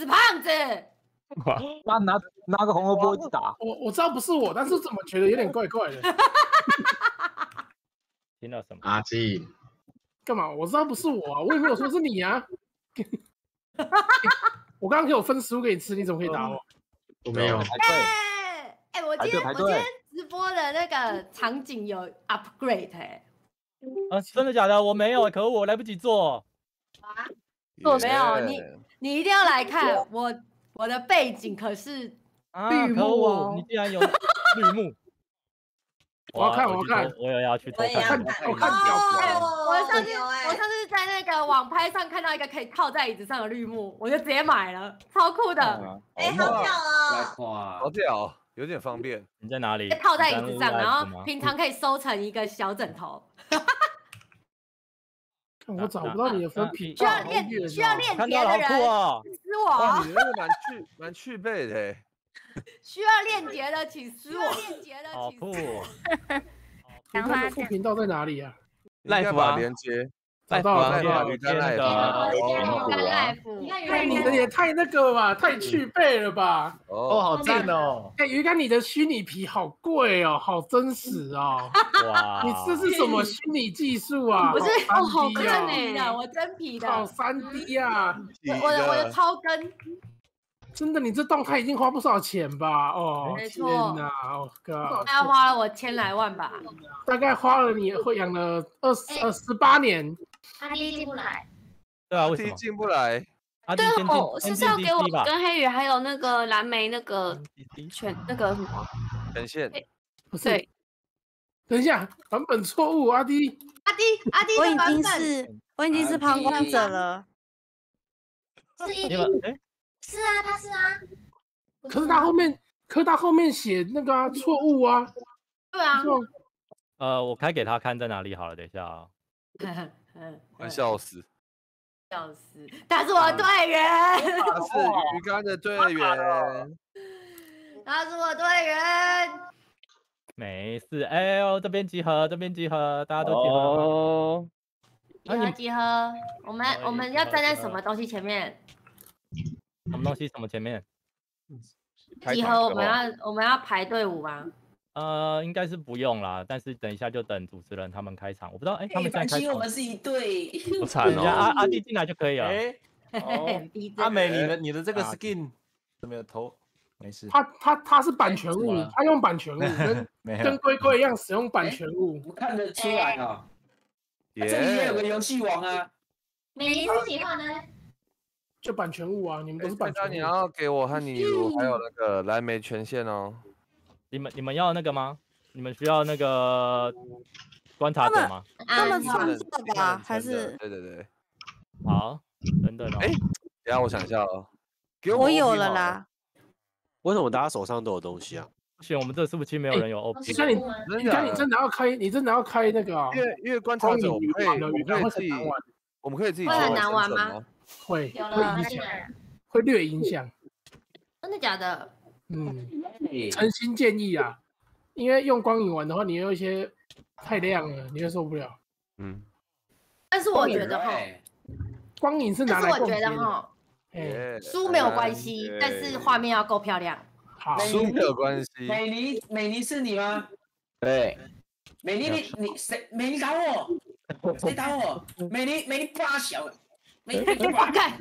死胖子！哇，拿个红萝卜去打。我知道不是我，但是怎么觉得有点怪怪的？听到什么？阿基，干嘛？我知道不是我啊，我也没有说是你啊。我刚刚给我分食物给你吃，你怎么可以打我？我没有。哎，我今天直播的那个场景有 upgrade 哎。啊，真的假的？我没有，可我来不及做。啊，做没有你一定要来看我的背景可是绿幕哦，你竟然有绿幕。我要看，我也要去偷看。我上次在那个网拍上看到一个可以靠在椅子上的绿幕，我就直接买了，超酷的。哎，好屌啊！哇，好屌，有点方便。你在哪里？靠在椅子上，然后平常可以收成一个小枕头。看我找不到你的分屏，需要练别的人，撕我。你真的蛮具备的。 需要链接的，请私我。好酷！那个副频道在哪里啊 ？Live 啊，连接。找到了，鱼竿 Live。你的也太那个了吧，太具备了吧？哦，好赞哦！哎，鱼竿，你的虚拟皮好贵哦，好真实哦。哇！你这是什么虚拟技术啊？不是，哦，好真皮的，我真皮的。好3D 啊！我的超跟。 真的，你这动态已经花不少钱吧？哦，没错，哦哥，大概花了我1000来万吧，大概花了你会养了18年。阿弟进不来，对啊，阿弟进不来。对哦，是要给我跟黑羽还有那个蓝莓那个什么权限？不是，等一下，版本错误，阿弟，我已经是旁观者了，是一定。 是啊，他是啊，可是他后面写那个啊，错误啊，对啊，我开给他看在哪里好了，等一下啊，我笑死，他是我的队员，他是鱼竿的队员，他是我队员，没事，哎呦，这边集合，大家都集合，集合，我们要站在什么东西前面？ 什么东西？什么前面？集合我们要排队伍吗？应该是不用啦，但是等一下就等主持人他们开场，我不知道哎，他们现在开场。我们是一队，不惨哦。阿弟进来就可以了。哎，阿美，你的这个 skin 怎么有头？没事。他是版权物，他用版权物跟龟龟一样使用版权物，我看得出来啊。这里面有个游戏王啊。美妮是几号呢？ 就版权物啊！你们都是版权物。那你要给我和你，还有那个蓝莓权限哦。你们要那个吗？你们需要那个观察者吗？他们创作的还是？对。好，等等哦。哎，等下我想一下哦。我有了啦。为什么大家手上都有东西啊？不行，我们这457没有人有 OP。你真的要开？你真的要开那个？因为观察者我们可以自己。会很难玩吗？ 会略影响，真的假的？嗯，诚心建议啊，因为用光影玩的话，你有一些太亮了，你会受不了。嗯，但是我觉得哈，光影是拿来逛街的。但是我觉得哈，书没有关系，但是画面要够漂亮。好，书没有关系。美妮是你吗？对，美妮打我，谁打我？美妮八小。 你放开！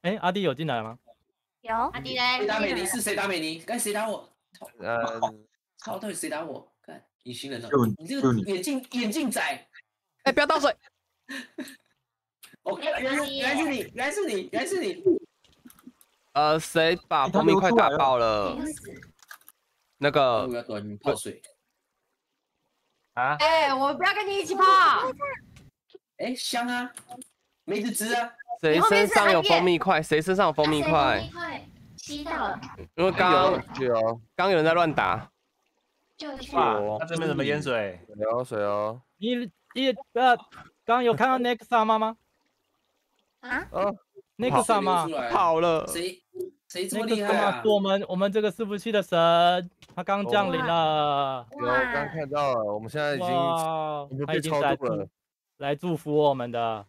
哎，阿弟有进来吗？有，阿弟嘞。谁打美妮？是谁打美妮？该谁打我？操！到底谁打我？看隐形人哦！你这个眼镜仔！哎，不要倒水！我看，原来是你！谁把蜂蜜快打爆了？那个我要躲你泡水啊！哎，我不要跟你一起泡。 哎，香啊，梅子汁啊，谁身上有蜂蜜块？谁身上有蜂蜜块？吸到了。因为刚有人在乱打。就是我。他这边怎么淹水？有水哦。刚有看到 Nexa 妈吗？啊？Nexa 妈跑了。谁这么厉害啊？我们这个457的神，他刚降临了。有，刚看到了。我们现在已经被超度了。 来祝福我们的，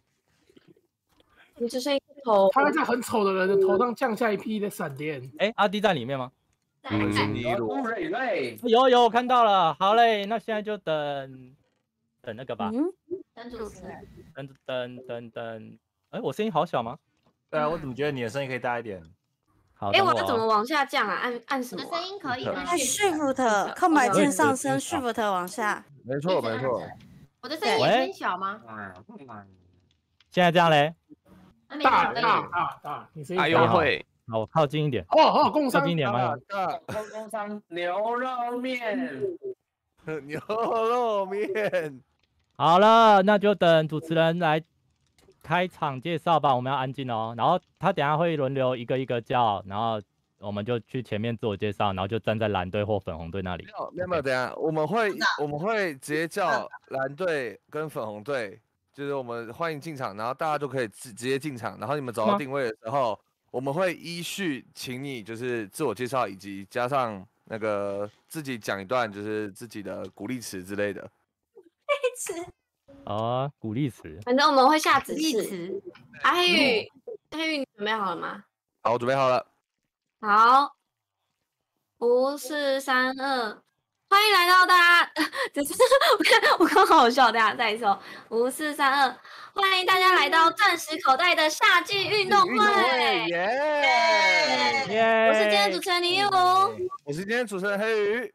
你只是一个头，他在很丑的人的头上降下一批的闪电。哎，阿迪在里面吗？有，我看到了。好嘞，那现在就等那个吧。等主持人。等。哎，我声音好小吗？对啊，我怎么觉得你的声音可以大一点？好。哎，我要怎么往下降啊？按什么？声音可以。Shift 空白键上升 ，Shift 往下。没错。我的声音也偏小吗？现在这样嘞？大，你声音大优惠。 好，我靠近一点。哦，工商，靠近一点嘛。工商牛肉面，牛肉面。好了，那就等主持人来开场介绍吧。我们要安静哦。然后他等下会轮流一个一个叫，然后我们就去前面自我介绍，然后就站在蓝队或粉红队那里。没有，等下我们会直接叫蓝队跟粉红队，就是我们欢迎进场，然后大家就可以直接进场，然后你们找到定位的时候。 我们会依序请你就是自我介绍，以及加上那个自己讲一段就是自己的鼓励词之类的。鼓励词。反正我们会下指示。黑玉，你准备好了吗？好，我准备好了。好，5、4、3、2，欢迎来到大家。只是我刚好笑，大家再一次哦。5、4、3、2。 欢迎大家来到钻石口袋的夏季运动会！耶！我是今天主持人林一龙，我是今天主持人黑鱼。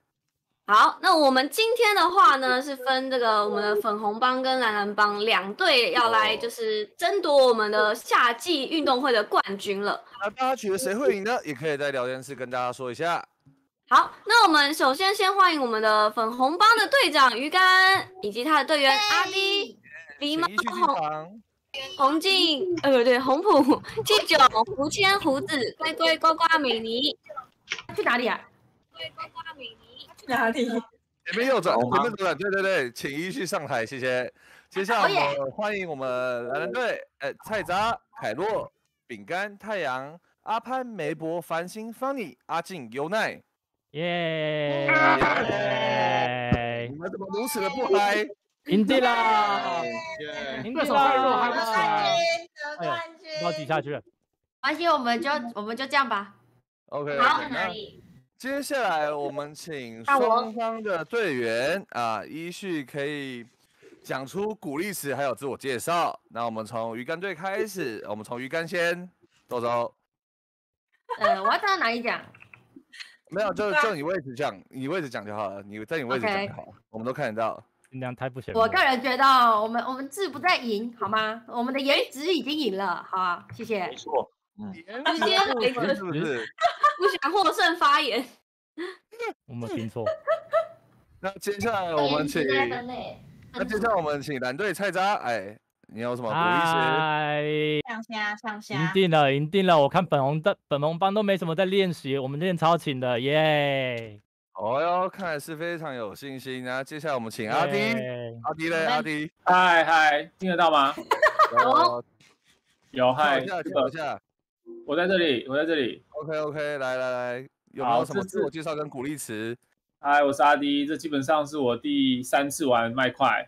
好，那我们今天的话呢，是分这个我们的粉红帮跟蓝蓝帮两队要来，就是争夺我们的夏季运动会的冠军了。那大家觉得谁会赢呢？也可以在聊天室跟大家说一下。好，那我们首先欢迎我们的粉红帮的队长鱼竿以及他的队员阿迪。 狸猫红静，红普季九胡千胡子乖乖呱呱美妮，去哪里啊？乖乖呱美妮去哪里？前面右转，对，请依序上台，谢谢。接下来我们欢迎我们蓝蓝队，菜渣、凯洛、饼干、太阳、阿潘、梅博、繁星、Fanny、阿静、尤奈。耶！你们怎么如此的不嗨？ 赢定了！冠军！不要挤下去了。而且我们就这样吧。OK。好，那接下来我们请双方的队员啊，依序可以讲出鼓励词，还有自我介绍。那我们从鱼竿队开始，我们从鱼竿先，豆豆。我要站在哪里讲？没有，就你位置讲，你位置讲就好了。你在你位置讲就好，我们都看得到。 我个人觉得我们志不在赢，好吗？我们的颜值已经赢了，好啊，谢谢。没错，直接来个是不是？不想获胜发言。我没听错。那接下来我们请蓝队菜渣，哎，你有什么鼓励词？上下。赢定了！我看粉红帮都没什么在练习，我们练超勤的，耶。 哦哟，看来是非常有信心啊！接下来我们请阿迪，阿迪，嗨，听得到吗？有嗨，等一下，我在这里。OK， 来，有没有什么自我介绍跟鼓励词？嗨，我是阿迪，这基本上是我第3次玩麦块，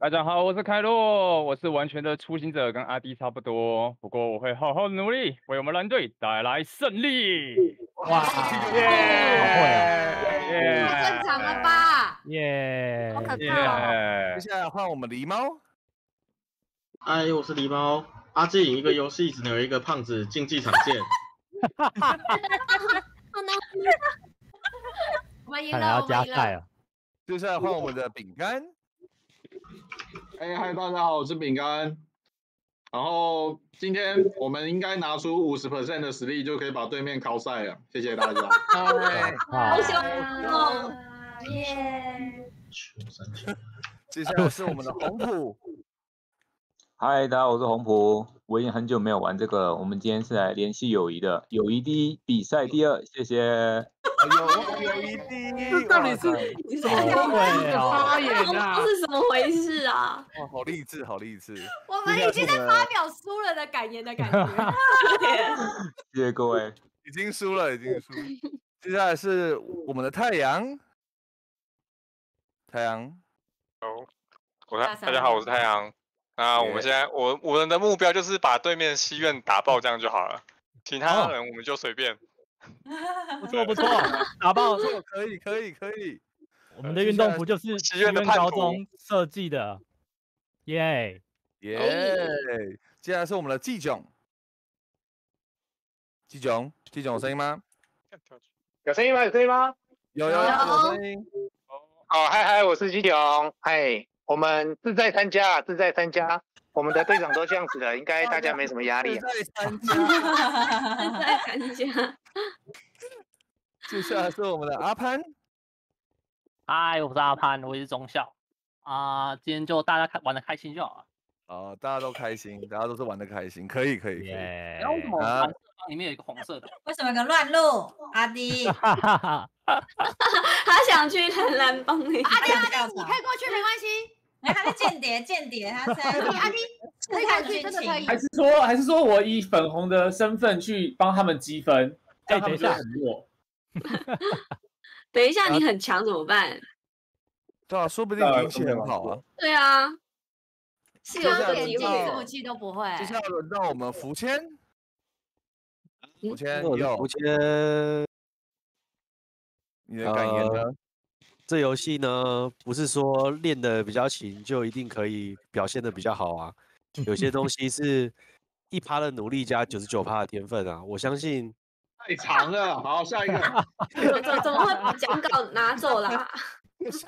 大家好，我是凯洛，我是完全的初心者，跟阿迪差不多，不过我会好好努力，为我们蓝队带来胜利。哇！耶！太正常了吧？耶！好可怕！接下来换我们狸猫。 哎，我是狸猫。阿静，一个游戏只能有一个胖子，竞技场见。我们赢了。接下来换我们的饼干。哎嗨，大家好，我是饼干。然后今天我们应该拿出50% 的实力，就可以把对面烤晒了。谢谢大家。好凶哦！耶！接下来是我们的红普。嗨，大家好，我是红普。我已经很久没有玩这个，我们今天是来联系友谊的，友谊第一，比赛第二，谢谢。友谊第一，这到底是你怎么发言啊？这是什么回事啊？哇，好励志，好励志！我们已经在发表输了的感言的感觉。谢谢各位，已经输了，已经输了。接下来是我们的太阳，太阳。哦，大家好，我是太阳。那我们现在，我们的目标就是把对面西苑打爆，这样就好了。其他人我们就随便。不错不错，打爆可以可以可以。我们的运动服就是西苑高中设计的，耶耶。接下来是我们的季炯，季炯，季炯有声音吗？有声音吗？有声音吗？有声音。哦，嗨嗨，我是季炯，嗨。 我们自在参加，自在参加。我们的队长都这样子的，应该大家没什么压力、啊。自在参加，自在参加。接下来是我们的阿潘。嗨，我是阿潘，我是中校。今天就大家玩的开心就好了。哦，大家都开心，大家都是玩的开心，可以可以。然后我们里面有一个红色的，为什么有个乱入？阿迪。他想去蓝蓝帮你。阿迪，你可以过去没关系。 他是间谍，间谍，他是阿弟，可以看剧情，还是说我以粉红的身份去帮他们积分，这样他们就很弱。等一下，你很强怎么办？对啊，说不定运气很好啊。对啊，是有点机会，什么气都不会。接下来轮到我们福谦，福谦，你的感言呢？ 这游戏呢，不是说练的比较勤就一定可以表现的比较好啊。有些东西是1%的努力加99%的天分啊。我相信太长了，好，下一个。怎么会讲稿拿走了、啊？他写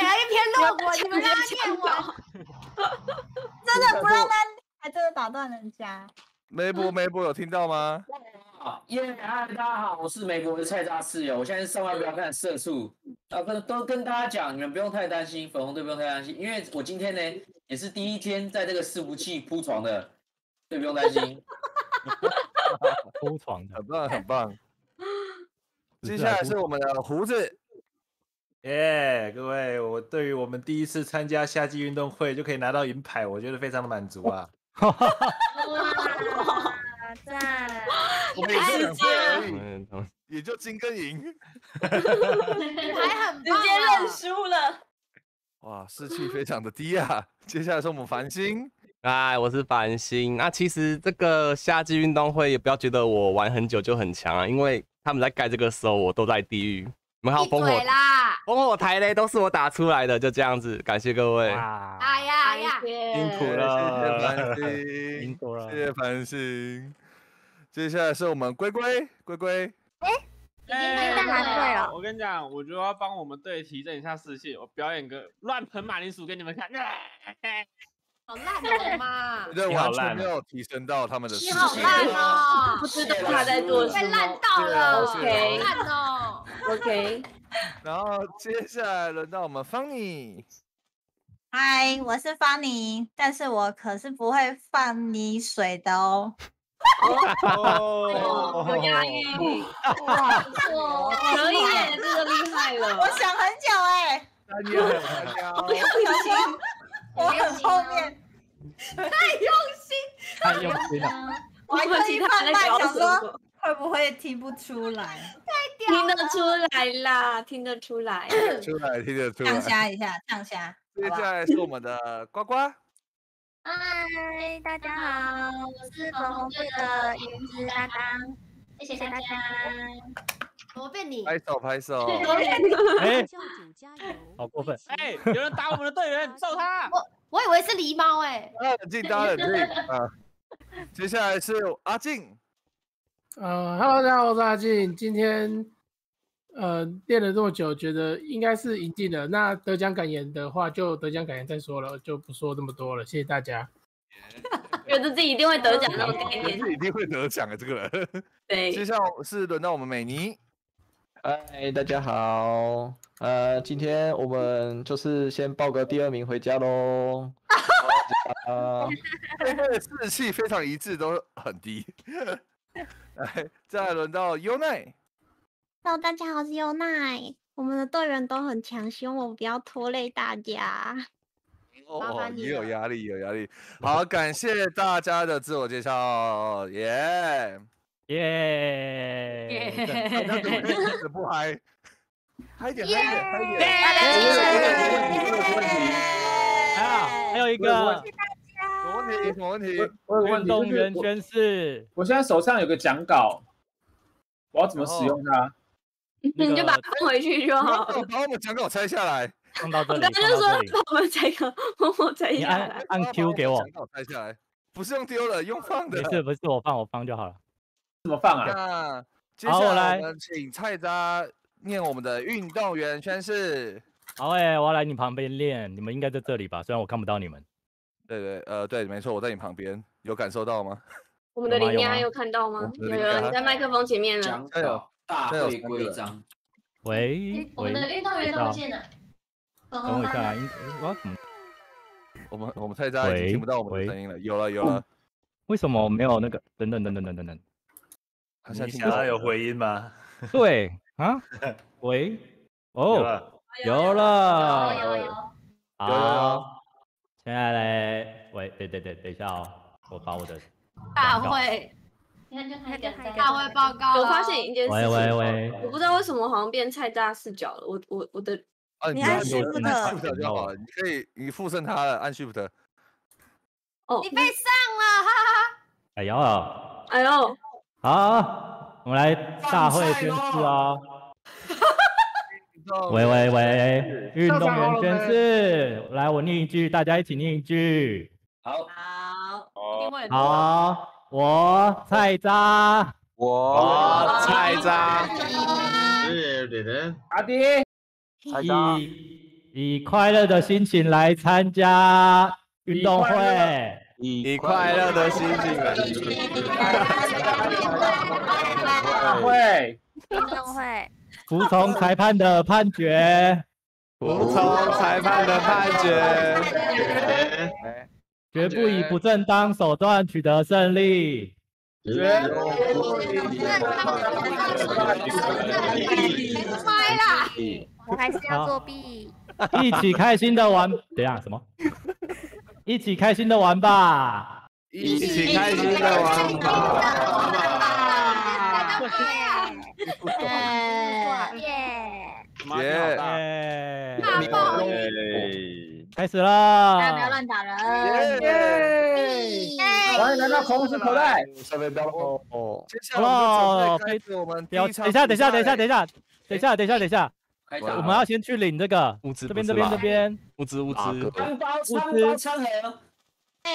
了一篇落寞，你们让他念完，真的不让他，还真的打断人家。梅博有听到吗？ 耶！嗨，大家好，我是美国的菜渣室友，我现在是上班不要看社畜啊，都跟大家讲，你们不用太担心，粉红队不用太担心，因为我今天呢也是第一天在这个伺服器铺床的，所以不用担心。铺床的，很棒很棒。接下来是我们的胡子，耶！各位，我对于我们第一次参加夏季运动会就可以拿到银牌，我觉得非常的满足啊。赞！我们也是2届，也就金跟银，还很直接认输了。哇，士气非常的低啊！接下来是我们繁星，哎，我是繁星。那其实这个夏季运动会也不要觉得我玩很久就很强啊，因为他们在盖这个时候我都在地狱。你们还有烽火台嘞，都是我打出来的，就这样子。感谢各位。哎呀哎呀，辛苦了，辛苦了，谢谢繁星。 接下来是我们龟龟，已经答对了。我跟你讲，我就要帮我们队提振一下士气，我表演个乱喷马铃薯给你们看。好烂哦妈！对，完全没有提升到他们的士气。你好烂哦！不知道他在做什么，被烂到了。OK， 烂哦。OK。然后接下来轮到我们 Fanny。 嗨，我是 Fanny， 但是我可是不会放你水的哦。 哦，有押韵，哇，可以耶，这个厉害了。我想很久哎，我不用心，我很后面，太用心了。我还特意贩卖，想说会不会听不出来？太屌了，听得出来啦，听得出来，听得出来。呛虾一下，呛虾。接下来是我们的呱呱。 嗨，大家好，我是粉红队的颜值担当，谢谢大家。我变你，拍手。哎，好过分！哎，有人打我们的队员，揍他！我以为是狸猫哎。冷静，大家冷静啊！接下来是阿静。Hello， 大家好，我是阿静。今天练了这么久，觉得应该是赢定了。那得奖感言的话，就得奖感言再说了，就不说这么多了。谢谢大家。觉得自己一定会得奖那种概念，一定会得奖的这个人。对，接下来是轮到我们美妮。嗨，大家好。今天我们就是先报个第2名回家喽。啊，士气非常一致，都很低。来，再轮到优奈。Hello， 大家好，我是优奈。我们的队员都很强，希望我不要拖累大家。哦，也有压力，有压力。好，感谢大家的自我介绍，耶耶！大家怎么不嗨？嗨一点，嗨一点，嗨一点！还有一个，有问题，有问题。运动员宣誓，我现在手上有个讲稿，我要怎么使用它？你就把它放回去就好。把我们讲稿拆下来。 我刚刚就说把我们拆开，我拆下来。你按 Q 给我，拆下来，不是用丢了，用放的。不是不是，我放就好了。怎么放啊？好，我来，请菜渣念我们的运动员宣誓。好哎，我要来你旁边练，你们应该在这里吧？虽然我看不到你们。对对，对，没错，我在你旁边，有感受到吗？我们的林家有看到吗？有有，你在麦克风前面了。加油！大会规章。喂，我们的运动员都不见了。 等我一下，我们菜渣已经听不到我们的声音了。有了有了，为什么没有那个？等等，好像听到有回音吗？对啊，喂，哦，有了，有，现在来，喂，等一下哦，我把我的大会，你看就开始大会报告了。我发现一件事情，我不知道为什么好像变菜渣视角了，我的。 你按 shift 就好了，你可以你附身他了，按 shift。哦，你被上了，哈哈。哎呦，哎呦，好，我们来大会宣誓啊！喂，运动员宣誓，来，我念一句，大家一起念一句。好，好，我菜渣，阿迪。 以快乐的心情来参加运动会，以快乐的心情来参加运动会，服从裁判的判决，绝不以不正当手段取得胜利。 我还是要作弊。一起开心的玩，等下什么？一起开心的玩吧！一起开心的玩吧！耶！大爆！开始啦！大家不要乱打人！ 欢迎来到红石口袋。下面标哦，接下来开始我们。等一下，我们要先去领这个物资。这边，物资。3包餐盒。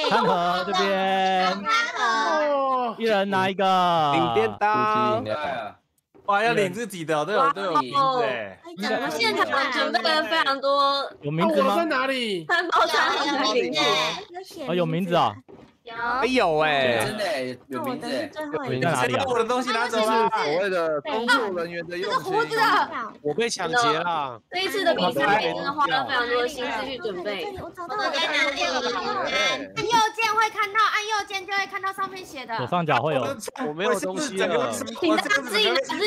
餐盒这边。一人拿一个。领便当。哇，要领自己的，都有名字哎。我们现场准备了非常多。有名字吗？在哪里？3包餐盒领的。啊，有名字啊。 有哎，真的有名字。你在哪里啊？我的东西拿走了。所谓的工作人员的用心。这是胡子，我被抢劫了。这一次的比赛真的花了非常多的心思去准备。我找到了，按右键会看到，按右键就会看到上面写的。左上角会有。我没有东西了。请大家自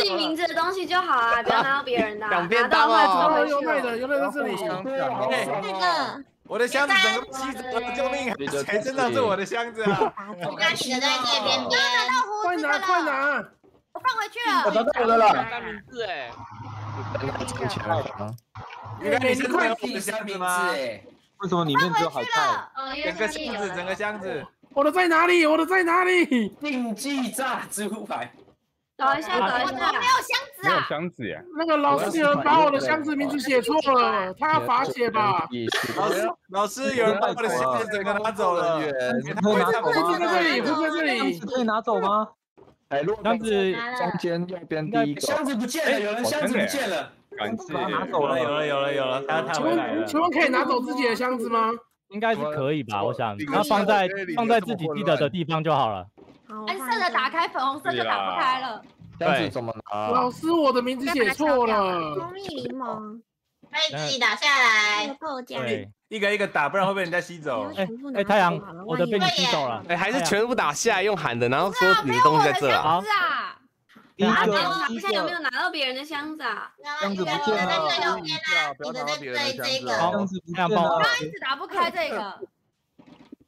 己名字的东西就好啊，不要拿到别人的。拿到的话就有卖的，有卖的这里。那个。 我的箱子整个箱子，救命！谁真的是我的箱子啊？我把你的在这边，我拿到胡子了，快拿！我放回去了。我找到我的了。改名字哎，你快自己改名字哎！为什么里面只有海带？整个箱子。我的在哪里？竞技炸猪排。 找一下，没有箱子啊！没有箱子耶！那个老师有人把我的箱子名字写错了，他要罚写吧？老师有人把我的箱子整个拿走了，胡子在这里，可以拿走吗？哎，箱子中间右边第一个，箱子不见了，有人箱子不见了，感谢，拿走了，有了，他回来了。请问可以拿走自己的箱子吗？应该是可以吧？我想，那放在自己记得的地方就好了。 蓝色的打开，粉红色就打不开了。对，怎么拿？老师，我的名字写错了。蜂蜜柠檬。可以自己打下来。对，一个一个打，不然会被人家吸走。哎，太阳，我的被你吸走了。哎，还是全部打下来，用喊的，然后说你的东西在这啊。好。拿到一下有没有拿到别人的箱子啊？箱子不见了，你的在这个。箱子不见了。他一直打不开这个。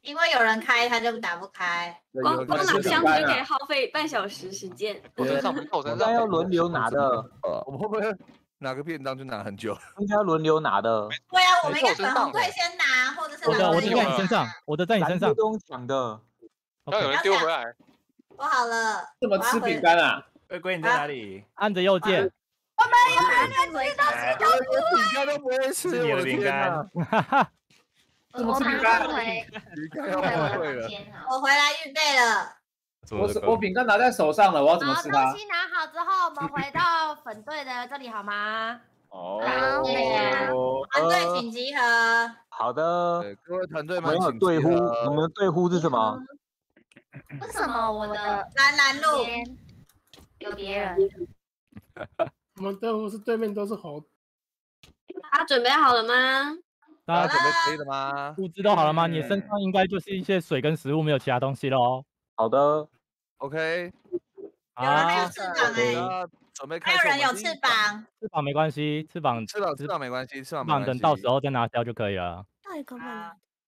因为有人开，他就打不开。光拿箱子就可以耗费半小时时间。我身上，我身上要轮流拿的。我们会不会拿个便当就拿很久？应该轮流拿的。对啊，我们应该粉红队先拿，或者是拿我的在你身上，我的在你身上。都抢的，要有人丢回来。我好了。怎么吃饼干啊？龟龟你在哪里？按着右键。我没有，我吃东西都不会。饼干都不会吃，我的饼干。哈哈。 我拿不回，我回来预备了。我饼干拿在手上了，我要怎么吃它？好，东西拿好之后，我们回到粉队的这里好吗？哦，团队请集合。好的，各位团队们，请对呼。你们对呼是什么？为什么我的蓝蓝路有别人？我们对呼是对面都是猴。大家准备好了吗？ 大家准备可以了吗？物资都好了吗？你身上应该就是一些水跟食物，没有其他东西喽。好的 ，OK。有人没有翅膀哎？准备开始。还有人有翅膀？翅膀没关系，翅膀没关系，翅膀等到时候再拿掉就可以了。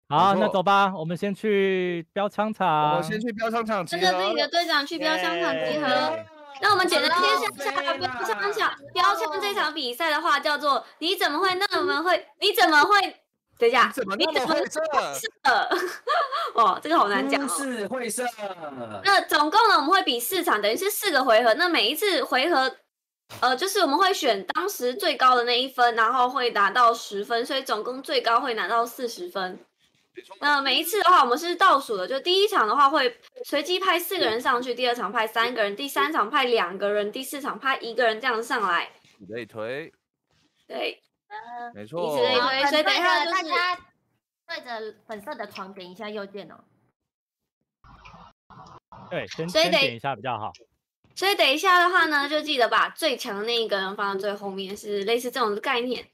好，那走吧，我们先去标枪场。我们先去标枪场集合。跟着自己的队长去标枪场集合。 那我们简单介绍一下标枪这场比赛的话，叫做你怎么会那么会？你怎么会？等一下，你怎么会射？哦，这个好难讲。是会射。那总共呢，我们会比4场，等于是4个回合。那每一次回合，就是我们会选当时最高的那一分，然后会拿到10分，所以总共最高会拿到40分。 那每一次的话，我们是倒数的。就第一场的话，会随机派4个人上去；第2场派3个人；第3场派2个人；第4场派1个人，这样上来。以此类推。对，没错。以此类推，所以等一下大家对着粉色的床点一下右键哦。对，先点一下比较好。所以等一下的话呢，就记得把最强的那一个人放到最后面，是类似这种的概念。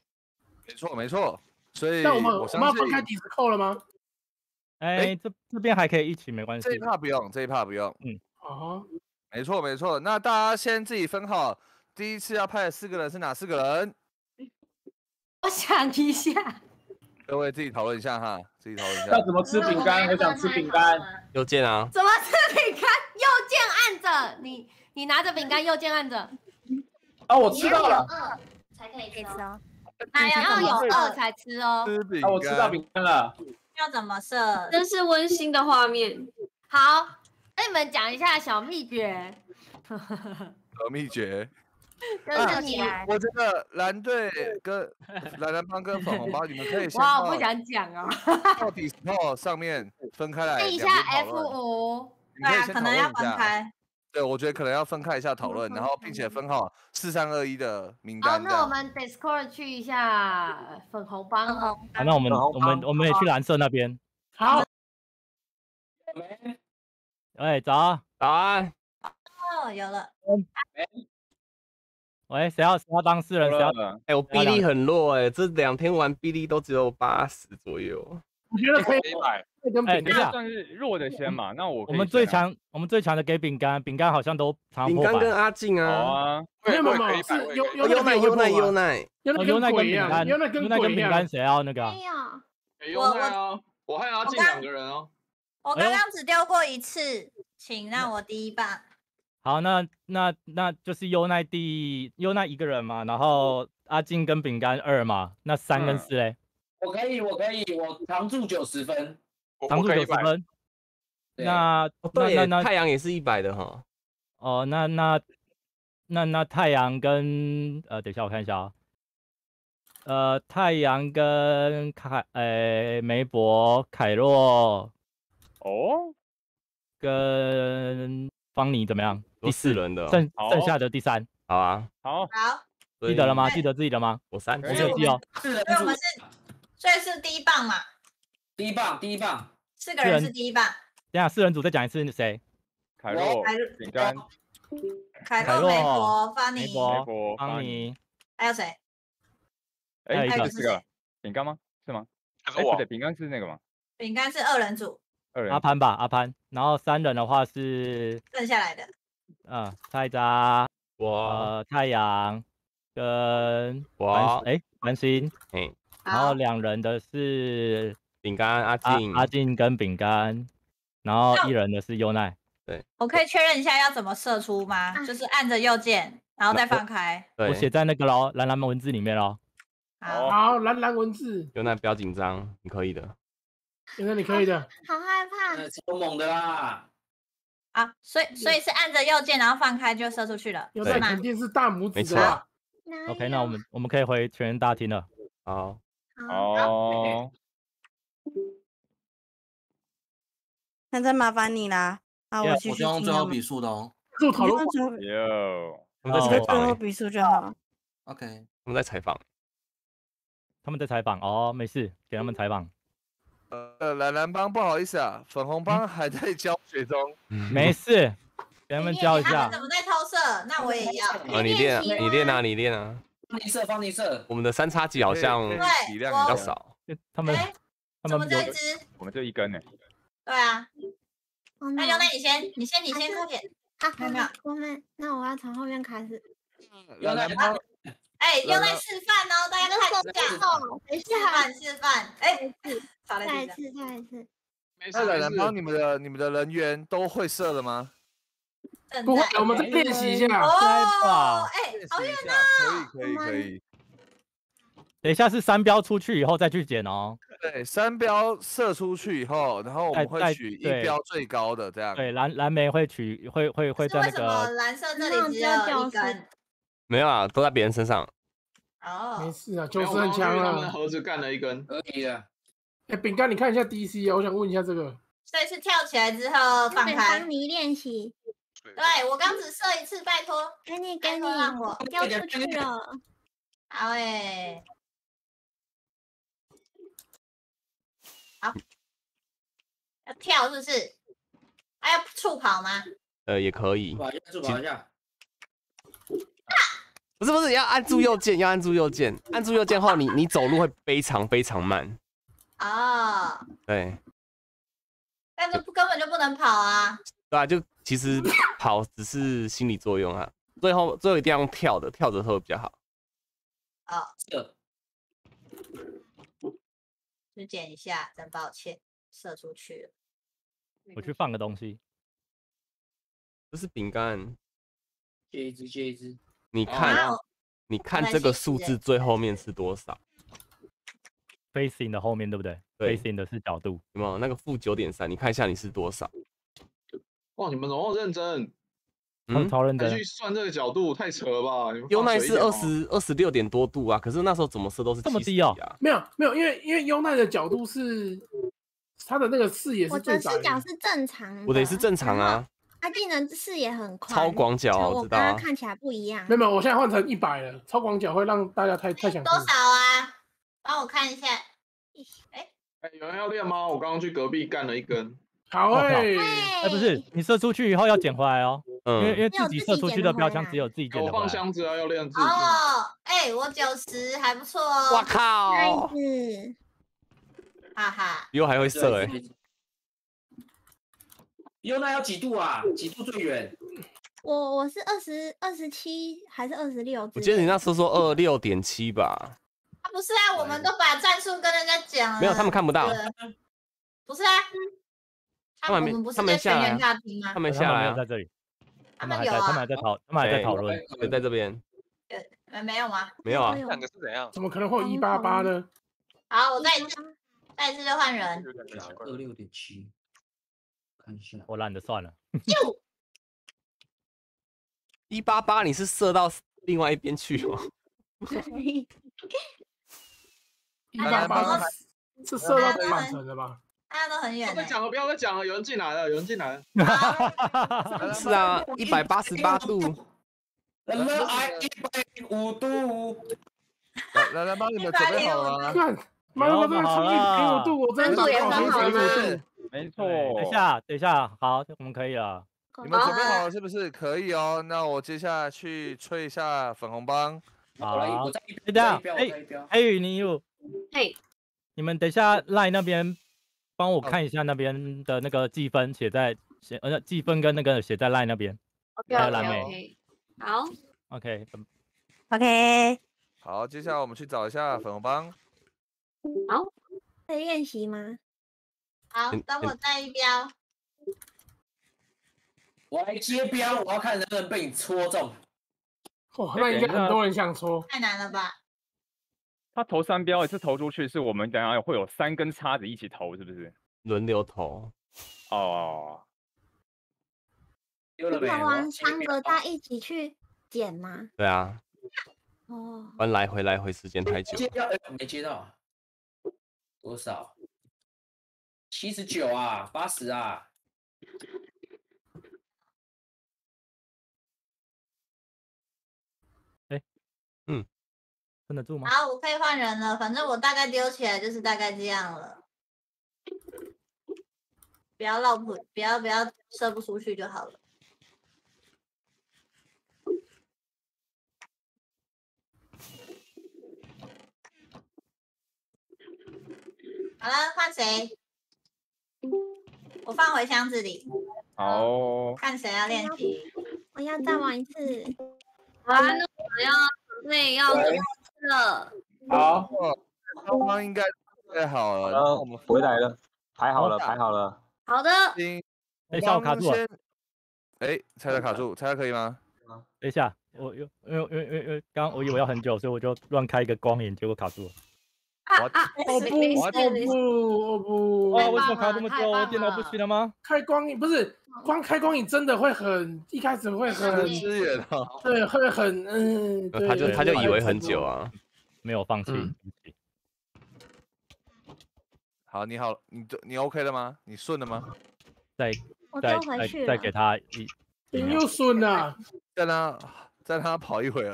没错，没错。所以我相信。 哎，这边还可以一起，没关系。这一趴不用，这一趴不用。嗯，哦，没错没错。那大家先自己分好，第一次要派的4个人是哪4个人？我想一下，各位自己讨论一下哈，自己讨论一下。要怎么吃饼干？我想吃饼干。右键啊？怎么吃饼干？右键按着，你拿着饼干，右键按着。啊，我吃到了。才可以吃哦。哎呀，要有饿才吃哦。吃饼干。啊，我吃到饼干了。 要怎么射？真是温馨的画面。好，那你们讲一下小秘诀。小秘诀。跟你来。我觉得蓝队跟蓝帮跟粉红包，你们可以先。哇，我不想讲哦。到底哦，上面分开来。看一下 F5。对啊，可能要分开。对，我觉得可能要分开一下讨论，然后并且分好4321的名单。好，那我们 Discord 去一下粉红帮。好，那我们也去蓝色那边。好。喂，早安。哦，有了。喂，谁要当事人？谁要？哎，我臂力很弱哎，这2天玩臂力都只有80左右。我觉得可以买。 哎，等一下，算是弱的先嘛。那我们最强的给饼干，饼干好像都常破百。饼干跟阿静啊，没有没有，是优奈跟饼干，优奈跟饼干谁要那个？没有，我和阿静2个人哦。我刚刚只丢过1次，请让我第一棒。好，那就是优奈1个人嘛，然后阿静跟饼干2嘛，那3跟4嘞？我可以，我常驻90分。 常驻90分，那太阳也是100的哈。哦，那太阳跟等一下我看一下啊。太阳跟梅博、凯洛，哦，跟方妮怎么样？第4轮的，剩下的第3，好啊，好，好，记得了吗？记得自己的吗？我3，我有记哦。所以是第一棒嘛。 第一棒，4个人是第一棒。等下4人组再讲一次，谁？凯洛、饼干、凯洛、美博、Fanny、还有谁？哎，这个饼干吗？是吗？哎，不对，饼干是那个吗？饼干是二人组，阿潘吧，阿潘。然后三人的话是剩下来的，嗯，菜渣，我太阳跟我，哎，繁星，哎。然后两人的是饼干阿静，阿静跟饼干，然后一人的是优奈。对，我可以确认一下要怎么射出吗？就是按着右键，然后再放开。我写在那个喽，蓝蓝文字里面喽。好，蓝蓝文字。优奈不要紧张，你可以的。优奈你可以的。好害怕。超猛的啦！啊，所以是按着右键，然后放开就射出去了。优奈肯定是大拇指的。OK， 那我们可以回全员大厅了。 好，好，那再麻烦你啦。啊，我去用最后笔数的哦。做讨论。有，我们在采访。最后笔数就好。OK， 我们在采访。他们在采访哦，没事，给他们采访。蓝蓝帮不好意思啊，粉红帮还在教学中。没事，给他们教一下。怎么在偷射？那我也要。啊，你练啊，你练啊，你练啊。 放你射，放你射！我们的三叉戟好像体量比较少，他们这一支，我们就一根呢。对啊，那优奈你先过点啊，没有，那我要从后面开始。优奈，哎，优奈示范哦，大家看一下，示范，哎，再一次。没事的，然后你们的人员都会射了吗？ 不会，我们再练习一下。哦，哎，好远啊！可以。等一下是三标出去以后再去捡哦。对，三标射出去以后，然后我们会取一标最高的这样。对，蓝莓会取，会在那个。为什么蓝色这里只有一根？没有啊，都在别人身上。哦，没事啊，就是很强啊。猴子干了一根，合理的。哎，饼干，你看一下 DC 啊，我想问一下这个。所以是跳起来之后放开。帮你练习。 对，我刚只射一次，拜托，给你，让我掉出去了。好诶，好，要跳是不是？还要触跑吗？也可以。触跑一下。不是，你要按住右键，按住右键后，你走路会非常慢。哦。对。但是根本就不能跑啊。对啊，就。 其实跑只是心理作用啊，最后一定要用跳的，跳着会比较好。哦，射，去捡一下，真抱歉，射出去了。我去放个东西，这是饼干，借一只。你看这个数字最后面是多少 ？Facing 的后面对不对？对 ，Facing 的是角度，有没有那个-9.3？你看一下你是多少？ 哇！你们怎么那么认真？嗯，超认真。去算这个角度太扯了吧？优奈是26.多度啊，可是那时候怎么射都是这么低啊。没有，因为优奈的角度是他的那个视野是最窄。我的视角是正常，我的也是正常啊。他技能视野很宽，超广角，我知道啊。看起来不一样。没有，我现在换成100了，超广角会让大家太想。多少啊？帮我看一下。哎，有人要练吗？我刚刚去隔壁干了一根。 好哎，哎不是，你射出去以后要捡回来哦，因为自己射出去的标枪只有自己捡的。我放箱子啊，要练自己。哦，哎，我90还不错哦。我靠，哈哈，优还会射哎。优那要几度啊？几度最远？我是27还是26？我记得你那时候说26.7吧。啊不是啊，我们都把战术跟人家讲了。没有，他们看不到。不是啊。 他们下来，他们在这里，他们还在讨论，就在这边。没有吗？没有啊，两个是怎样？怎么可能会有188呢？好，我再一次就换人。26.7，看一下，我懒得算了。188，你是射到另外一边去吗？188是射到半程的吧？ 大家都很远。不要再讲了，有人进来了。是啊，188度。105度。来，帮你们准备好了。看，妈的，这个105度，我真的105度。没错。等一下，好，我们可以了。你们准备好了是不是？可以哦。那我接下来去吹一下粉红帮。好，我再一标，哎，你有，嘿，你们等一下 ，LINE 那边帮我看一下那边的那个计分写在计分跟那个写在 LINE 那边。OK， 好 ，OK， 好，接下来我们去找一下粉红帮。好，可以练习吗？好，等我再一标。 我来接标，我要看能不能被你戳中。哇，那应该很多人想戳，太难了吧？他投三标，一次投出去，是我们等下会有三根叉子一起投，是不是？轮流投。哦。你投完三个，大家一起去捡吗？对啊。哦。不然来回时间太久。接标没接到，多少？79啊，80啊。 嗯，撑得住吗？好，我可以换人了。反正我大概丢起来就是大概这样了。不要绕谱，不要射不出去就好了。好了，换谁？我放回箱子里。好，看谁要练习。我要再玩一次。啊，那我要。 对，要了。好，双方应该准备好了。然后我们回来了，排好了，排好了。好的。等一下，我卡住了。哎，猜猜卡住，猜猜可以吗？等一下，我因为刚刚我以为要很久，所以我就乱开一个光影，结果卡住了。啊！不！哇，为什么卡这么久？我电脑不行了吗？开光影不是。 光开光影真的会很，一开始会很支援啊，对，会很他就以为很久啊，没有放弃。好，你好，你 OK 了吗？你顺了吗？再给他一，你又顺了，再让他跑一会儿。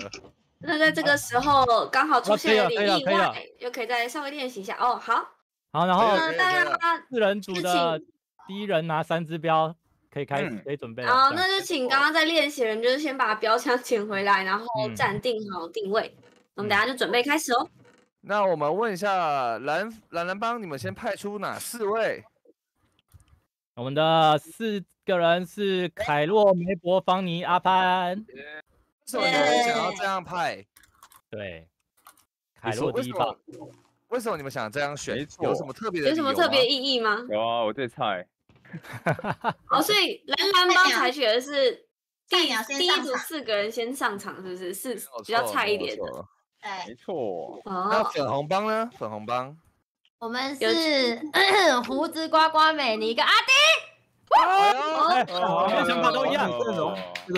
那在这个时候刚好出现了点意外，又可以再稍微练习一下哦。好，好，然后四人组的第一人拿3支标。 可以开始，可以准备了。好，那就请刚刚在练习的人，就是先把标枪捡回来，然后站定好定位。我们等下就准备开始哦。那我们问一下蓝帮，你们先派出哪4位？我们的4个人是凯洛、梅博、方妮、阿潘。为什么你们想要这样派？对，凯洛第一棒。为什么你们想这样选？有什么特别的？有什么特别意义吗？有啊，我对菜。 哦，所以蓝帮采取的是第一组4个人先上场，是不是？是比较菜一点的。对，没错。那粉红帮呢？粉红帮，我们是胡子呱呱、美妮跟阿丁。哦，你们想法都一样。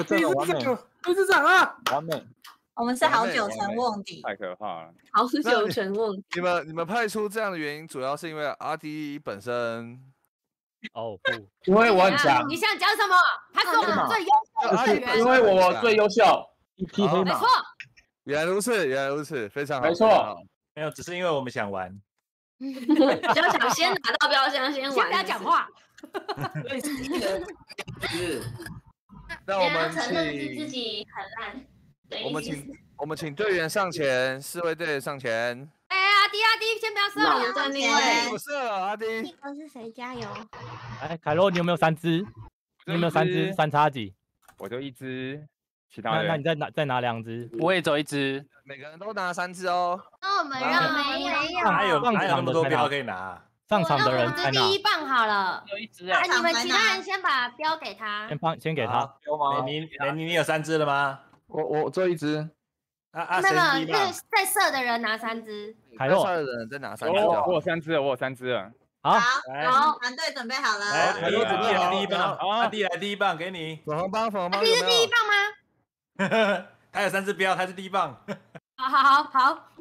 这个完美，董事长啊，完美。我们是好久成瓮底，太可怕了。好久成瓮底。你们派出这样的原因，主要是因为阿丁本身。 哦，因为我很强。你想讲什么？他是我们最优秀的。因为我最优秀，一匹黑马。没错，原来如此，原来如此，非常好。没错，没有，只是因为我们想玩。只要想先拿到标枪，先玩。不要讲话。是。那我们承认是自己很烂。我们请队员上前，4位队员上前。 阿迪，先不要射了，在那位。我射了，阿迪。那个是谁？加油！哎，凯洛，你有没有3支？你有没有3支？3叉戟？我就1支，其他人。那你再拿2支？我也走1支。每个人都拿3支哦。那我们让哪有那么多标可以拿？上场的人才拿。第一棒好了。有1支哎。你们其他人先把标给他。先给他。你有3支了吗？我做1支。 那个在射的人拿3支，在射的人再拿3支。我有3支了。好，好，团队准备好了。来，凯洛准备来第一棒，阿弟来第一棒给你。粉红帮，你是第一棒吗？他有3支标，他是第一棒。好。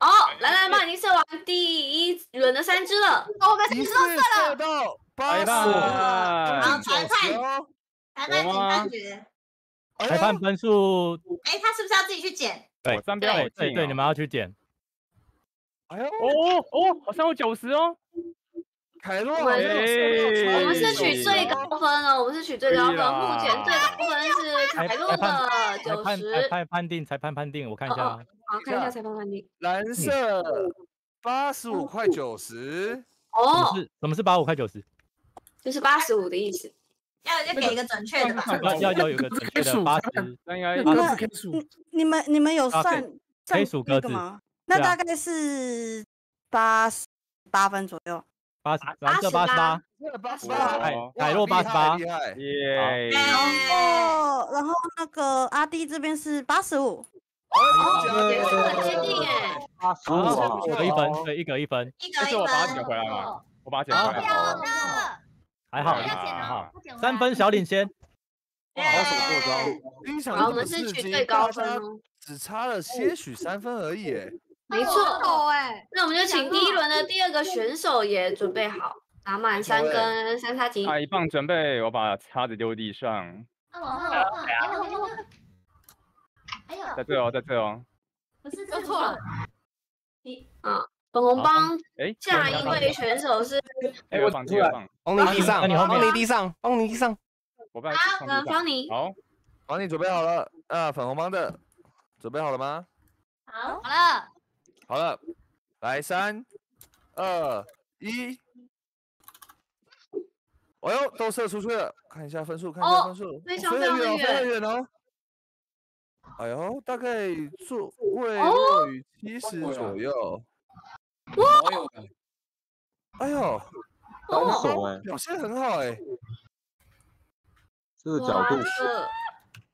哦，来来嘛，已经射完第一轮的3只了，我们3只都射了，8次。好，裁判请判决。裁判分数，哎，他是不是要自己去捡？对，三标，对，你们要去捡。哎呦，好像有90哦。 凯洛，我们是取最高分哦，我们是取最高分，目前最高分是凯洛的90。裁判判定，我看一下。好，看一下裁判判定。蓝色85块90。哦，什么是85块90？就是85的意思。要给一个准确的吧。要有一个准确的80。你们有算黑数格子吗？那大概是88分左右。 88，凯洛88，耶！然后那个阿弟这边是85，哦，也是很接近耶，85，1分，对，1个1分，这是我把它捡回来了，我把它捡回来了，还好，3分小领先，好，我们是取最高分哦，只差了些许3分而已， 没错，哎，那我们就请第一轮的第2个选手也准备好，打满3根三叉戟。一棒准备，我把叉子丢地上。哎呦，在这哦。不是，丢错了。粉红帮下一位选手是，我放地上，王尼地上。好，方尼。好，王尼准备好了，粉红帮的准备好了吗？好，好了，来3、2、1，哎呦，都射出去了，看一下分数，非常远哦，哎呦，大概座位落于70左右，哇，哎呦，高手哎，表现很好哎，这个角度，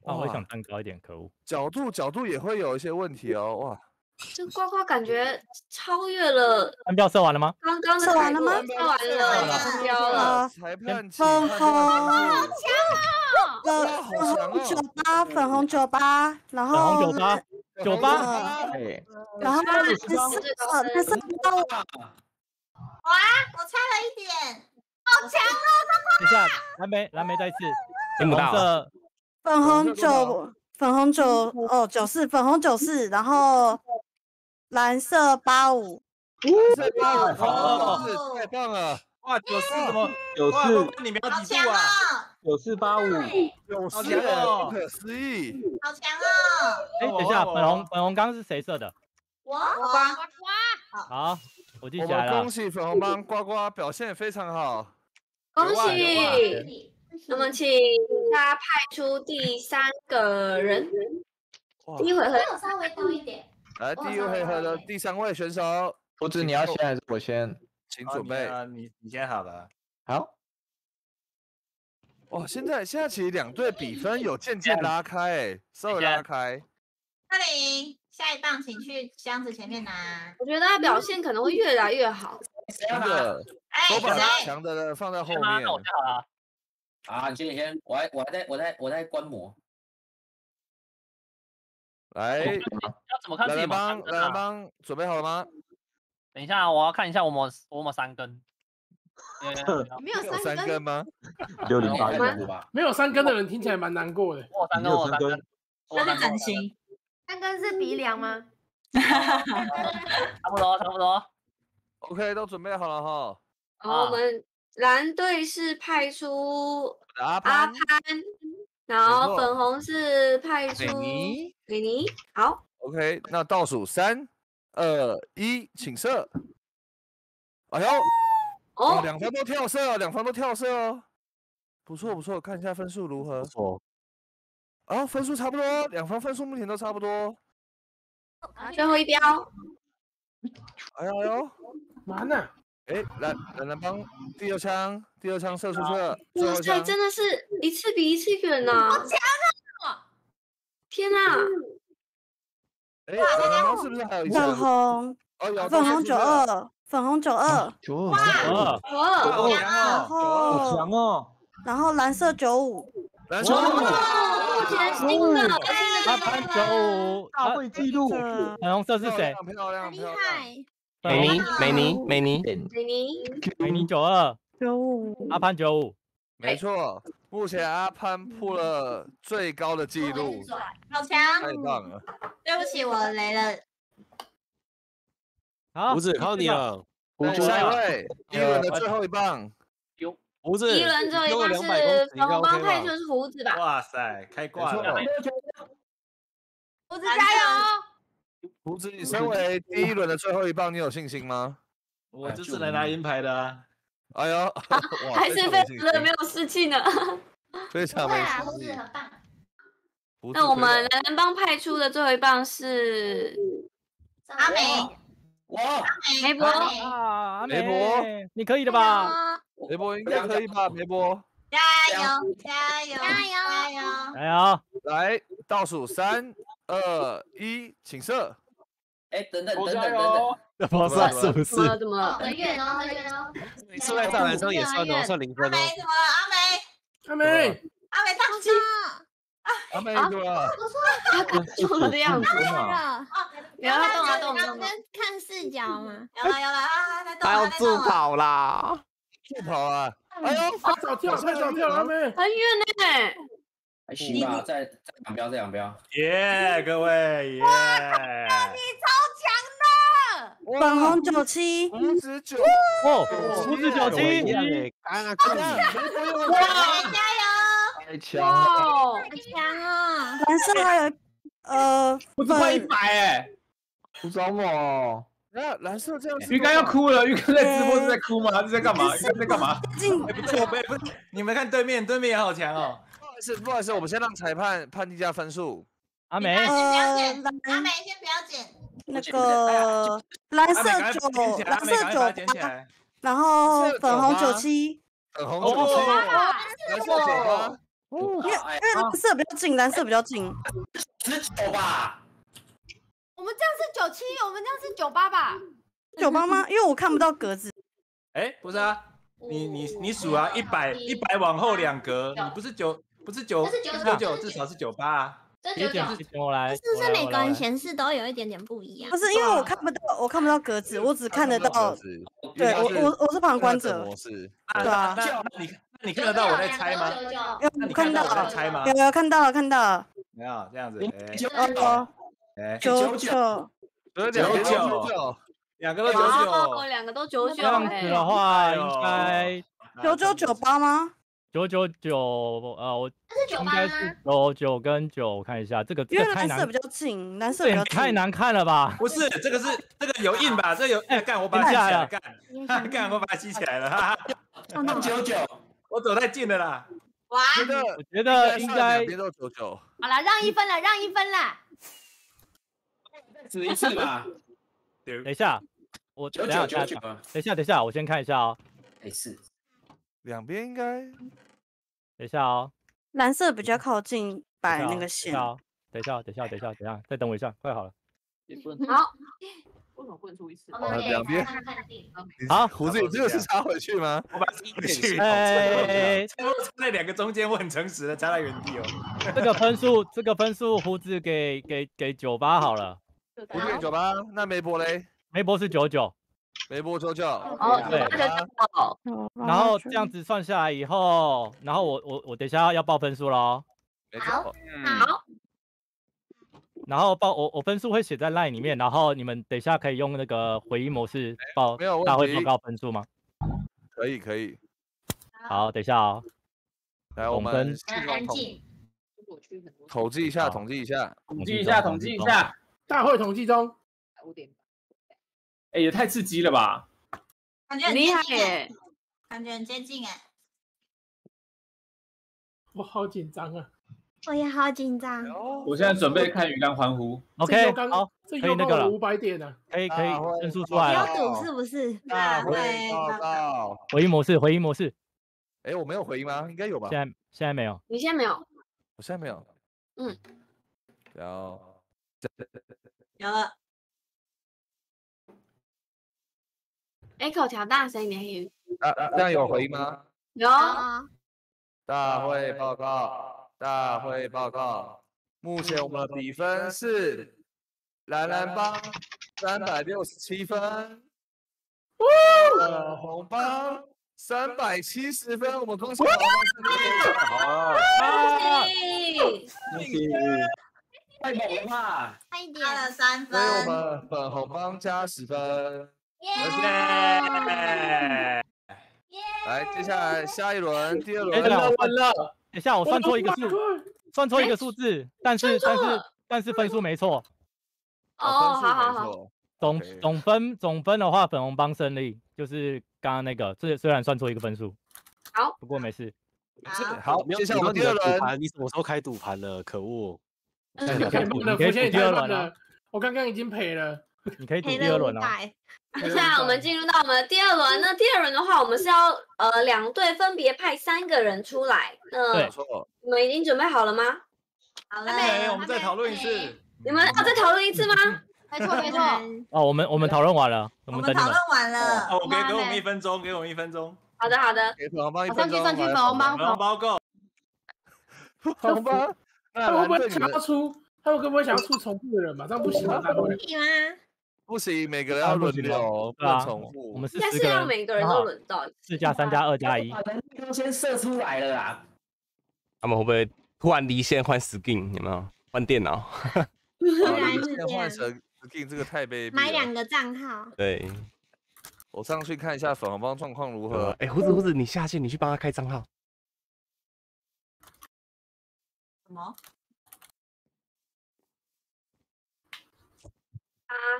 我想站高一点，可恶，角度也会有一些问题哦，哇。 这呱呱感觉超越了。三标射完了吗？刚射完了吗？射完了，三标了。粉红98，粉红98，然后98，然后蓝色到我。哇，我差了1点，好强哦，呱呱！等一下，蓝莓再次，听不到。粉红94，粉红94，然后。 蓝色85，85，太棒了！哇，94怎么94？你瞄几度啊？9485，94，不可思议！好强哦！哎，等一下，粉红刚是谁射的？呱呱。好，我记起来了。恭喜粉红帮呱呱表现非常好，恭喜！那么，请大家派出第3个人。第一回合有稍微高一点。 来，第一回合的第3位选手，胡子你要先还是我先？请准备，你先好了。好。哇，现在其实2队比分有渐渐拉开，稍微拉开。那你下一棒请去箱子前面拿。我觉得他表现可能会越来越好。真的，都把强的放在后面。那我先好了。啊，你先，我在观摩。 来，要怎么看自己？来帮，准备好了吗？等一下，我要看一下我有没有3根。没有3根吗？608根吧。没有3根的人听起来蛮难过的。我3根。那是整形。3根是鼻梁吗？差不多。OK， 都准备好了哈。好，我们蓝队是派出阿潘。 然后粉红是派出美妮，好 ，OK， 那倒数3、2、1，请射。哎呦，哦，2方都跳射哦，不错，看一下分数如何。哦，分数差不多，2方分数目前都差不多。最后一标。哎呦，嘛呢？ 哎，蓝帮第2枪射出去了。哇塞，真的是一次比一次远呐！好强啊！天哪！哎，蓝帮是不是还有一次？粉红92，92，好强哦！然后蓝色95，全新的，他潘9大会纪录，粉红色是谁？漂亮，厉害！美妮9295，阿潘95，没错。目前阿潘破了最高的纪录，好强，太棒了！对不起，我雷了。好，胡子靠你了。下一位，第一轮的最后一棒。 胡子，第一轮最后一棒是帮帮派，就是胡子吧？哇塞，开挂了！胡子加油！胡子，你身为第一轮的最后一棒，你有信心吗？我就是来拿银牌的啊！哎呦，还是非常的没有士气呢。非常没士气。胡子很棒。那我们男人帮派出的最后一棒是阿美。哇！梅博，梅博，你可以的吧？ 梅波应该可以吧？梅波，加油加油加油加油！来，倒数3、2、1，请射。哎，等等，那不算是不是？怎么了？很远哦，很远哦。你输在上篮上也算哦，算0分哦。阿美上去。阿美怎么了？他刚输了的样子。不要动啊动！看视角嘛。有了啊！他要助跑啦！ 助跑啊！哎呦，太小跳，阿妹，很远呢。还行吧，再两标。耶，各位，耶！哇，你超强的！粉红97，597，哦，597，耶！哇，加油！太强了，太强了！蓝色还有快100哎，好爽哦！ 蓝色这样，鱼竿要哭了。鱼竿在直播是在哭吗？是在干嘛？在干嘛？不是，你们看对面也好强哦。不好意思，我们先让裁判判定一下分数。阿美，阿美先不要剪。那个蓝色9，然后粉红97，粉红97，蓝色9。因为蓝色比较近。19吧。 我们这样是97，我们这样是98吧？98吗？因为我看不到格子。哎，不是啊，你数啊，100往后2格，你不是九，是99，至少是98啊。99来。是不是每个人显示都有一点点不一样？不是，因为我看不到格子，我只看得到。对，我是旁观者。对啊。那你看得到我在猜吗？有看到我在猜吗？有看到了。没有这样子。99，2个都99，2个都99。这样子的话，应该998吗？999，我应该是9跟9，我看一下这个，因为蓝色比较近，蓝色比较太难看了吧？不是，这个有印吧？这有哎，干我把它吸起来，干我把它吸起来了，99，我走太近了啦。哇，我觉得应该别到99。好了，让一分了。 只一次吧。等一下，我等一下，我先看一下哦。没事，两边应该。等一下哦。蓝色比较靠近白那个线。等一下，再等我一下，快好了。好。为什么混出一次？两边。好，胡子，你这个是插回去吗？我把插回去。哎，插在两个中间，我很诚实的插在原地哦。这个分数，胡子给98好了。 不对，98，那梅博嘞？梅博是99，梅博99。哦，对。然后这样子算下来以后，然后我等一下要报分数咯。好。然后报我分数会写在 LINE 里面，然后你们等一下可以用那个回音模式报，大会报告分数吗？可以。好，等一下哦。来，我们统计一下。 大会统计中，哎，也太刺激了吧！感觉很厉害耶，感觉很接近哎。我好紧张啊！我也好紧张。我现在准备看鱼竿欢呼。OK， 好，可以那个了。500点啊！可以，分数出来了。要赌是不是？大会报告。回音模式。哎，我没有回音吗？应该有吧？现在没有。你现在没有？我现在没有。嗯。然后。 有了 ，echo 调大声一点可以。这样有回音吗？有。大会报告。大会报告。目前我们的比分是蓝蓝帮367分，红帮370分。我们恭喜红帮！好，恭喜！太猛了吧！差一点，差了3分。所以我们粉红帮加10分。耶！ 来，接下来下一轮，第二轮。完了！等下我算错一个数，但是分数没错。哦，好。总分的话，粉红帮胜利，就是刚刚那个，这虽然算错一个分数，好，不过没事。好，接下来我们第二轮，你什么时候开赌盘了？可恶！我现在第二轮了，我刚刚已经赔了。 你可以第二轮啊！接下来我们进入到我们的第二轮。那第二轮的话，我们是要两队分别派3个人出来。对，你们已经准备好了吗？好了，我们再讨论一次。你们要再讨论一次吗？没错。哦，我们讨论完了，我们讨论完了。哦，给我们一分钟。好的。给粉红帮1分钟。上去粉红帮够。红包，他会不会想要出？他们会不会想要出重复的人嘛？这样不行啊！可以吗？ 不行，每个人要轮流，对啊，我们是10个人，应该是要每个人都轮到4+3+2+1。把人都先射出来了啦。他们会不会突然离线换 skin？ 有没有换电脑？离线换成 skin 这个太卑鄙。买2个账号。对，我上去看一下粉红帮状况如何。哎，胡子，你下线，你去帮他开账号。什么？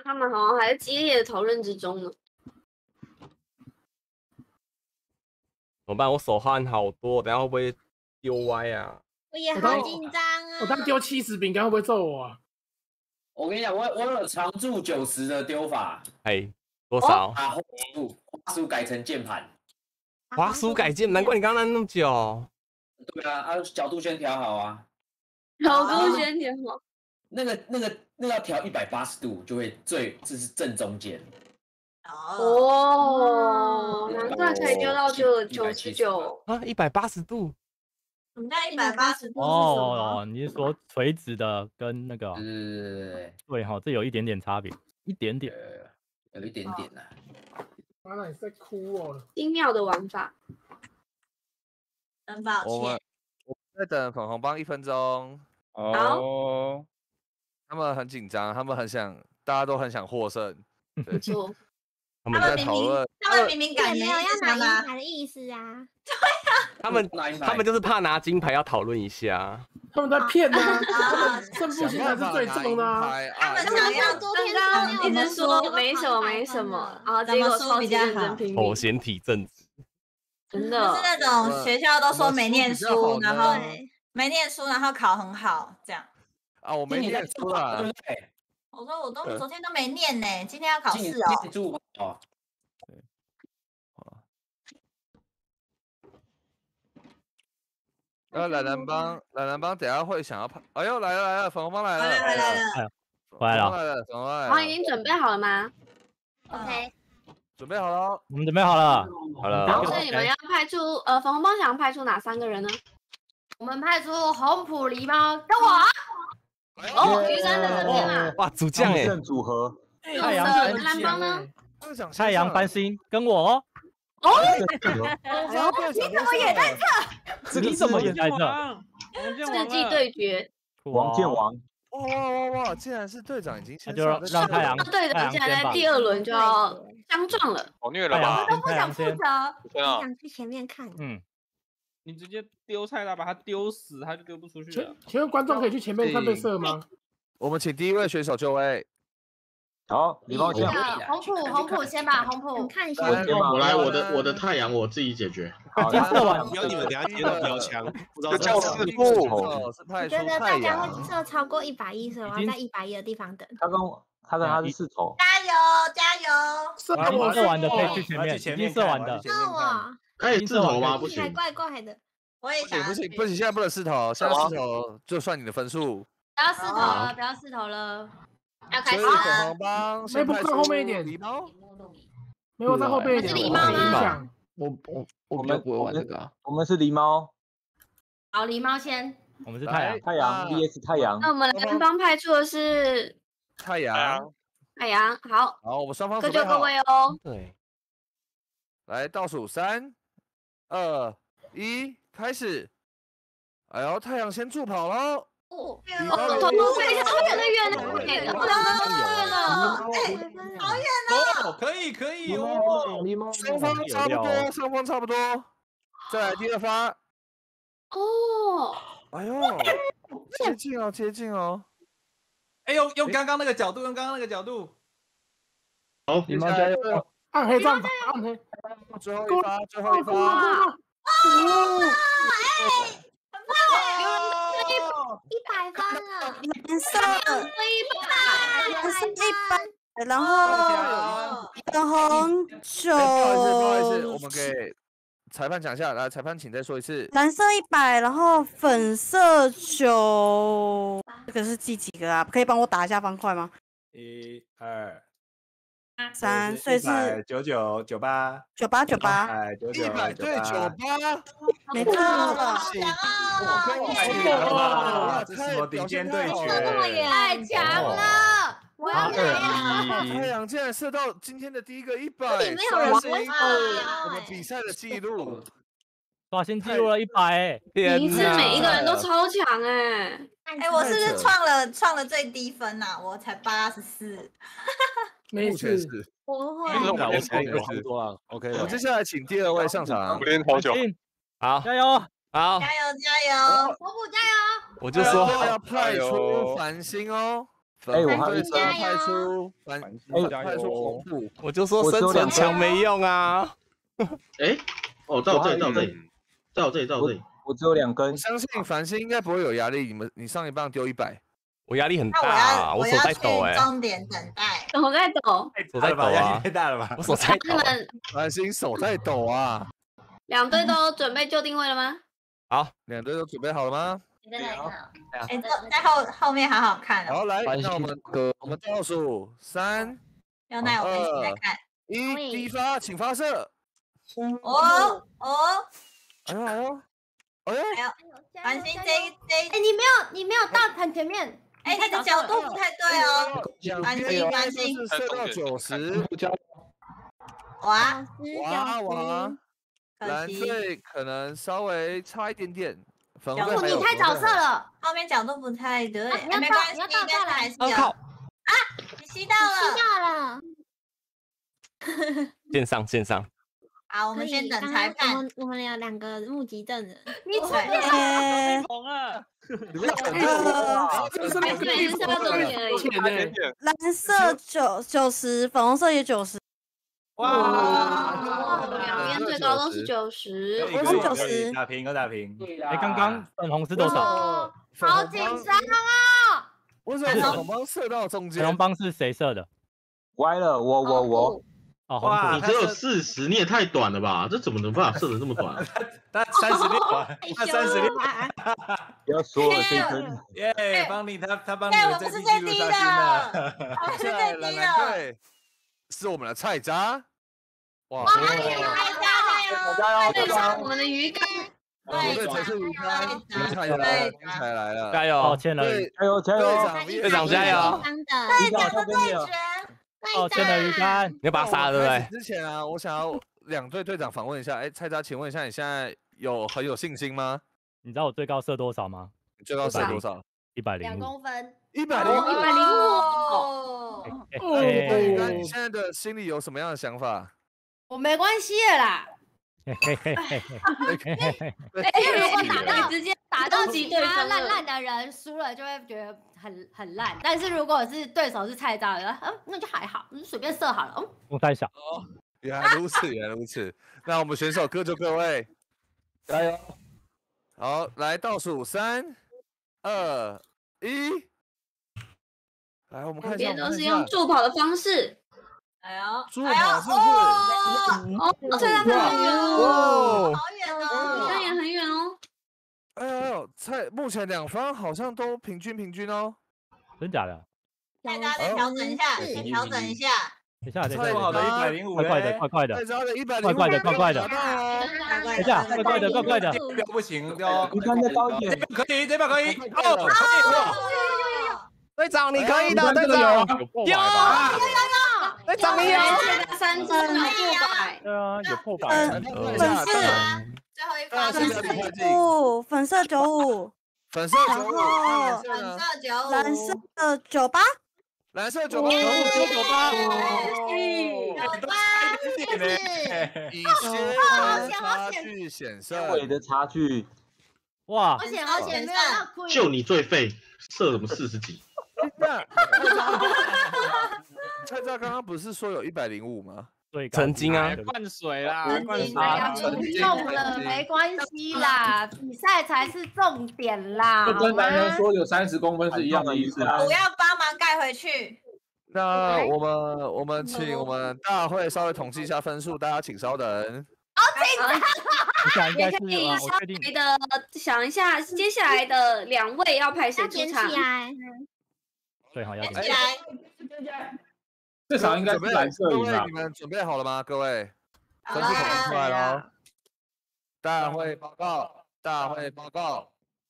他们好像还在激烈的讨论之中呢。怎么办？我手汗好多，等下会不会丢歪啊？我也好紧张啊！我刚丢70饼干，会不会揍我啊？我跟你讲，我有常驻90的丢法。哎，多少？把滑鼠改成键盘。滑鼠改键，难怪你刚刚按那么久。对啊，角度先调好啊。角度先调好。 那个要调180度，就会这是正中间。哦，难怪可以丢到99啊！180度，我们在180度哦，你是说垂直的跟那个？对哈，这有一点点差别，有一点点呐。妈的，你在哭哦！精妙的玩法，很抱歉。我在等粉红帮1分钟。好。 他们很紧张，他们很想，大家都很想获胜。没错，他们明明感觉没有要拿金牌的意思啊。对啊，他们就是怕拿金牌，要讨论一下。他们在骗啊！他们胜负心才是最重的。他们刚刚一直说没什么，然后结果超级认真拼命。头衔体正直，真的是那种学校都说没念书，然后考很好这样。 啊，我没念书啦。我说我昨天都没念呢，今天要考试哦。哦，对，好。然后懒懒帮等下会想要拍。哎呦，来了，粉红帮来了。来了，粉红帮。已经准备好了吗 ？OK， 准备好了。我们准备好了。好了。然后是你们要派出粉红帮想派出哪3个人呢？我们派出红普狸猫跟我。 哦，余生在这边啊！哇，主将哎，组合太阳蓝帮呢？太阳繁星跟我哦，你怎么也在这？你怎么也在这？世纪对决，王建王，哇！竟然是队长已经先上，让太阳队长竟然在第2轮就要相撞了，好虐了吧？我都不想负责，我想去前面看。嗯。 你直接丢菜了，把他丢死，他就丢不出去了。请问观众可以去前面看被射吗？我们请第1位选手就位。好，你帮我讲。红普先吧，红普，你看一下。我来，我的太阳我自己解决。好，不要你们等下接到标枪，这叫四步。我觉得大家会射超过110，所以我要在110的地方等。他是4头。加油！射完的可以去前面，射完的。那我。 可以4头吗？不行，怪的。我也想。不行，现在不能4头，现在4头就算你的分数。不要4头了，要开始了。粉红帮，谁不在后面一点？狸猫，没有在后面一点。是狸猫吗？我没有玩这个。我们是狸猫。好，狸猫先。我们是太阳，太阳 VS 太阳。那我们蓝方派出的是太阳，太阳好。好，我们双方各就各位哦。对，来倒数3、2、1，开始。哎呦，太阳先助跑喽！哦，头路非常远的远了，远了，好远哦！可以可以哦，双方差不多，双方差不多。再来第二发。哦，哎呦，接近哦，接近哦！哎呦，用刚刚那个角度，用刚刚那个角度。好，你们加油！暗黑战法，暗黑。最后一发，最后一发！哦，哎！ 100分了，100分，然后9。不好意思，我们给裁判讲一下，来，裁判请再说一次。蓝色100，然后粉色9，这个是第几个啊？可以帮我打一下方块吗？1、2、3，所以是9998，100对98，没错了，我跟你讲，这是我顶尖对决，太强了，我要赢！太阳竟然射到今天的第一个100，没有人是我们比赛的记录，刷新记录了100，每一次每一个人都超强哎，哎，我是不是创了最低分呐？我才84。 目前是，不会，我差不多了。OK， 我接下来请第二位上场，我练好久，好，加油，好，加油，加油，火虎加油！我就说要派出繁星哦，哎，我还是要派出繁星，派出火虎，我就说生存墙没用啊。哎，哦，在我这里，在我这里，在我这里，在我这里，我只有2根，我相信繁星应该不会有压力。你上一棒丢100。 我压力很大，我手在抖哎。重点等待，手在抖，手在抖啊！压力太大了吧？我手在抖。安心手在抖啊！两队都准备就定位了吗？好，两队都准备好了吗？好。哎，在后面好好看。好，来，那我们倒数3、2、1，第一发，请发射。哦。哎呦！繁星这一，哎，你没有到很前面。 哎，那个角度不太对哦。繁星射到90，哇！蓝队可能稍微差一点点。粉红队你太早射了，后面角度不太对。没关系，应该还是有。啊！你吸到了，线上。好，我们先等裁判。我们有2个目击证人。你错了，红了。 蓝色90，粉红色也90。哇！两边最高都是90，我90。打平。哎，刚刚粉红是多少？好紧张啊！为什么粉红帮射到中间？粉红帮是谁射的？歪了，我。 哇！你只有40，你也太短了吧？这怎么能把射得这么短？他36，他36，不要说了，这分耶，帮你，他帮你，我们是最低的，我们是最低的，是我们的菜渣。哇！菜渣，对上我们的鱼竿，对，才是鱼竿，精彩了，精彩来了，加油！抱歉了，队长加油，队长的对决。 哦，欠了鱼竿，你要把他杀了，对不对？之前啊，我想要2队队长访问一下，哎，菜渣，请问一下，你现在很有信心吗？你知道我最高射多少吗？你最高射多少？105。2公分。105。105。那你现在的心里有什么样的想法？我没关系的啦。因为如果打到其他烂的人输了，就会觉得很烂。但是如果是对手是菜渣的，那就还好，你随便射好了。我太小。原来如此。那我们选手各就各位，加油！好，来倒数3、2、1，来，我们看一下。都是用助跑的方式。 哎呦！哦，菜渣很远哦，好远哦，那也很远哦。哎呦，目前2方好像都平均哦，真假的？大家再调整一下，先调整一下。等一下，等一下，不好的105，快快的，快快的，快快的，等一下，快快的，不行，你看这高点，这边可以，哦，队长你可以的，队长有，队长你有，3针，400，对啊，有400，粉色95，粉色95，粉色95，蓝色98。 蓝色95，998，以先差距险胜，尾的差距，哇，险胜，就你最废，射什么40几？蔡照刚刚不是说有105吗？对，曾经啊，灌水啦，曾经中了没关系啦，比赛才是重点啦。就跟男人说有30公分是一样的意思啊。不要帮。 盖回去。那我们请我们大会稍微统计一下分数，大家请稍等。好，请。也可以稍微的想一下，接下来的2位要派谁出场？对，好，要点起来。至少应该是蓝色赢了。你们准备好了吗？各位，分数统计出来了。大会报告，大会报告。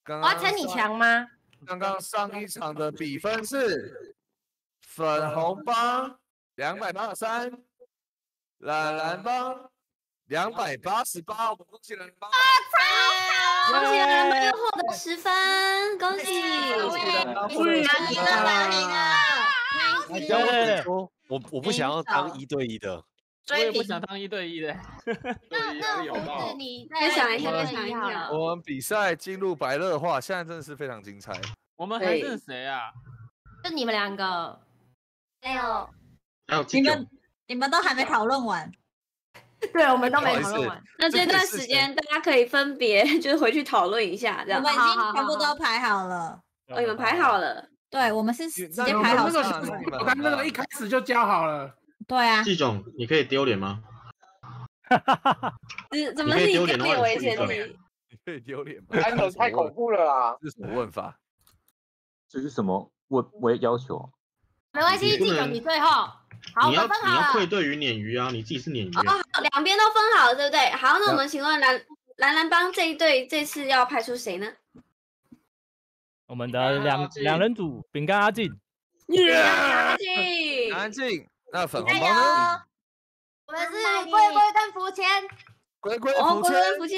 我要称你强吗？ 刚刚上一场的比分是粉红帮283，蓝帮288，我们恭喜蓝帮！恭喜蓝帮又获得10分，恭喜！赢了，赢了！我不想要当1对1的，我也不想当1对1的。那胡子，你再想一下，我们比赛进入白热化，现在真的是非常精彩。我们还剩谁啊？就你们2个，还有你们都还没讨论完。对，我们都没讨论完。那这段时间大家可以分别就是回去讨论一下，这样。我们已经全部都排好了。哦，你们排好了？对，我们是直接排好了。我看那个一开始就教好了。 对啊，季总，你可以丢脸吗？怎么是以丢脸为前提？你可以丢脸吗？安德太恐怖了啦！这是什么问法？这是什么我要求？没关系，季总，你最后好，我们分好了。你要愧对于鲶鱼啊，你自己是鲶鱼。哦，2边都分好了，对不对？好，那我们请问蓝帮这一队这次要派出谁呢？我们的两人组饼干阿进，阿进。 那粉红包呢？我们是龟龟跟福签。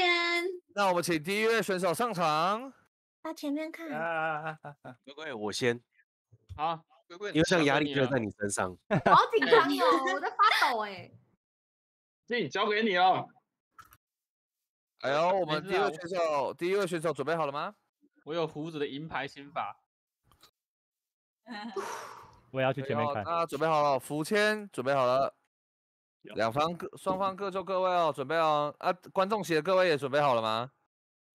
那我们请第1位选手上场。到前面看。龟龟，我先。好，龟龟，因为像压力就在你身上。好紧张哦，我在发抖哎。那你交给你哦。哎呦，我们第一位选手准备好了吗？我有胡子的银牌心法。 我也要去前面看。那准备好了，福签准备好了，双方各就各位哦，准备哦。啊，观众席的各位也准备好了吗？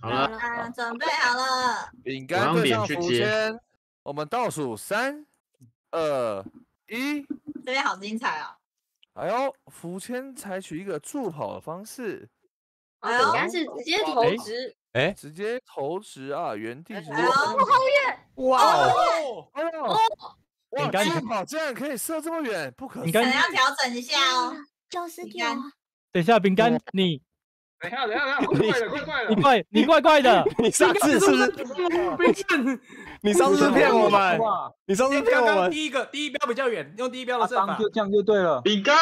好了，准备好了。饼干对上福签，我们倒数3、2、1。这边好精彩哦！哎呦，福签采取一个助跑的方式，哎呦，是直接投掷。 哎，直接投掷啊！原地直接。哇！哎呦！ 哇！助跑竟然可以射这么远，不可能！可能要调整一下哦。就是掉。等一下，饼干你。等一下，你怪怪的，你上次是不是？你上次骗我们，你上次骗我们。第一标比较远，用第一标的射法。这样就对了。饼干。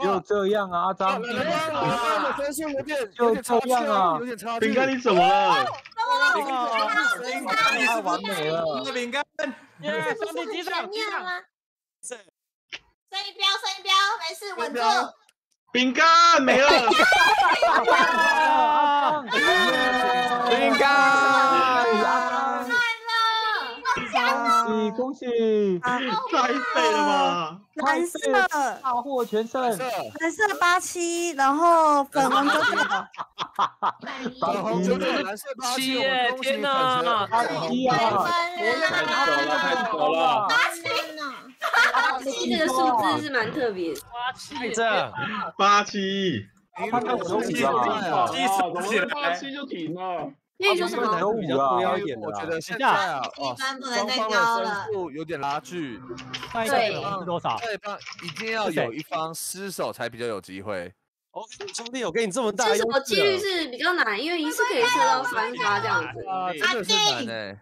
就这样啊，阿张。真是有点差距啊，有点差距。饼干你怎么了？ 太完美了！饼干，兄弟击掌！是，升一标，没事，稳住。饼干没了。饼干，恭喜！太废了吧！蓝色大获全胜，蓝色87，然后粉红998。 粉红998，蓝色87，天哪！太屌了！87这个数字是蛮特别的。87，你看我都起来了，87就停了。也就是可能有比较多要演的。我觉得现在啊，哦，双方的分数有点拉锯。对，是多少？对方一定要有一方失手才比较有机会。哦，兄弟，我给你这么大优势。失手几率是比较难，因为一次可以射到3发这样子。真的是难哎。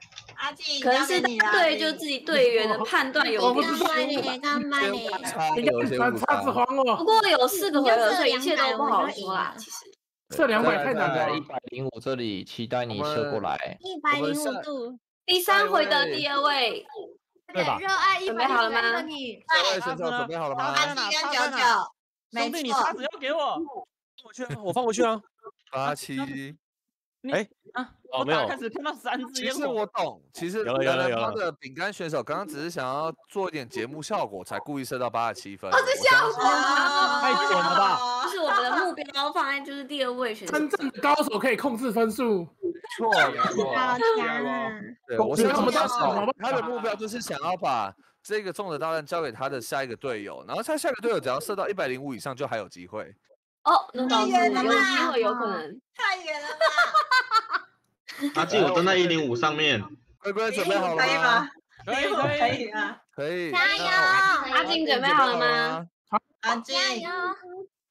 可能是对，就自己队员的判断有点差，只还我。不过有4个回合，所以一切都不好说啦。其实射200太难了，105这里期待你射过来。105度，第3回的2位，对吧？准备好了吗？2位选手准备好了吗？87跟99，兄弟，你叉子要给我，放回去啊！我放回去啊！87。 哎啊！我没有开始看到3只。其实我懂，其实他的饼干选手刚刚只是想要做一点节目效果，才故意设到87分。哦，这效果太准了吧！就是我们的目标放在就是2位选手。真正的高手可以控制分数。错，好强啊！对，我是这么大手，他的目标就是想要把这个中子大战交给他的下一个队友，然后他下一个队友只要射到105以上，就还有机会。 哦，太远了吧？有可能，太远了吧？阿静，我蹲在105上面，乖乖准备好了吗？可以啊，可以。加油！阿静准备好了吗？阿静，加油！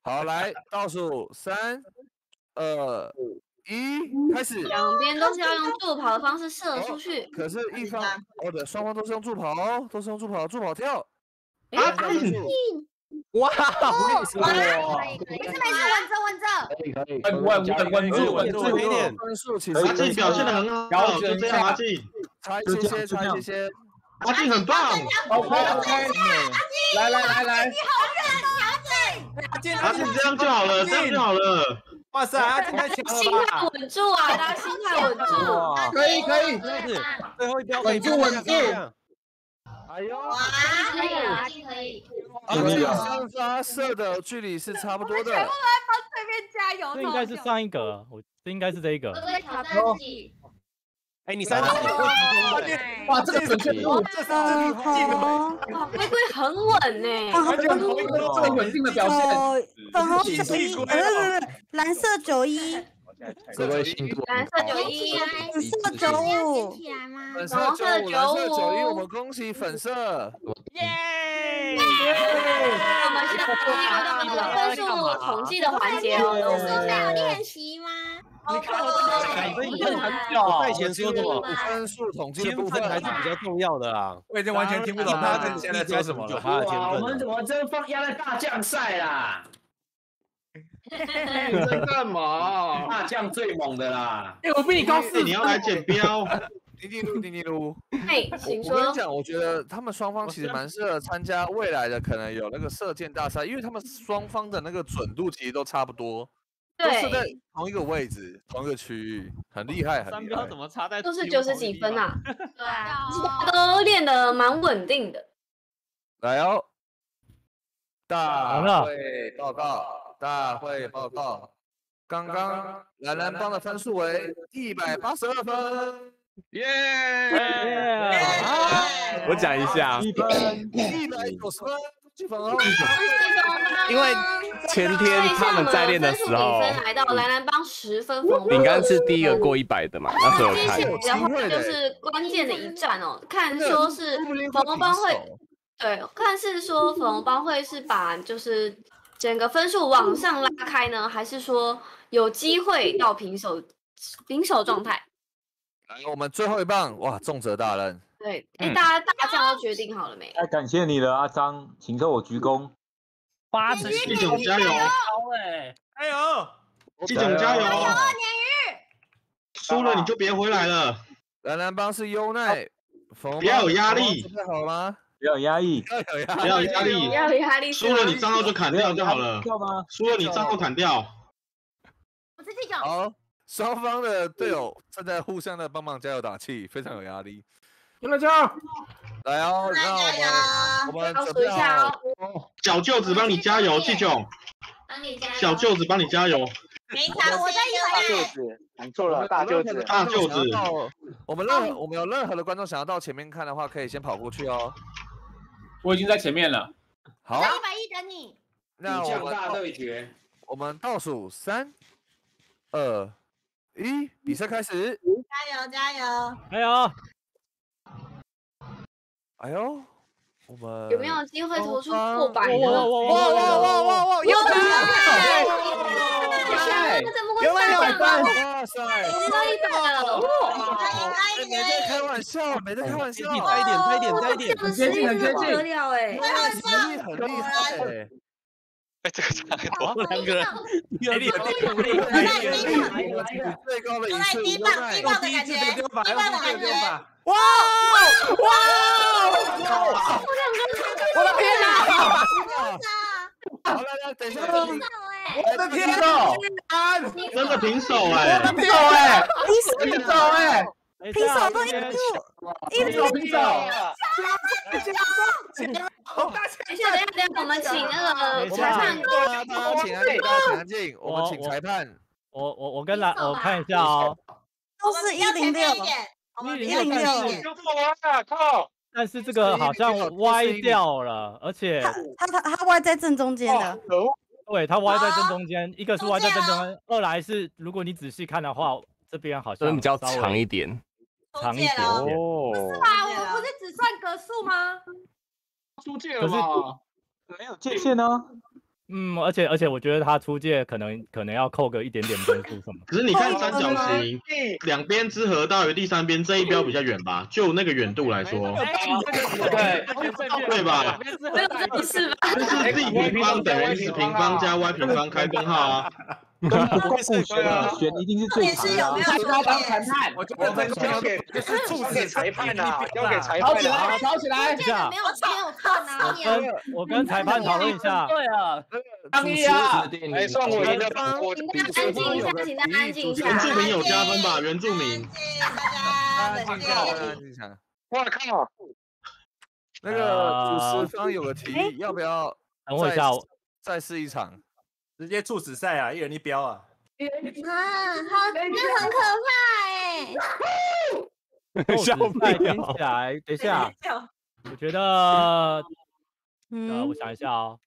好，来倒数3、2、1，开始。两边都是要用助跑的方式射出去。可是，一方哦对，双方都是用助跑哦，都是用助跑，助跑跳。阿静。 哇！没事，稳着。稳住，分数其实阿静表现得很好，然后就这样阿静，差一些，阿静很棒，来，你好热，阿静，这样就好了，哇塞，阿静太强了，心态稳住啊，大家心态稳住，可以，最后一标稳住。 哎呦，可以！3发射的距离是差不多的。全部来帮对面加油！这应该是上一个，这应该是这一个。哎，你3发，哇，这个准确度，这是很稳，龟龟很稳呢，这么稳定的表现。粉红91，蓝色91。 蓝色91，粉色95，粉色91，我们恭喜粉色！耶！我们现在进入到分数统计的环节哦。不是说没有练习吗？你看我这个很屌，赛前说什么分数统计的部分还是比较重要的啊。我已经完全听不懂他跟现在说什么了。哇，我们真放压在大将赛啦！ 你在干嘛？大将最猛的啦！哎，我比你高4，你要来剪标。叮叮噜。嘿，请说。我跟你讲，我觉得他们双方其实蛮适合参加未来的，可能有那个射箭大赛，因为他们双方的那个准度其实都差不多，都是在同一个位置、同一个区域，很厉害，很厉害。三标怎么差在？都是90几分啊！对啊，都练得蛮稳定的。来哦，大会报告。 大会报告，刚刚蓝帮的分数为182分，耶！我讲一下，190分，因为前天他们在练的时候，来到蓝帮10分，饼干是第一个过100的嘛，那时候看。接下来就是关键的一战哦，看说是粉红帮会，对，看是说粉红帮会是把就是。 整个分数往上拉开呢，还是说有机会到平手状态？来，我们最后一棒，哇，重责大人。对，哎，大家都决定好了没？哎，感谢你了，阿张，请跟我鞠躬。季总加油！哎呦，季总加油！输了你就别回来了。蓝帮是优奈，不要有压力，准备好吗？ 不要有压力，输了你账号就砍掉就好了，输了你账号砍掉。我是队友。好，双方的队友正在互相的帮忙加油打气，非常有压力。加油！来哦，让我们准备好。小舅子帮你加油，季炯。帮你加油。小舅子帮你加油。没差，我在一百。 讲错了，大舅子。我们有任何的观众想要到前面看的话，可以先跑过去哦。我已经在前面了。好，110等你。那我们大对决，我们倒数3、2。1，比赛开始！加油，加油，加油！哎呦，我们有没有机会投出400呢？哇！又来！又来100分！哇塞！100了！没在开玩笑，没在开玩笑！再一点！很接近，很接近！不得了哎！很厉害！ 哎，这个差很多，2个人，美丽，最高的一次，低棒的感觉，哇哇！我的天哪！好了，等一下，我的天哪！真的平手哎，平手哎！ 平手，等一下，我们请那个裁判哥，我们请裁判。我跟蓝，我看一下哦，都是106，就过弯了，靠！但是这个好像歪掉了，而且他歪在正中间的。 对，它歪在正中间，一个是歪在正中间，二来是如果你仔细看的话，这边好像比较长一点。 长一点哦，不是吧？我不是只算格数吗？出界了吗？没有界限呢。嗯，而且我觉得他出界可能要扣个1点点分数什么。可是你看三角形，两边之和大于第三边这一标比较远吧？就那个远度来说，对吧？没有这不是吧？就是z平方等于x平方加 y 平方开根号啊。 一定是最强的。最高当裁判，我们交给裁判啊，交给裁判。吵起来！没有看啊！我跟裁判讨论一下。对啊，当一啊！哎，算我赢了。安静一下。原住民有加分吧？原住民。安静一下。我靠！那个主持方有个提议，要不要？等我一下，再试一场。 直接猝死赛啊，1人1标啊！好，这很可怕哎！笑麦听起来，等一下，我觉得，我想一下哦，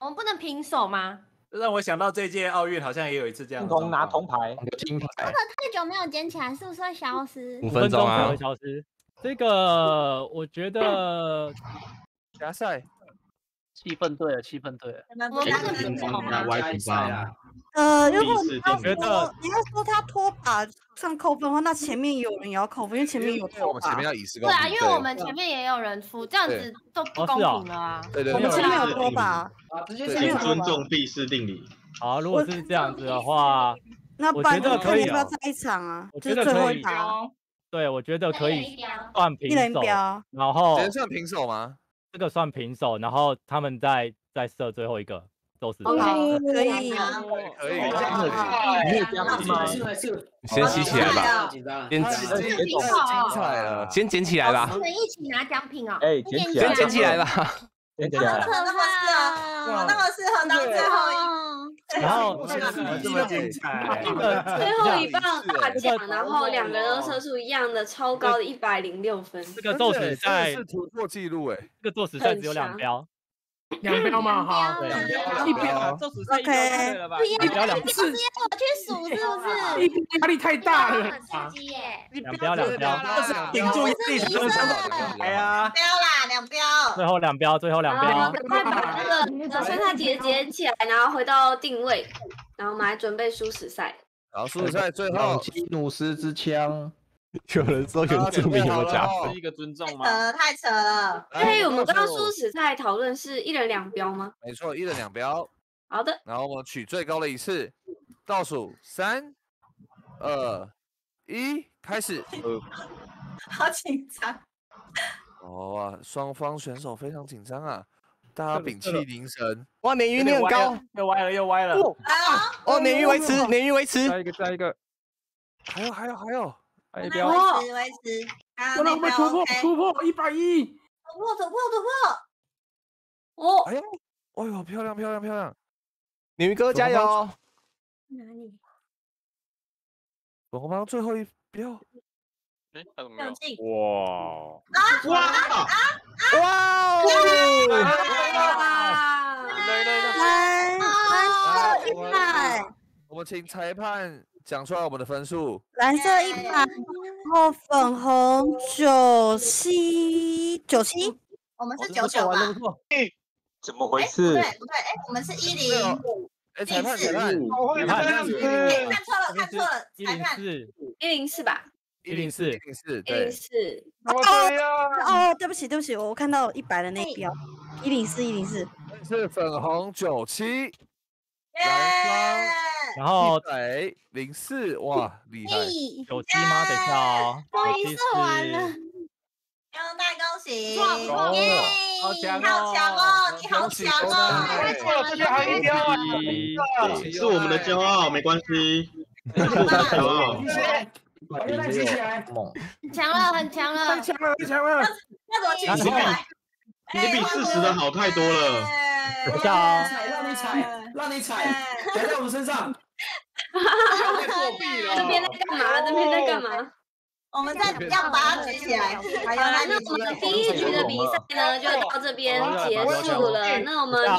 我们不能平手吗？让我想到这届奥运好像也有一次这样，共同拿铜牌，金牌。这个太久没有捡起来，是不是会消失？5分钟啊，会消失。这个我觉得加赛。 气氛对了。我那个平方加 y 平方。如果你要说他拖把上扣分的话，那前面有人也要扣分，因为前面有拖把。我们前面要以示公平。对啊，因为我们前面也有人出，这样子都不公平了啊。对对。我们前面有拖把。请尊重避世定理。好，如果是这样子的话，那我觉得可以要再一场啊，就是最后一场。对，我觉得可以算平手。然后。能算平手吗？ 这个算平手，然后他们再射最后一个，都是。可以，先吸起来吧，先捡起来吧。我们一起拿奖品哦。哎，捡起来吧。那么适合当最后一。然后最后一棒大奖，然后2个人都射出一样的超高的106分。这个宙斯赛是突破纪录哎，这个宙斯赛只有2标。 2标嘛，哈，对，1标，宙斯赛1标了吧？1标2次，我去数是不是？压力太大了，2标，顶住自己中枪的，哎呀，2标啦，2标，最后2标，快把那个生态节捡起来，然后回到定位，然后我们来准备殊死赛，然后殊死赛最后基努斯之枪。 有人说原住民有加分，是一个尊重吗？太扯了！哎，我们刚刚殊死赛讨论是1人2标吗？没错，1人2标。好的。然后我们取最高的一次，倒数3、2、1，开始。好紧张。哇，双方选手非常紧张啊！大家屏气凝神。哇，鲶鱼你很高，又歪了。哦，鲶鱼维持。再一个。还有。 维持，不能被突破110，突破！哦，哎呦，漂亮！鲶鱼哥加油！哪里？我们最后1标。哎，还有没有？哇！来！我请裁判。讲出来我们的分数。蓝色100，然后粉红97。我们是99吧？怎么回事？不对，我们是10。裁判，看错了，裁判104吧？104，对。哦，对不起，我看到100的那标，104。是粉红97。 然后104，哇，厉害！97吗？等一下哦，104完了，恭喜！好强哦，你好强哦！这边还有一条啊，是我们的骄傲，没关系，骄傲。很强了，太强了！要怎么来？你比40的好太多了。 等一下哦，让你踩，踩在我们身上。这边在干嘛？我们在要把它举起来。好了，那我们第一局的比赛呢，就到这边结束了。那我们就等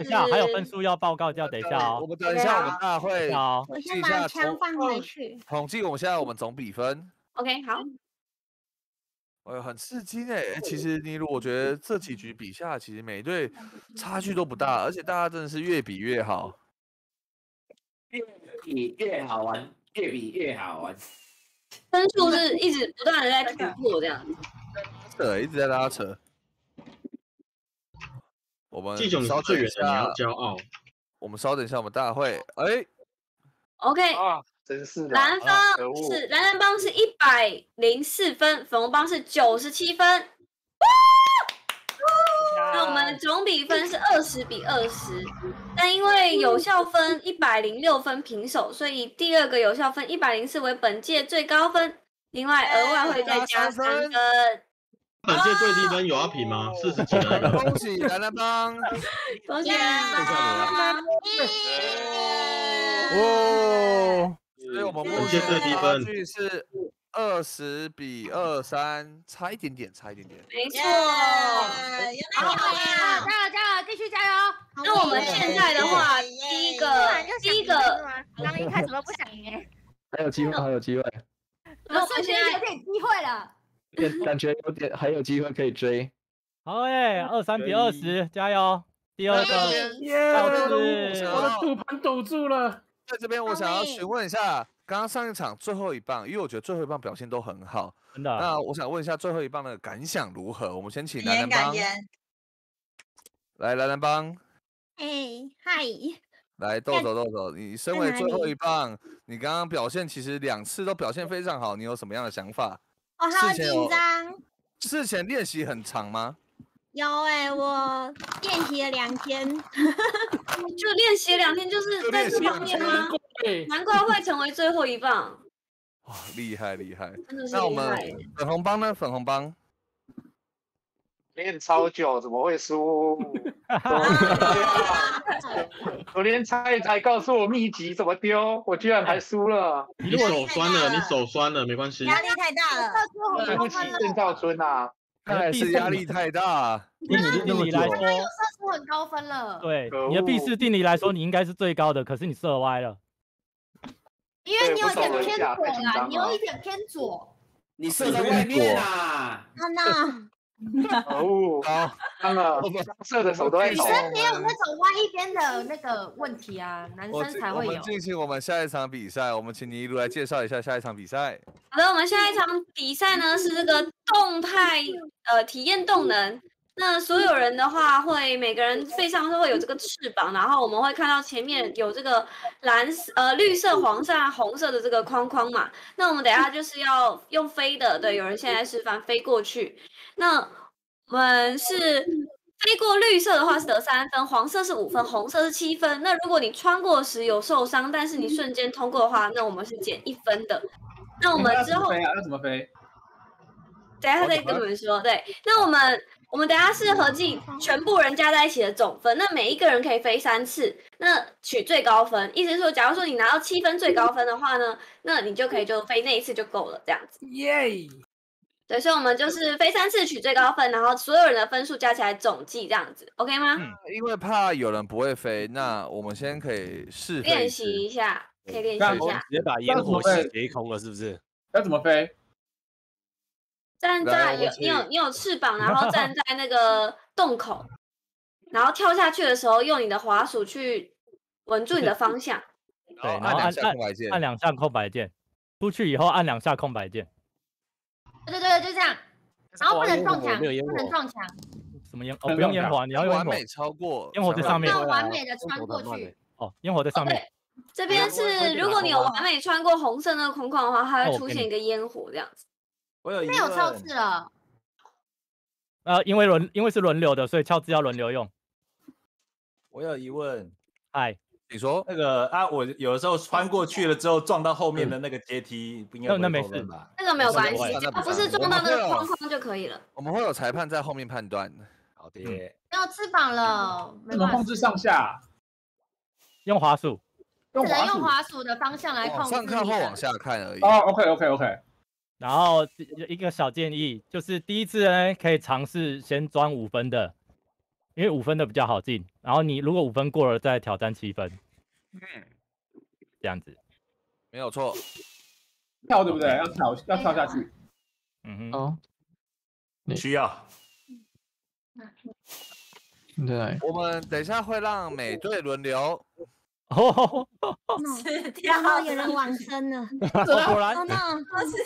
一下，还有分数要报告，就要等一下哦。我们等一下，我们大会我先把枪放回去。统计我们现在我们总比分。OK， 好。 哎，很刺激哎！其实你如果觉得这几局比下，其实每一队差距都不大，而且大家真的是越比越好，越比越好玩，分数是一直不断的在突破这样子，一直在拉扯。我们稍等一下，骄傲。我们稍等一下，我们大会。哎 ，OK。 蓝方是104分，粉红帮是97分。那我们总比分是20比20，但因为有效分106分平手，所以第二个有效分104为本届最高分，另外额外会再加3分。本届最低分有要平吗？40几。恭喜蓝方，恭喜蓝方。 所以我们目前的差距是20比23，差一点点。没错，好，加油，继续加油。那我们现在的话，第一个，刚一开始都不想赢，还有机会。我瞬间有点机会了，感觉有点还有机会可以追。好哎，23比20，加油！第二个，我的赌盘堵住了。 在这边，我想要询问一下，刚刚上一场最后一棒，因为我觉得最后一棒表现都很好，真的。那我想问一下最后一棒的感想如何？我们先请蓝帮。来，蓝帮。哎，嗨。来，豆豆，你身为最后一棒，你刚刚表现其实2次都表现非常好，你有什么样的想法？我好紧张。事前练习很长吗？ 有哎，我练习了2天，就练习2天，就是在这方面吗？难怪会成为最后一棒。哇，厉害！那我们粉红帮呢？练超久，怎么会输？昨天菜才告诉我秘籍怎么丢，我居然还输了。你手酸了，没关系。压力太大了，对不起，郑兆春啊。 看来是压力太大。定理来说，又射出很高分了。对，你的必氏定理来说，你应该是最高的，可是你射歪了。因为你有一点偏左啦，你射在外面啊！安娜。哦，好，安娜，射的手都在抖。女生没有那种歪一边的那个问题啊，男生才会有。我们进行我们下一场比赛，我们请你一路来介绍一下下一场比赛。好的，我们下一场比赛呢是这个。 动态体验动能，那所有人的话会每个人背上都会有这个翅膀，然后我们会看到前面有这个绿色、黄色、红色的这个框框嘛。那我们等一下就是要用飞的，对，有人现在示范飞过去。那我们是飞过绿色的话是得3分，黄色是5分，红色是7分。那如果你穿过时有受伤，但是你瞬间通过的话，那我们是减1分的。那我们之后要怎么飞？ 等下再跟你们说，对，那我们等下是合计全部人加在一起的总分，那每一个人可以飞3次，那取最高分。意思是说，假如说你拿到7分最高分的话呢，那你就可以就飞那一次就够了，这样子。耶！对，所以我们就是飞3次取最高分，然后所有人的分数加起来总计这样子 ，OK 吗？因为怕有人不会飞，那我们先可以试练习一下。可以练习一下。直接把烟火气给空了，是不是？要怎么飞？站在你有翅膀，然后站在那个洞口，然后跳下去的时候，用你的滑鼠去稳住你的方向。对，然后按两下空白键，出去以后按两下空白键。对对对，就这样。然后不能撞墙，不能撞墙。 什么烟？哦，不用烟火，你要用烟火。烟火在上面。要完美的穿过去。哦，烟火在上面。这边是，如果你有完美穿过红色那个框框的话，它会出现一个烟火这样子。我有。那有超字了。因为是轮流的，所以超字要轮流用。我有疑问。哎，你说那个啊，我有的时候穿过去了之后撞到后面的那个阶梯，不应该那没事吧？那个没有关系，只要不是撞到那个框框就可以了。我们会有裁判在后面判断。 好的，没有翅膀了，怎么控制上下？用滑鼠，只能用滑鼠的方向来控制。上看后往下看而已。哦 ，OK。然后一个小建议就是，第一次呢可以尝试先装5分的，因为5分的比较好进。然后你如果5分过了，再挑战7分。嗯，这样子没有错。跳对不对？要跳下去。嗯哼。哦，你需要。 对，我们等一下会让每队轮流。哦，然后有人往生了，果然，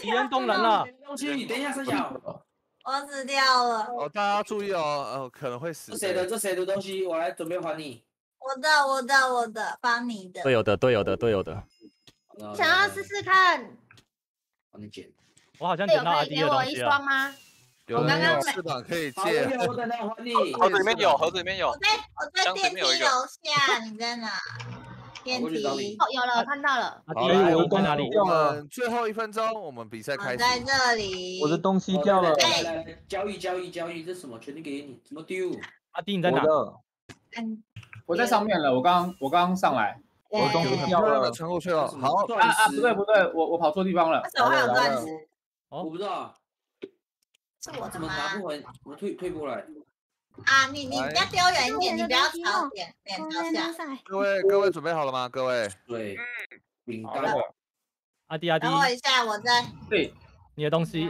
敌人动人了。你等一下，三小，我死掉了。哦，大家注意哦，可能会死。这谁的东西？我来准备还你。我的，帮你的。队友的。想要试试看？帮你捡。我好像捡到阿迪的东西了。给我一双吗？ 我刚刚翅膀可以借，我等下还你。盒子里面有。我在电梯楼下，你在哪？电梯。哦，有了，看到了。好，我在哪里？我们最后1分钟，我们比赛开始。在这里。我的东西掉了。来，交易，这是什么？全力给你，怎么丢？阿弟你在哪？我在上面了，我刚上来。我的东西掉了，穿过去了。好，不对，我跑错地方了。为什么还有钻石？我不知道。 是我怎么拿不回？我退过来。啊，你要丢远一点，你不要朝脸朝下。各位准备好了吗？各位。对。饼干。阿弟。等我一下，我在。对，你的东西，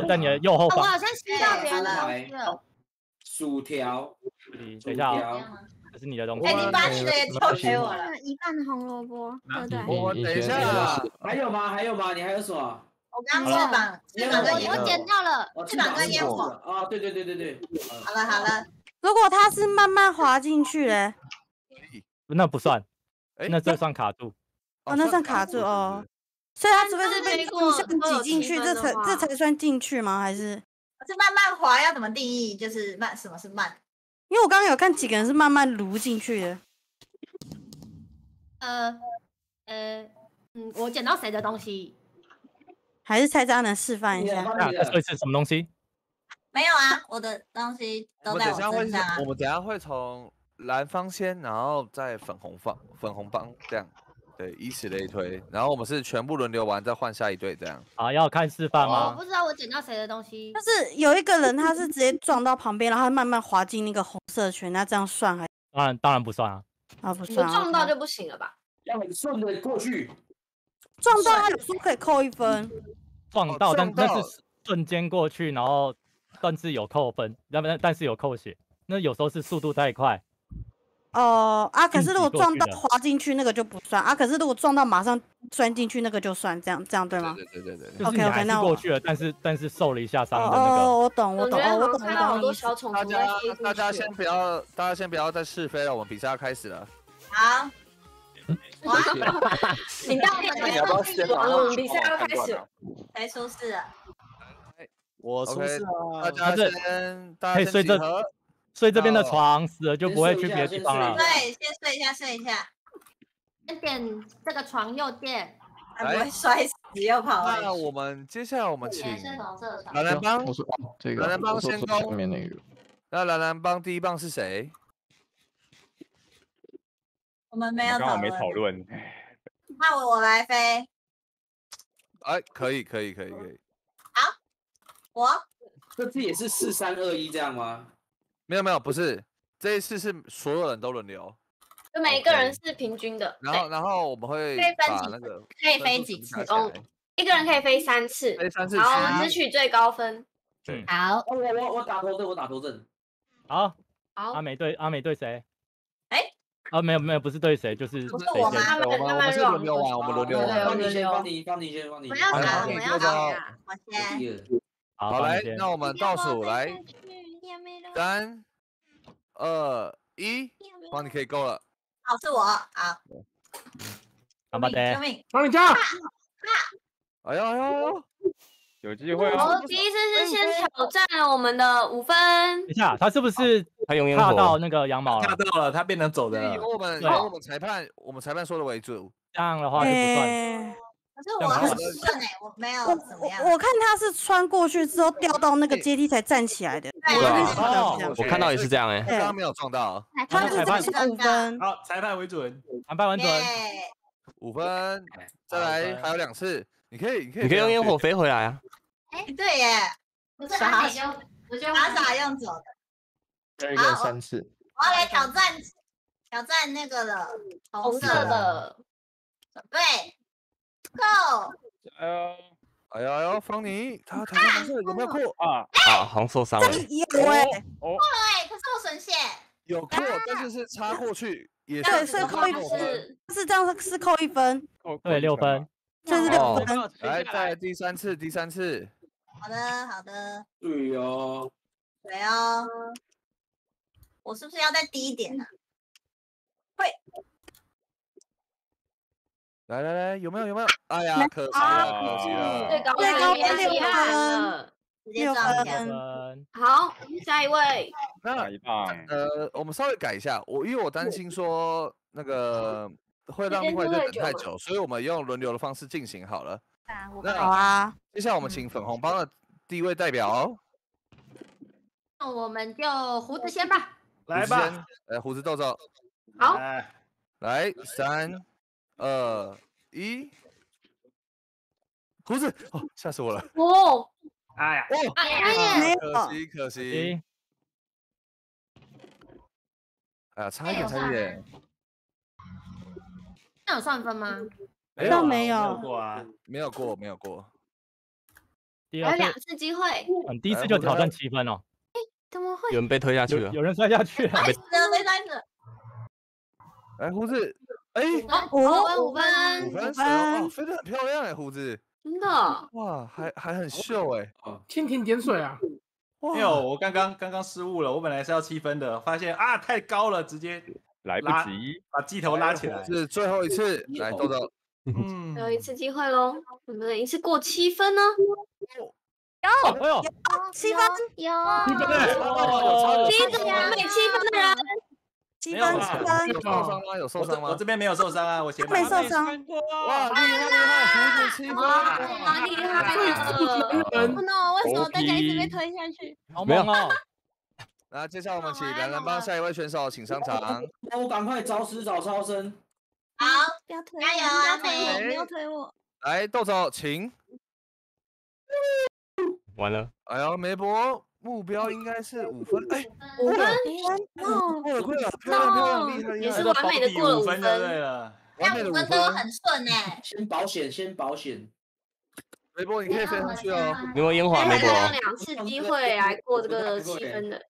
我在你的右后方。我好像吸到别人了。薯条。等一下啊，这是你的东西。哎，你把你的也交给我了。一半红萝卜，对不对？我等一下。还有吗？你还有什么？ 我刚翅膀跟烟火，我捡到了翅膀跟烟火。啊，对。好了。如果它是慢慢滑进去嘞，那不算，那这算卡住。哦，那算卡住哦。所以它除非是被挤进去，这才算进去吗？还是？是慢慢滑要怎么定义？就是慢，什么是慢？因为我刚刚有看几个人是慢慢撸进去的。我捡到谁的东西？ 还是蔡佳能示范一下，这是什么东西？没有啊，我的东西都在我身上啊。我们等下会从蓝方先，然后再粉红方这样，对，以此类推。然后我们是全部轮流完，再换下一队这样。啊，要看示范吗？我不知道我捡到谁的东西。但是有一个人他是直接撞到旁边，然后慢慢滑进那个红色圈，那这样算还？当然不算啊。啊，不算。撞到就不行了吧？要很顺的过去。 撞到他有时候可以扣1分，撞到，但是瞬间过去，然后但是有扣分，但是有扣血，那有时候是速度太快。哦啊，可是如果撞到滑进去那个就不算啊，可是如果撞到马上钻进去那个就算，这样对吗？对。OK， 那我过去了，但是受了一下伤的那个。哦，我懂。我看到好多小宠物。大家先不要再试飞了，我们比赛要开始了。好。 哇！你到底要不要先玩？比赛要开始，谁出事啊？我出事了。大家睡这边的床，死了就不会去别的地方了。对，先睡一下。先点这个床右键，还不会摔死又跑。那我们接下来我们请蓝蓝帮先攻。那蓝帮第一棒是谁？ 我们没有讨论，那我来飞。哎，可以。好，我这次也是4、3、2、1这样吗？没有，不是，这一次是所有人都轮流。就每一个人是平均的。然后我们会把那个可以飞几次？哦，一个人可以飞3次。飞3次，好，我们只取最高分。对，好。我打头阵，我打头阵。好，阿美对谁？哎，啊，没有，不是对谁，就是不是我们，我们是轮流玩，我们轮流玩。帮你先。我要打，我先。 好，来，那我们倒数来，3、2、1，哇，你可以够了。好，是我，好。干嘛的？救命！帮你加！哎呦，有机会哦！我第一次是先挑战我们的5分。等一下，他是不是他用踏到那个羊毛了？踏到了，他变成走的了。由我们裁判说的为主，这样的话就不算。 可是我很顺哎，我没有怎么样。我看他是穿过去之后掉到那个阶梯才站起来的。我看到也是这样哎，刚刚没有撞到。他是5分。好，裁判为准，5分，再来还有2次，你可以用烟火飞回来啊。哎，对耶，不是阿美用，我觉得阿傻用走的。好，3次。我要来挑战那个了，红色的，准备。 Go！ 哎呦，方妮，他有没有过啊？啊，红受伤了。有哎，过了哎，可是我损线。有过，但是是插过去，也是扣1分，是这样，是扣1分。对，6分，这是6分。来，再来第3次。好的。对哦。对哦。我是不是要再低一点呢？会。 来，有没有？哎呀，可惜了，最高6分，直接6分。好，下一位。那我们稍微改一下，因为我担心说那个会让另外一个人等太久，所以我们用轮流的方式进行好了。好啊。接下来我们请粉红帮的第一位代表。那我们就胡子先吧。来吧，来胡子豆豆。好。来3、2、1，胡子，哦，吓死我了！哦，哎呀，哦，可惜，哎呀，差一点。那有算分吗？没有过。还有2次机会，你第一次就挑战7分哦。哎，怎么会？有人被推下去了，有人摔下去了，摔死。哎，胡子。 哎，5分，飞得很漂亮哎，胡子，真的，哇，还很秀哎，蜻蜓点水啊，没有，我刚刚失误了，我本来是要7分的，发现啊太高了，直接来不及把鸡头拉起来，是最后一次，来豆豆，最后一次机会喽，能不能一次过7分呢？有，7分，有，第一组每7分的人。 7分，有受伤吗？我这边没有受伤啊，我前面没受伤。哇，厉害！7分，厉害了！不 ，no， 为什么大家一直被推下去？没有。那接下来我们请蓝蓝帮下一位选手请上场。那我赶快找超生。好，不要推，加油啊，美！不要推我。来，豆豆，请。完了。哎呦，梅博。 目标应该是5分，哎，5分，过了，漂亮，也是完美的过了5分，对了，那5分都很顺哎，先保险，梅波你可以飞上去哦，你有烟花梅波，还有2次机会来过这个7分的，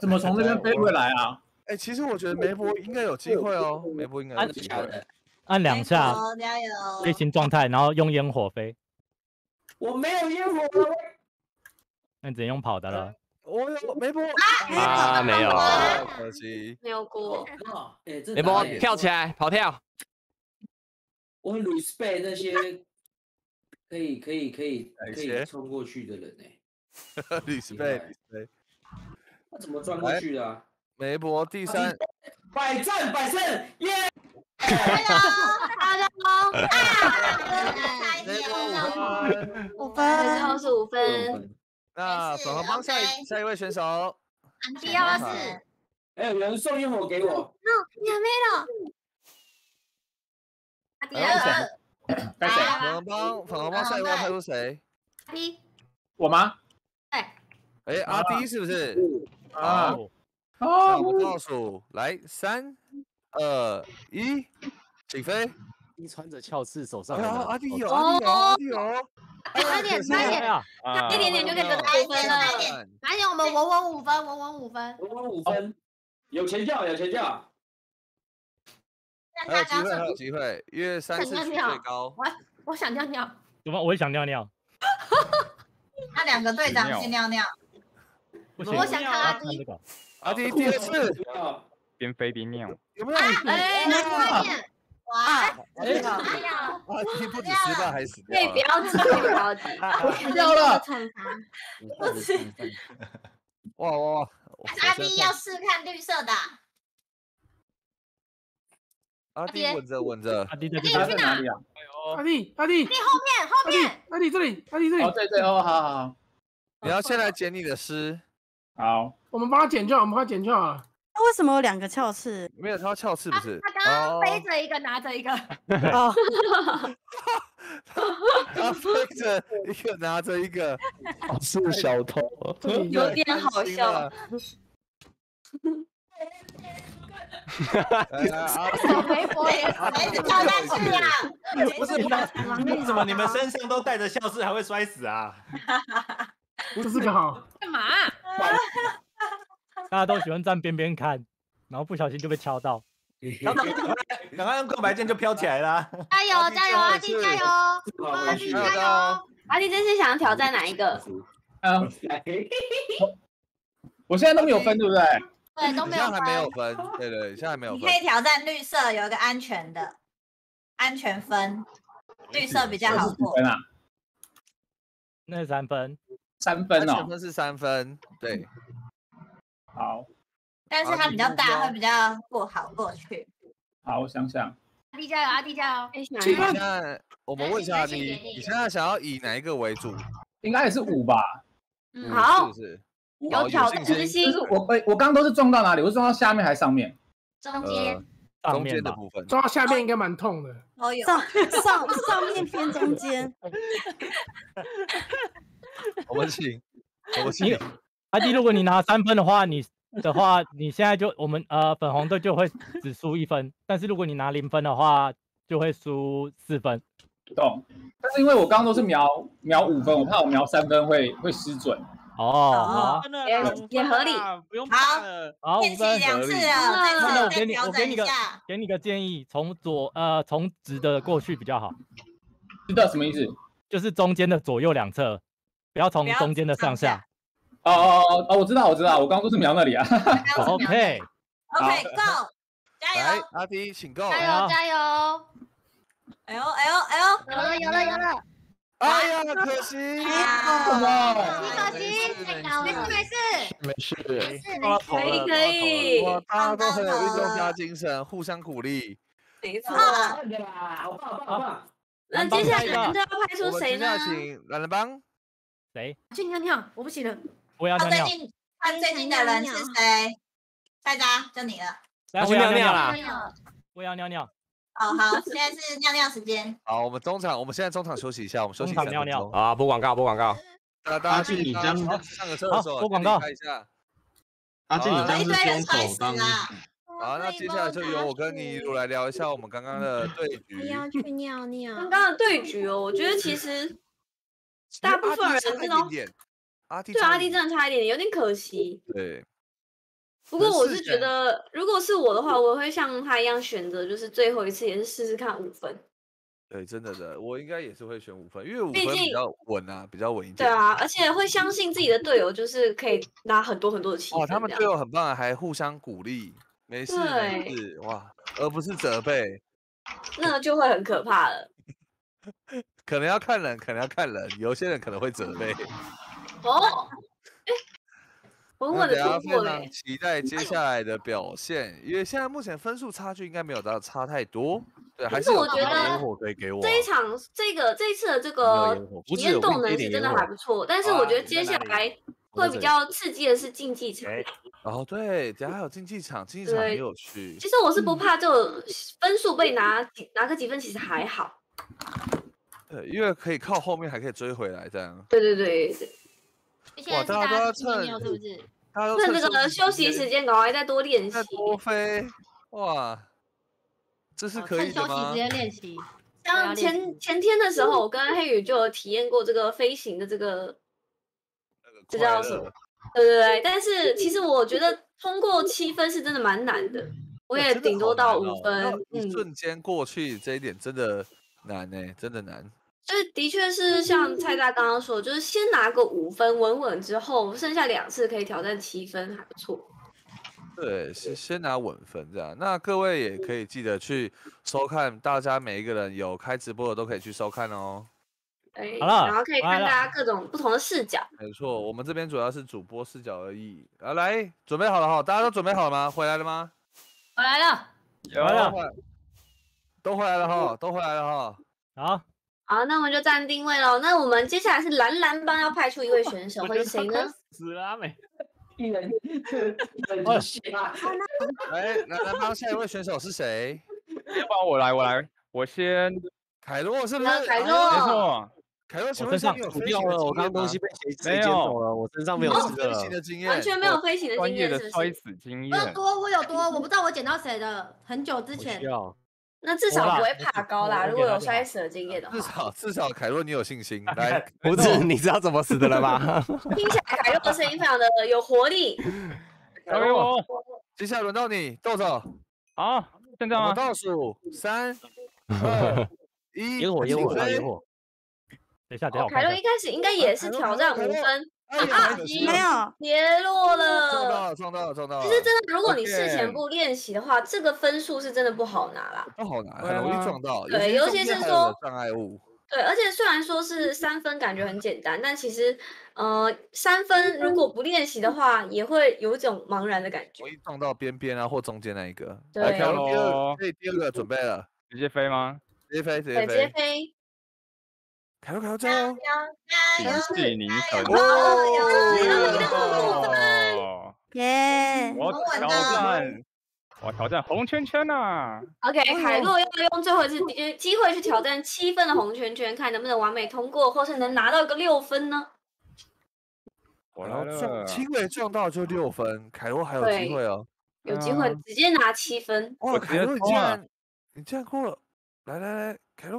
怎么从这边飞回来啊？哎，其实我觉得梅波应该有机会哦，梅波应该有机会，按2下，加油，飞行状态，然后用烟火飞。 我没有烟火，那只能用跑的了。我有没播啊？没有，可惜没有过。没播，跳起来，跑跳。我很 respect 那些可以冲过去的人哎。respect， 他怎么转过去的？没播第3，百胜耶！ Hello， 5分，最后是5分。那粉红帮下一位选手，124。哎，有人送烟火给我。No， 没了。阿迪，粉红帮下一位派出谁？阿迪，我吗？对。哎，阿迪是不是？啊。哦，我倒数，来，3、2、1，起飞！一穿着翘翅，手上阿弟有，阿弟有，快点，一点点就可以得到5分了，快点，我们稳稳五分，有钱叫。还有机会，约3次去最高。我想尿尿。怎么？我也想尿尿。那两个队长去尿尿。我想看阿弟。阿弟第2次。边飞边尿。有没有？哎，快点！哇！哎呀！阿弟不止失败还死掉。不要急！我掉了。不止。哇！阿弟要试看绿色的。 阿弟稳着，阿弟去哪里啊？阿弟后面，阿弟这里，哦对哦，好，你要先来捡你的尸，好，我们帮他捡就好，他为什么有2个翘翅？没有，他要翘翅不是？他刚刚背着一个，拿着一个，哦，他背着一个，拿着一个，是小偷，有点好笑。 小肥婆也是跳下去了。不是，为什么你们身上都带着笑事，还会摔死啊？不是吧？干嘛？大家都喜欢站边边看，然后不小心就被敲到。赶快用空白键就飘起来了。加油，阿弟加油！阿弟加油！阿弟真是想挑战哪一个？我现在都没有分，对不对？ 对，都没有分。对，现在还没有分。你可以挑战绿色，有一个安全的，安全分，绿色比较好过。那是3分，3分哦，那是3分，对。好。但是它比较大，会比较好过去。好，我想想。阿弟加油，现在我们问一下阿弟，你现在想要以哪一个为主？应该也是5吧。好。是不是？ 有挑战之心，就是我刚刚都是撞到哪里？我是撞到下面还是上面？中间的部分，撞到下面应该蛮痛的。哦，有上面偏中间。我们请阿弟，如果你拿3分的话，你现在就我们粉红队就会只输1分，但是如果你拿0分的话，就会输4分。懂？但是因为我刚刚都是瞄5分，我怕我瞄3分会失准。 哦，也合理，不用怕了。好，5分合理。我给你个建议，从直的过去比较好。知道什么意思？就是中间的左右两侧，不要从中间的上下。哦，我知道，我刚刚都是瞄那里啊。OK，Go， 加油！阿弟，请 Go， 加油！哎呦，有了！ 哎呀，可惜！没事，可以。大家都很有运动家精神，互相鼓励。没错，好棒！那接下来我们要派出谁呢？请懒人帮。谁？去尿尿，我不行了。我要尿尿。最近的人是谁？大家就你了。来，我要尿啦！我要尿尿。 好，现在是尿尿时间。好，我们现在中场休息一下，我们休息3分钟。中场尿尿啊，播广告。大家去你家上个厕所，播广告一下。阿俊，你家是凶手，当然。好，那接下来就由我跟你一路来聊一下我们刚刚的对局。不要去尿尿。刚刚的对局哦，我觉得其实大部分人真的，阿弟真的差一点，有点可惜。对。 不过我是觉得，如果是我的话，我会像他一样选择，就是最后一次也是试试看5分。对，真的，我应该也是会选5分，因为5分比较稳啊，比较稳一点。对啊，而且会相信自己的队友，就是可以拿很多的棋。哇，他们队友很棒，还互相鼓励，没事，哇，而不是责备，那就会很可怕了。可能要看人，有些人可能会责备。哦。 大家非常期待接下来的表现，因为现在目前分数差距应该没有到差太多。对，还是我觉得这一场这一次的这个体验动能是真的还不错，但是我觉得接下来会比较刺激的是竞技场。哦，对，等下还有竞技场很有趣。其实我是不怕这种分数被拿个几分，其实还好。对，因为可以靠后面还可以追回来这样。对。哇，大家都要趁。那这个休息时间，赶快再多练习。多飞，哇，这是可以的吗？趁休息时间练习。像前天的时候，我跟黑羽就有体验过这个飞行的这个，这叫什么？对对对。但是其实我觉得通过7分是真的蛮难的，我也顶多到5分。一瞬间过去，这一点真的难欸，真的难。 就是的确是像蔡大刚刚说，就是先拿个5分稳稳之后，剩下2次可以挑战7分，还不错。对，先拿稳分这样。那各位也可以记得去收看，大家每一个人有开直播的都可以去收看哦。哎，好了，然后可以看大家各种不同的视角。没错，我们这边主要是主播视角而已。啊，来，准备好了哈，大家都准备好了吗？回来了吗？我来了，有了，都回来了哈，都回来了哈。好。 好，那我们就站定位喽。那我们接下来是蓝帮要派出一位选手，会是谁呢？死阿美，一人一血。来，蓝帮下一位选手是谁？帮我来，我先。凯洛是不是？凯洛，没错。凯洛，请问上有飞行的经验吗？我刚东西被谁捡走了？我身上没有飞行的经验，完全没有飞行的经验，专业的摔死经验。我有多，我不知道我捡到谁的，很久之前。 那至少不会爬高啦，如果有摔死的经验的话。至少凯洛，你有信心。来，胡子，你知道怎么死的了吧？听起来凯洛的声音非常的有活力。交给我，接下来轮到你，豆豆。好，现在吗？倒数3、2、1。烟火。等一下，凯洛一开始应该也是挑战5分。 啊！没有跌落了，撞到了。其实真的，如果你事前不练习的话，这个分数是真的不好拿啦，不好拿，很容易撞到。对，尤其是说障碍物。对，而且虽然说是3分，感觉很简单，但其实，3分如果不练习的话，也会有一种茫然的感觉。容易撞到边边啊，或中间那一个。对，第二个准备了，直接飞吗？直接飞。 凯洛加油！凝聚凝神哦！耶！我挑战红圈圈呐 ！OK， 凯洛要用最后一次机会去挑战7分的红圈圈，看能不能完美通过，或是能拿到个6分呢？我来了，轻微撞到就6分，凯洛还有机会哦，有机会直接拿7分。哇，凯洛你竟然过了！来，凯洛。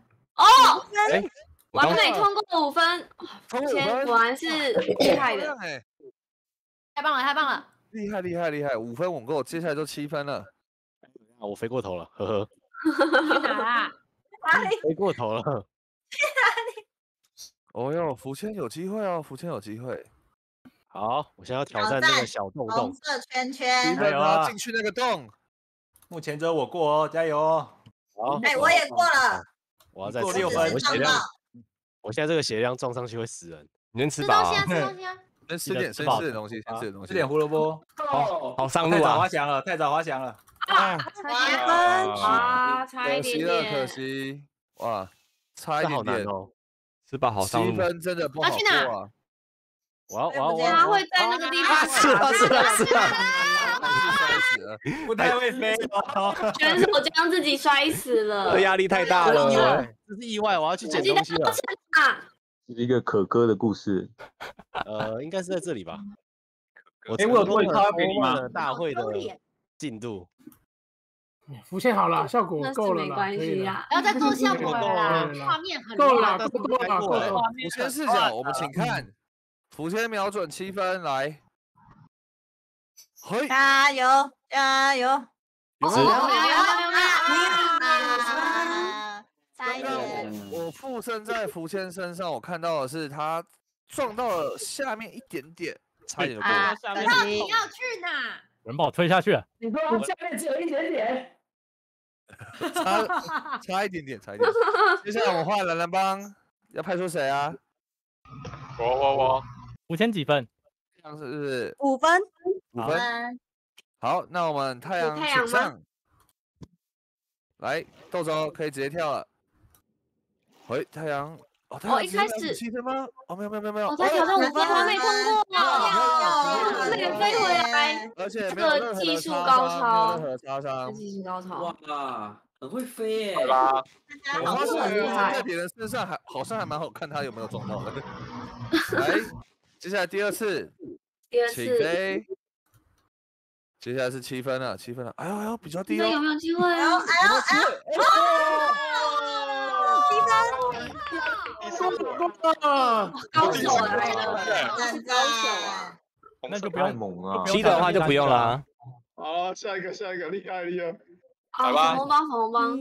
哦，完美通过5分，福签果然是厉害的，太棒了，厉害，5分稳过，接下来就7分了。我飞过头了，呵呵。去哪啦？飞过头了。去哪里？哦哟，福签有机会。好，我现在要挑战那个小洞洞，红色圈圈，加油啊！进去那个洞，目前只有我过哦，加油哦。好，哎，我也过了。 我要再吃6分，我现在这个血量撞上去会死人。你能吃饱？吃东西啊！能吃点生吃的东西，吃点胡萝卜。好上路啊！太早滑翔了！啊，差一点点，可惜！哇，差一点点哦！吃饱好上路。7分真的不好过啊！我要！他会在那个地方死。 不太会飞哦，选手将自己摔死了，压力太大了，这是意外，我要去捡东西了。这是一个可歌的故事，应该是在这里吧？我有多少给你吗？大会的进度，浮现好了，效果够了，没关系啦，不要再做效果啦，画面很够了。浮现视角，我们请看，浮现瞄准7分来。 加油！我附身在福谦身上，我看到的是他撞到了下面一点点，差点过了。你要去哪？人把我推下去。你说下面只有一点点，差一点点。接下来我换蓝帮，要派出谁啊？我福谦几分？这样是不是？5分。好，那我们太阳请上。来，豆豆可以直接跳了。喂，太阳。 哦，一开始7分吗？哦，没有。我才挑战5分，还没通过啊！那个飞回来，而且这个技术高超，技术高超，哇，很会飞耶！好吧，我发现在别人身上还好像还蛮好看，他有没有撞到的？来，接下来第二次，起飞。接下来是7分了，哎呦，比较低哦。有没有机会？高手来了，真高手啊！那就不用猛啊，低的话就不用了。好，下一个，厉害！好吧，红帮。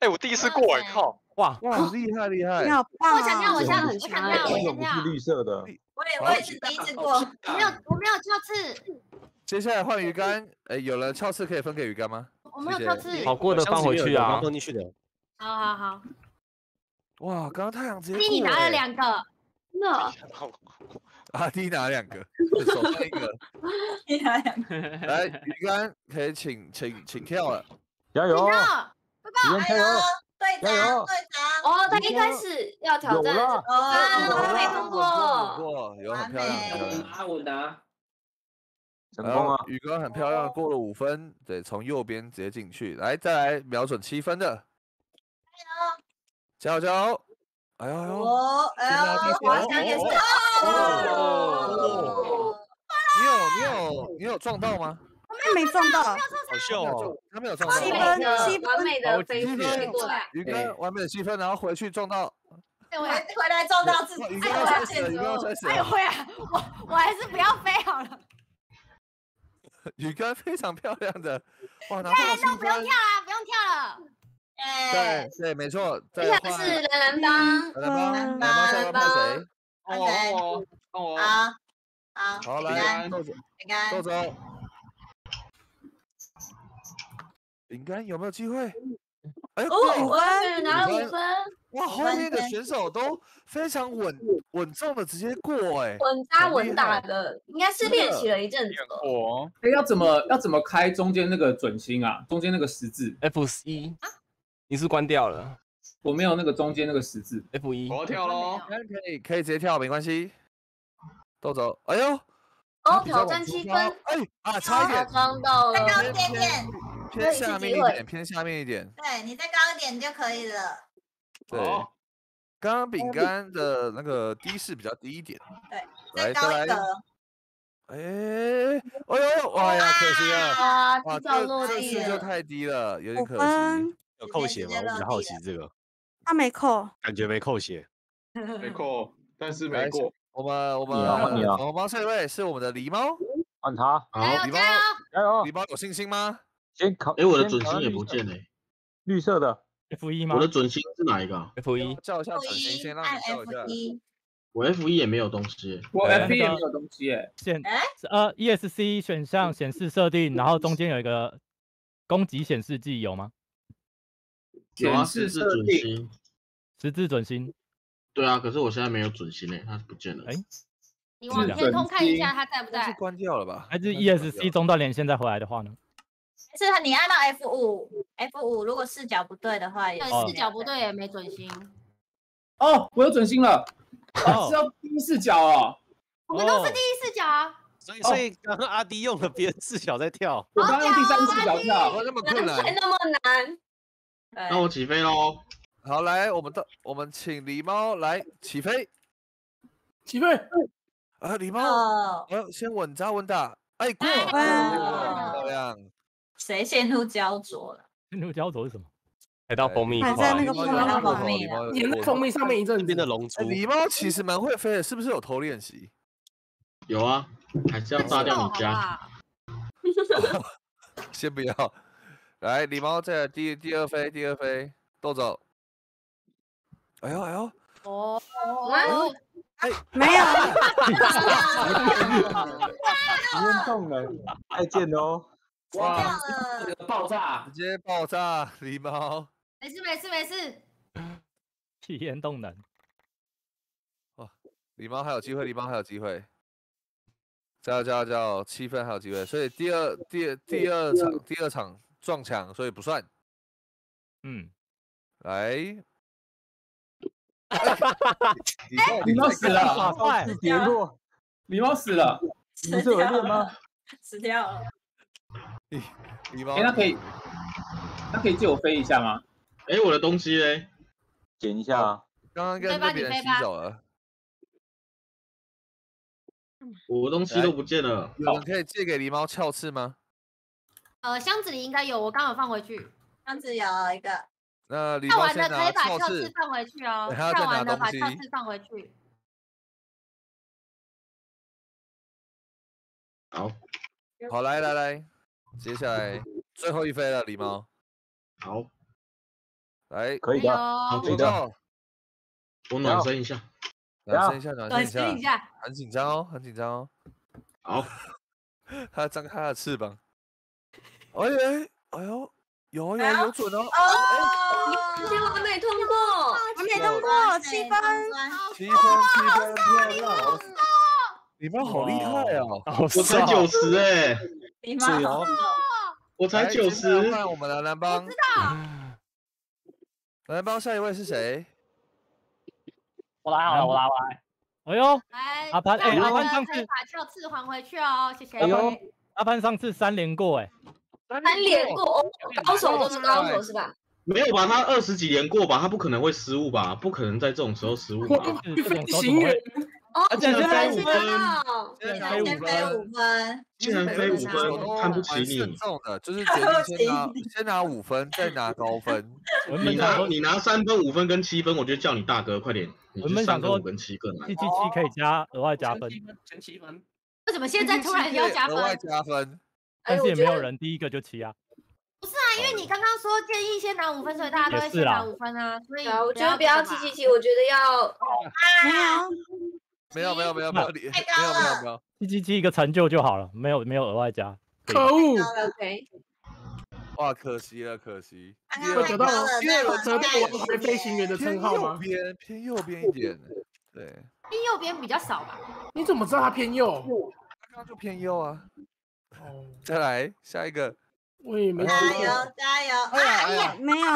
哎，我第一次过，靠！哇，厉害！你好棒！我想跳，我是绿色的。我也是第一次过，我没有跳刺。接下来换鱼竿，哎，有了跳刺可以分给鱼竿吗？我没有跳刺，好过的放回去啊，放进去的。好。 哇，刚刚太阳直接。弟拿了2个，真的。啊，弟拿了2个，手上1个。弟拿2个。来，鱼竿可以请跳了，加油！报告，加油！队长。哦，他一开始要挑战。哦，他没通过。有很漂亮。我拿。成功啊！宇哥很漂亮，过了5分，对，从右边直接进去。来，再来瞄准7分的。加油！ 加油！哎呦！你有撞到吗？他没撞到，好秀哦！他没有撞到，7分，完美的飞过来，鱼哥完美的7分，然后回去撞到，回来撞到自己，鱼哥要摔死了！哎呦喂，我还是不要飞好了。鱼哥非常漂亮的，哇！那不用跳了。 对，没错。是蓝方，我。好，来，豆子。饼干有没有机会？哎呦，5分，拿了5分。哇，后面的选手都非常稳重的直接过，哎，稳扎稳打的，应该是练习了一阵子。哦，哎，要怎么开中间那个准心啊？中间那个十字 F1。 你是关掉了，我没有那个中间那个十字 F1， 我要跳喽，可以直接跳，没关系。豆豆，哎呦，哦，挑战7分，哎啊，差一点，撞到了，再高一点点，偏下面一点，对你再高一点就可以了。对，刚刚饼干的那个的士比较低一点，对，再高一个。 哎呦，哎呀，可惜啊，哇，这次就太低了，有点可惜。 有扣血吗？我比较好奇这个。他没扣，感觉没扣血，没扣，但是没过。我们红包这位是我们的狸猫，换他。加油！狸猫有信心吗？先考。哎，我的准星也不见嘞。绿色的 F1 吗？我的准星是哪一个 ？F1。叫一下准星，先让你叫一下。我 F1 也没有东西。我 F1 也没有东西耶。ESC 选项显示设定，然后中间有一个攻击显示器，有吗？ 显示设定，十字准心。对啊，可是我现在没有准心嘞，它不见了。哎，你往天空看一下，它在不在？关掉了吧？还是 ESC 中断连线再回来的话呢？是你按到 F5，如果视角不对的话，也没准心。哦，我有准心了。是要第一视角哦。我们都是第一视角啊。 所以刚刚阿迪用了别人视角在跳，我刚用第三视角跳，我那么困难，那么难。 那我起飞喽！好，来，我们请狸猫来起飞！啊，狸猫，先稳扎稳打，哎，过，漂亮。谁陷入焦灼了？陷入焦灼是什么？踩到蜂蜜，踩在那个蜂蜜了，粘在蜂蜜上面一阵变的龙珠。狸猫其实蛮会飞的，是不是有偷练习？有啊，还是要炸掉你家。先不要。 来，狸猫再来第二飞，豆走。哎呦，哦，哎，没有，直接中了，再见哦！哇，直接爆炸，狸猫。没事。体验动能。哇，狸猫还有机会。加油加油加油！7分还有机会，所以第二场撞墙，所以不算。嗯，来。 狸猫死了，别过！狸猫死了，你是有练吗？死掉了。狸猫，哎，他可以借我飞一下吗？哎，我的东西嘞，捡一下啊！刚刚跟别人洗手了，我东西都不见了。有人可以借给狸猫撬刺吗？箱子里应该有，我刚好放回去。箱子有一个。 那看完了可以把跳刺放回去哦。看完了把跳刺放回去。好，好，来来来，接下来最后一飞了，狸猫。好，来，可以的，好，可以的。我暖身一下，暖身一下，暖身一下，很紧张哦，很紧张哦。好，他张开他的翅膀。哎哎，哎呦！ 有准哦！哦，结果完美通过，完美通过，7分，漂亮！你们好厉害哦！我才90哎，你们好，我才90。看我们的蓝帮，知道。蓝帮下一位是谁？我来好了，我来。哎呦，阿潘上次把跳刺还回去哦，谢谢。阿潘上次3连过哎。 3连过，高手都是高手是吧？没有吧，他20几连过吧，他不可能会失误吧？不可能在这种时候失误吧？飞行员，竟然飞5分，竟然飞5分，看不起你！就是先拿5分，再拿高分。你拿3分、5分跟7分，我就叫你大哥，快点！你去3分、5跟7个拿。777可以加额外加分，前7分。为什么现在突然要加分？额外加分。 但是也没有人第一个就7啊，不是啊，因为你刚刚说建议先拿5分，所以大家都会先拿5分啊，所以我觉得不要777，我觉得要没有，太高了，777一个成就就好了，没有额外加，可恶，哇，可惜，我得到了，因为我得到我飞行员的称号吗？偏右边一点，对，偏右边比较少吧？你怎么知道他偏右？刚刚就偏右啊。 再来下一个，加油！哎呀，没有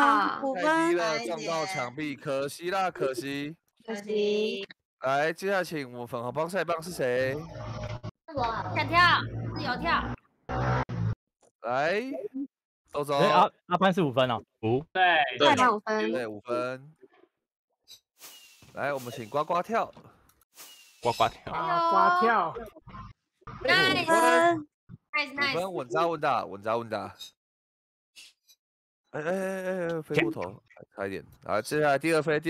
5分，撞到墙壁，可惜。来，接下来请我们粉红帮赛棒是谁？我想跳，自由跳。来，周周，阿潘是5分哦，对，5分。来，我们请呱呱跳，5分。 5分，稳扎稳打。哎，飞过头，差一点。好，接下来第二飞，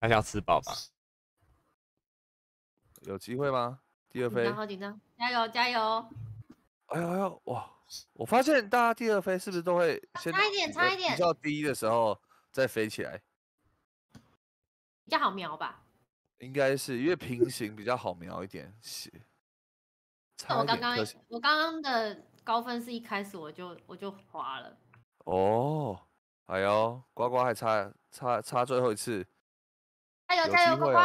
他想吃饱吧？有机会吗？第二飞，好紧张，加油！哎呦，哇！我发现大家第二飞是不是都会先差一点，比较低的时候再飞起来，比较好瞄吧？应该是因为平行比较好瞄一点。 我刚刚的高分是一开始我就滑了。哦，哎呦，呱呱还差最后一次，加油，呱呱，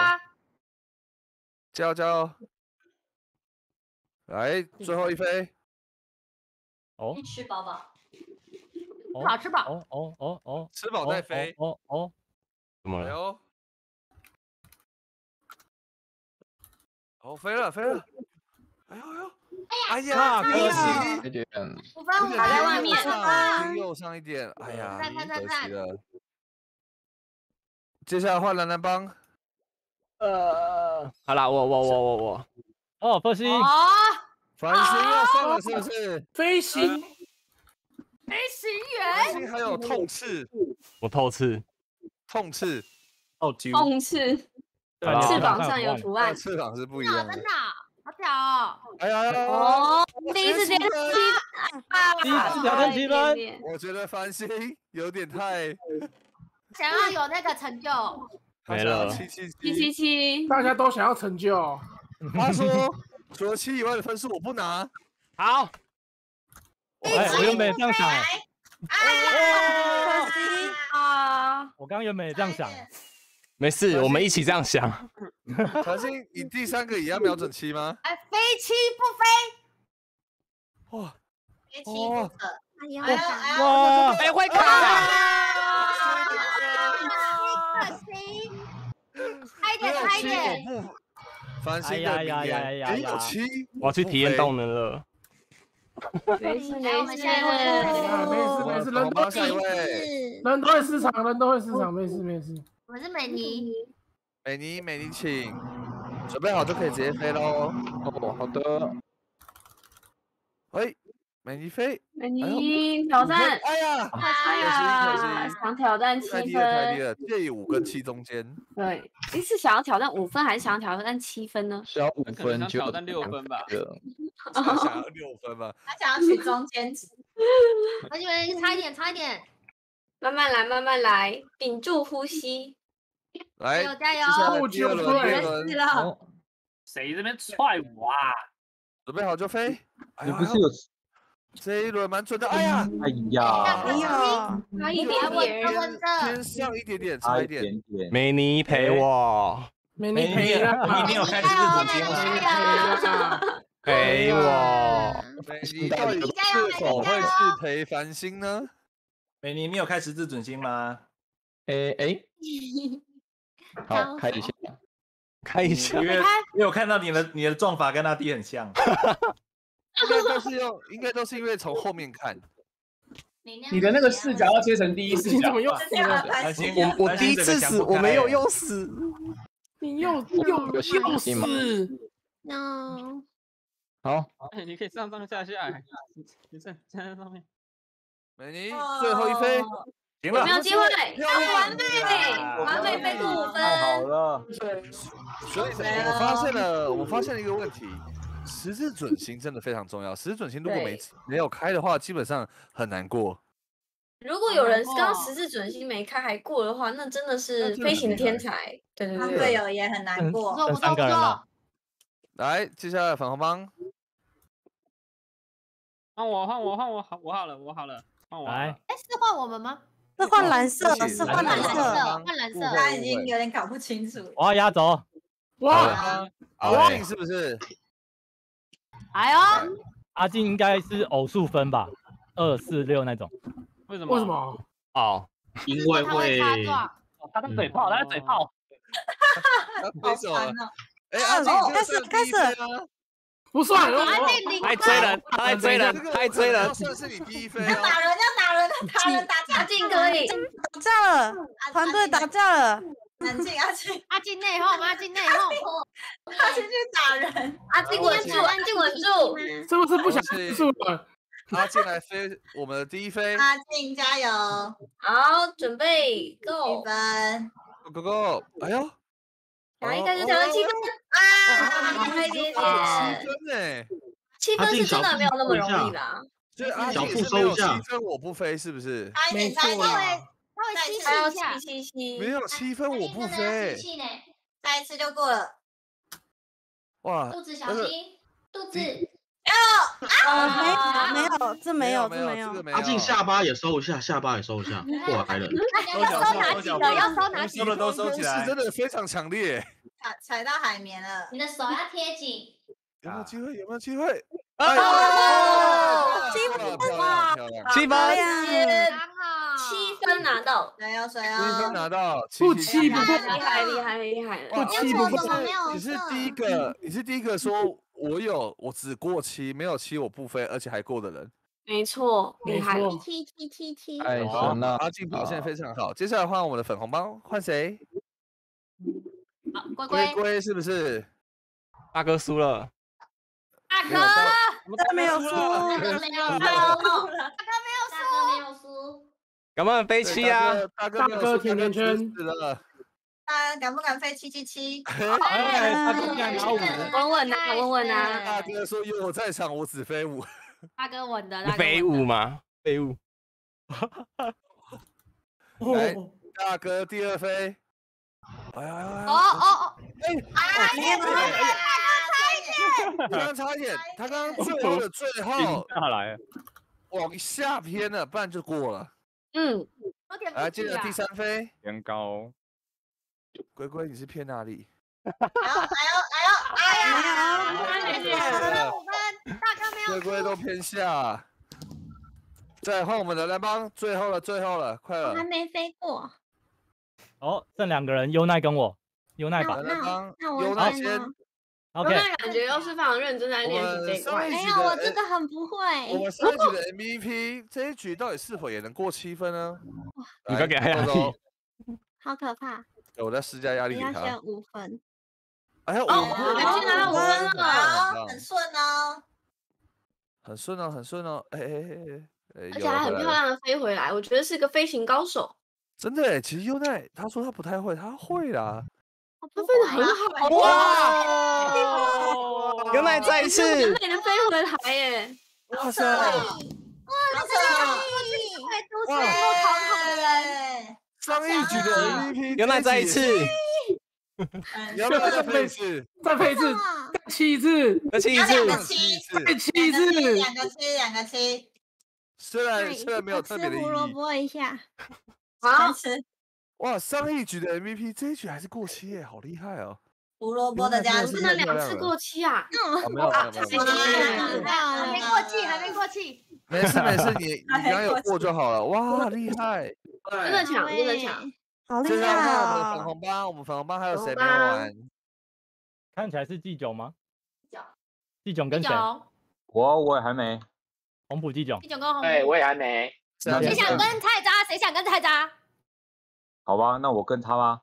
加油！来，最后一飞。哦，吃饱饱，吃饱，哦，吃饱再飞，哦，怎么了？哦，飞了。 哎呀，可惜，5分卡在外面了，右上一点，哎呀，可惜了。接下来换蓝帮，好啦，我，哦，繁星要上了是不是？飞行员，繁星还有痛刺，翅膀上有图案，翅膀是不一样的。 好巧哦！哎呀！第一次连7分，我觉得繁星有点太想要有那个成就，没了777，大家都想要成就。他说除了7以外的分数我不拿。好，我原本也这样想。哎，繁星，我刚原本也这样想。 没事，我们一起这样想。小新，你第3个也要瞄准7吗？哎，飞七不飞。哇！飞七不可。哎呦！哇！还会卡。快点，快点！翻新的明年有七，我要去体验动能了。 没事没事，没事，人多一次，人多一市场，人多一市场，没事没事。我是美妮，美妮美妮，请准备好就可以直接飞喽。哦，好的。哎，美妮飞，美妮挑战，哎呀，哎呀，想挑战7分，太低了，介于5跟7中间。对，你是想要挑战5分还是想要挑战7分呢？想要5分，想挑战6分吧。 想要6分吧，他想要取中间值，他这边差一点，差一点，慢慢来，慢慢来，屏住呼吸，来，加油，加油，我认识了，谁这边踹我啊？准备好就飞，你不是有这一轮蛮准的，哎呀，哎呀，哎呀，差一点点，偏上一点点，差一点点，美妮陪我，美妮陪我，一定要开始这种节目。 陪我，美妮到底是否会是陪繁星呢？美妮，你有开始自准星吗？好，开一下，开一下，因为我看到你的撞法跟他弟很像，应该都是因为从后面看，你的那个视角要切成第一视角，你怎么用死了？我第一次死，我没有用死，你又死 ，no。 好，哎，你可以上上下下，你站在上面。美妮，最后一飞，行了，没有机会，完美，完美飞过5分。好了，所以我发现了一个问题，十字准星真的非常重要。十字准星如果没有开的话，基本上很难过。如果有人刚十字准星没开还过的话，那真的是飞行天才。对对对，队友也很难过。不错。来，接下来反黄帮。 换我好了，哎，是换我们吗？是换蓝色，是换蓝色，换蓝色，他已经有点搞不清楚。我要压轴，哇，阿静是不是？哎呦，阿静应该是偶数分吧，2、4、6那种。为什么？为什么？哦，因为会，他的嘴炮，他的嘴炮，好烦哦！哎，阿静，开始。 不算，还追人，他还追人，他还追人，算是你第一飞。要打人，要打人，打人打架进可以，打架了，团队打架了。阿静内讧，阿静内讧，他先去打人。阿静稳住，安静稳住，是不是不想结束了？阿静来飞我们的第一飞，阿静加油，好，准备 ，Go，Go Go， 哎呦。 应该就挑战7分啊，差一点点。7分是真的没有那么容易啦。所以阿锦是没有7分，我不飞是不是？没错。稍微吸一下。没有7分我不飞。再一次就过了。哇！肚子小心，肚子。没有，这没有。阿静下巴也收一下，下巴也收一下，过来了。要收哪几个？都收起来，真的非常强烈。 踩到海绵了，你的手要贴紧。有没有机会？有没有机会？7分哇！7分拿到，7分拿到，不错，厉害！不错，你是第一个说我只过7，没有7我不飞，而且还过的人。没错，厉害！踢！哎，阿静表现非常好。接下来换我们的粉红包，换谁？ 龟龟是不是？大哥输了。大哥没有输。敢不敢飞7啊？大哥甜甜圈死了。啊，敢不敢飞777？大哥敢拿5，稳稳拿。大哥说有我在场，我只飞5。大哥稳的。飞5吗？飞5。来，大哥第二飞。 哎！刚差一点，他刚刚最后的最后下来，往下偏了，不然就过了。嗯，来，接着第3飞，偏高。龟龟，你是偏哪里？哎呦！哎呀，5分，大哥没有。龟龟都偏下。再换我们的蓝帮，最后了，最后了，快了。我还没飞过。哦，剩两个人，优奈跟我，优奈吧。那优奈先。 OK， 感觉又是非常认真在练习这一块。没有，我真的很不会。我们上一局的 MVP 这一局到底是否也能过7分呢？你不要给他压力，好可怕！我在施加压力给他。你要选5分。哎呀，5分，已经拿到5分了，很顺哦。很顺哦，很顺哦，哎！而且还很漂亮的飞回来，我觉得是个飞行高手。真的，其实优奈他说他不太会，他会啦。 他飞得很好哇！牛奶再一次，真的能飞回来耶！哇塞！哇，这个都是考考的人。上一局的 MVP， 牛奶再一次，牛奶再配置，再配置，再七一次，再七一次，再七一次，两个七。虽然没有特别的意义。胡萝卜一下，好。 哇，上一局的 MVP， 这一局还是过7耶，好厉害哦！胡萝卜的家，真的2次过7啊！没有，还没过气，还没过气。没事没事，你只要有过就好了。哇，厉害！真的强，真的强，好厉害！我们粉红帮，我们粉红帮还有谁没玩？看起来是季炯吗？季炯跟谁？我也还没。红埔季炯。季炯跟红埔。对，我也还没。谁想跟菜渣？谁想跟菜渣？ 好吧，那我跟他吧。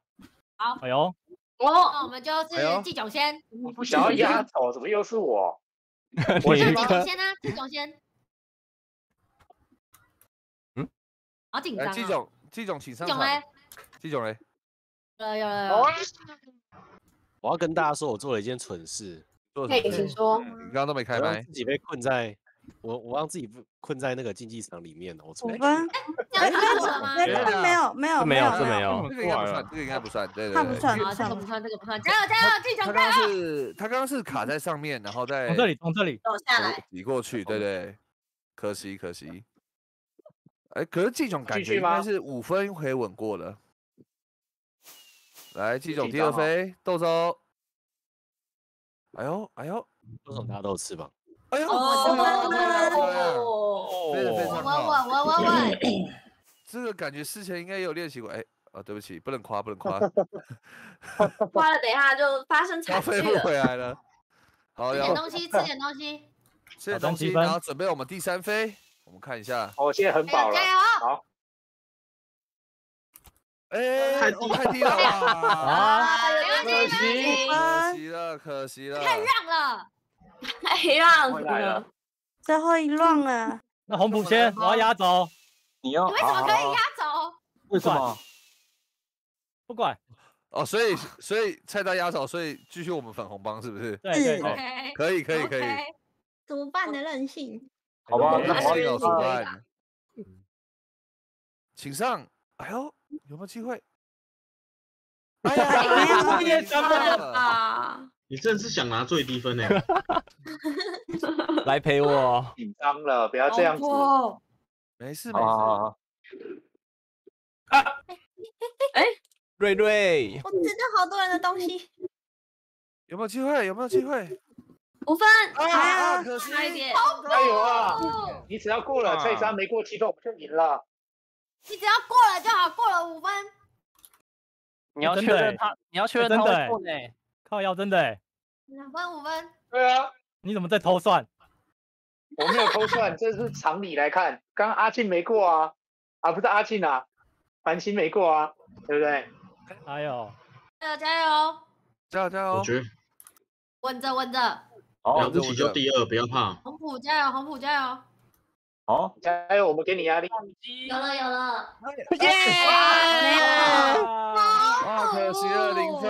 好，哎呦，我们就是季炯先。我不想要压轴，怎么又是我？我是季炯先啊，季炯先。嗯，好紧张啊！季炯请上场。季炯嘞？有了。我要跟大家说，我做了一件蠢事。可以，请说。你刚刚都没开麦，自己被困在。 我让自己困在那个竞技场里面了，我5分，没有，这个应该不算，这个应该不算，对，这个不算，加油，季炯加油！他刚刚是卡在上面，然后再从这里走下来，移过去，对，可惜，哎，可是季炯感觉应该是5分可以稳过了，来，季炯第二飞，豆粥，哎呦，豆种大豆翅膀。 哎呦！我这个感觉事前应该也有练习过。哎，啊，对不起，不能夸。夸了，等一下就发生惨剧了。飞不回来了。好，吃点东西。吃点东西，然后准备我们第3飞，我们看一下。哦，现在很饱了。加油！好。哎，太低了啊！可惜了。太让了。 太让了，最后一让了。那红普先，我要压轴。你为什么可以压轴？为什么？不管。哦，所以菜单压轴，所以继续我们粉红帮是不是？对，可以。主办的任性。好吧，那我有主办。请上。哎呦，有没有机会？哎呀，你也想到了吧？ 你真是想拿最低分呢？来陪我，紧张了，不要这样子。没事。啊！哎，瑞，我捡到好多人的东西。有没有机会？5分。啊，可惜一点。加油啊！你只要过了这一张，没过7分我们就赢了。你只要过了就好，过了5分。你要确认他会过呢。 靠腰真的哎，5分。对啊，你怎么在偷算？我没有偷算，这是常理来看。刚刚阿庆没过啊，啊不是阿庆啊，繁星没过啊，对不对？加油！我觉得稳着。好，了不起就第2，不要怕。红普加油！好，加油，我们给你压力。有了。耶！ 哇，可惜了0分。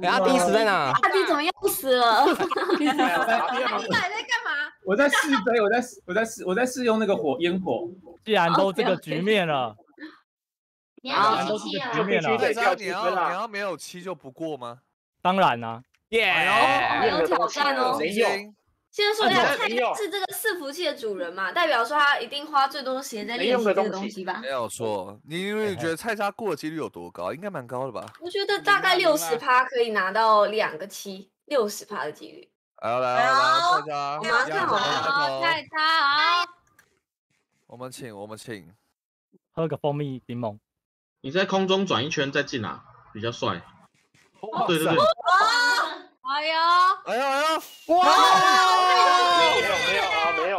等下第一次在哪？阿弟怎么又死了？你到底在干嘛？我在试用那个烟火。既然都这个局面了，你要7啊？就必须得掉7分啦！你要没有7就不过吗？当然啦，耶！有挑战哦。现在说要看是这个伺服器的主人嘛，代表说他一定花最多时间在练习这个东西吧？没有错，你觉得菜渣过的几率有多高？应该蛮高的吧？我觉得大概60%可以拿到2个7， 60%的几率。来，大家，马上好，大家好，我们请，喝个蜂蜜柠檬。你在空中转一圈再进啊，比较帅。对。哎呦！哇！没有，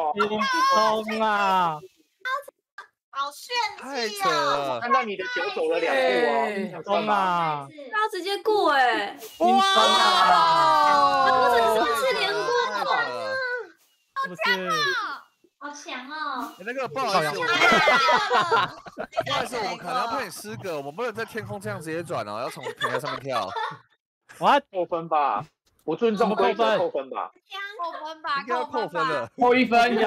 好啊！好炫技啊！我看到你的球走了2步，疯啊！他直接过哎！哇！他是不是连过了？好强啊！好强哦！那个不好意思，我们可能要配10个，我们不能在天空这样直接转哦，要从平台上面跳。What？ 扣分吧！我尊重规则，扣分吧！要扣分了，扣1分。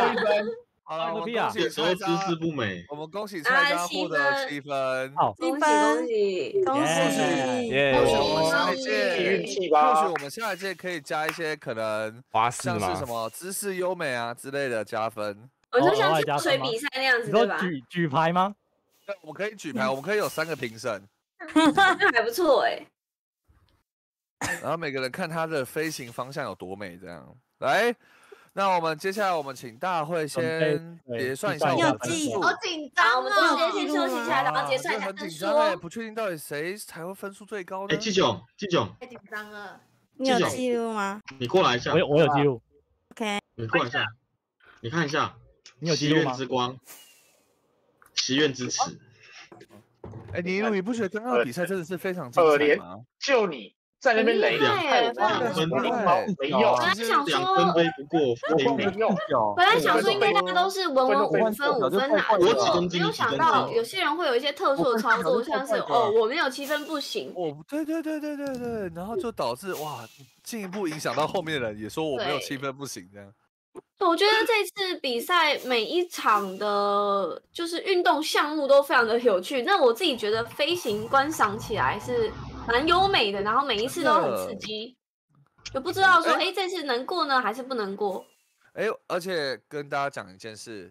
好了，我们恭喜蔡家，我们恭喜蔡家获得7分，恭喜！或许我们下一届可以加一些可能像是什么姿势优美啊之类的加分。我就像跳水比赛那样子，对吧？举牌吗？对，我们可以举牌，我们可以有3个评审，还不错哎。 然后每个人看他的飞行方向有多美，这样来。那我们接下来我们请大会先结算一下我们分数。好紧张，我们中间先休息一下，然后结算一下分数。不确定到底谁才会分数最高呢？季炯，太紧张了。你有记录吗？你过来一下。我有记录。OK。你过来一下，你看一下。你有记录吗？祈愿之光，祈愿之尺。哎，你不觉得刚刚的比赛真的是非常精彩吗？就你。 在那边累，2分没用。2分不过，本来想说应该大家都是稳5分拿的，没有想到有些人会有一些特殊的操作，像是哦我没有7分不行。对，然后就导致哇进一步影响到后面的人，也说我没有7分不行这样。我觉得这次比赛每一场的就是运动项目都非常的有趣，那我自己觉得飞行观赏起来是。 蛮优美的，然后每一次都很刺激，就不知道说，哎，这次能过呢还是不能过？哎，而且跟大家讲一件事，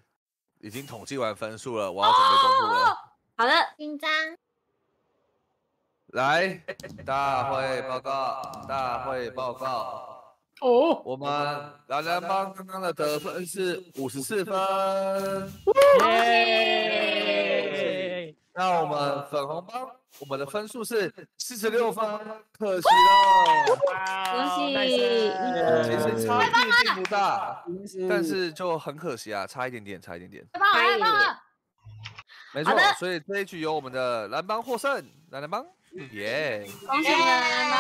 已经统计完分数了，我要准备公布了。好的，紧张。来，大会报告。哦，我们蓝蓝帮刚刚的得分是54分。耶！那我们粉红帮。 我们的分数是46分，可惜喽。恭喜！其实差距并不大，但是就很可惜啊，差一点点。太棒了！没错，所以这一局由我们的蓝帮获胜，蓝帮，耶！恭喜我们蓝帮！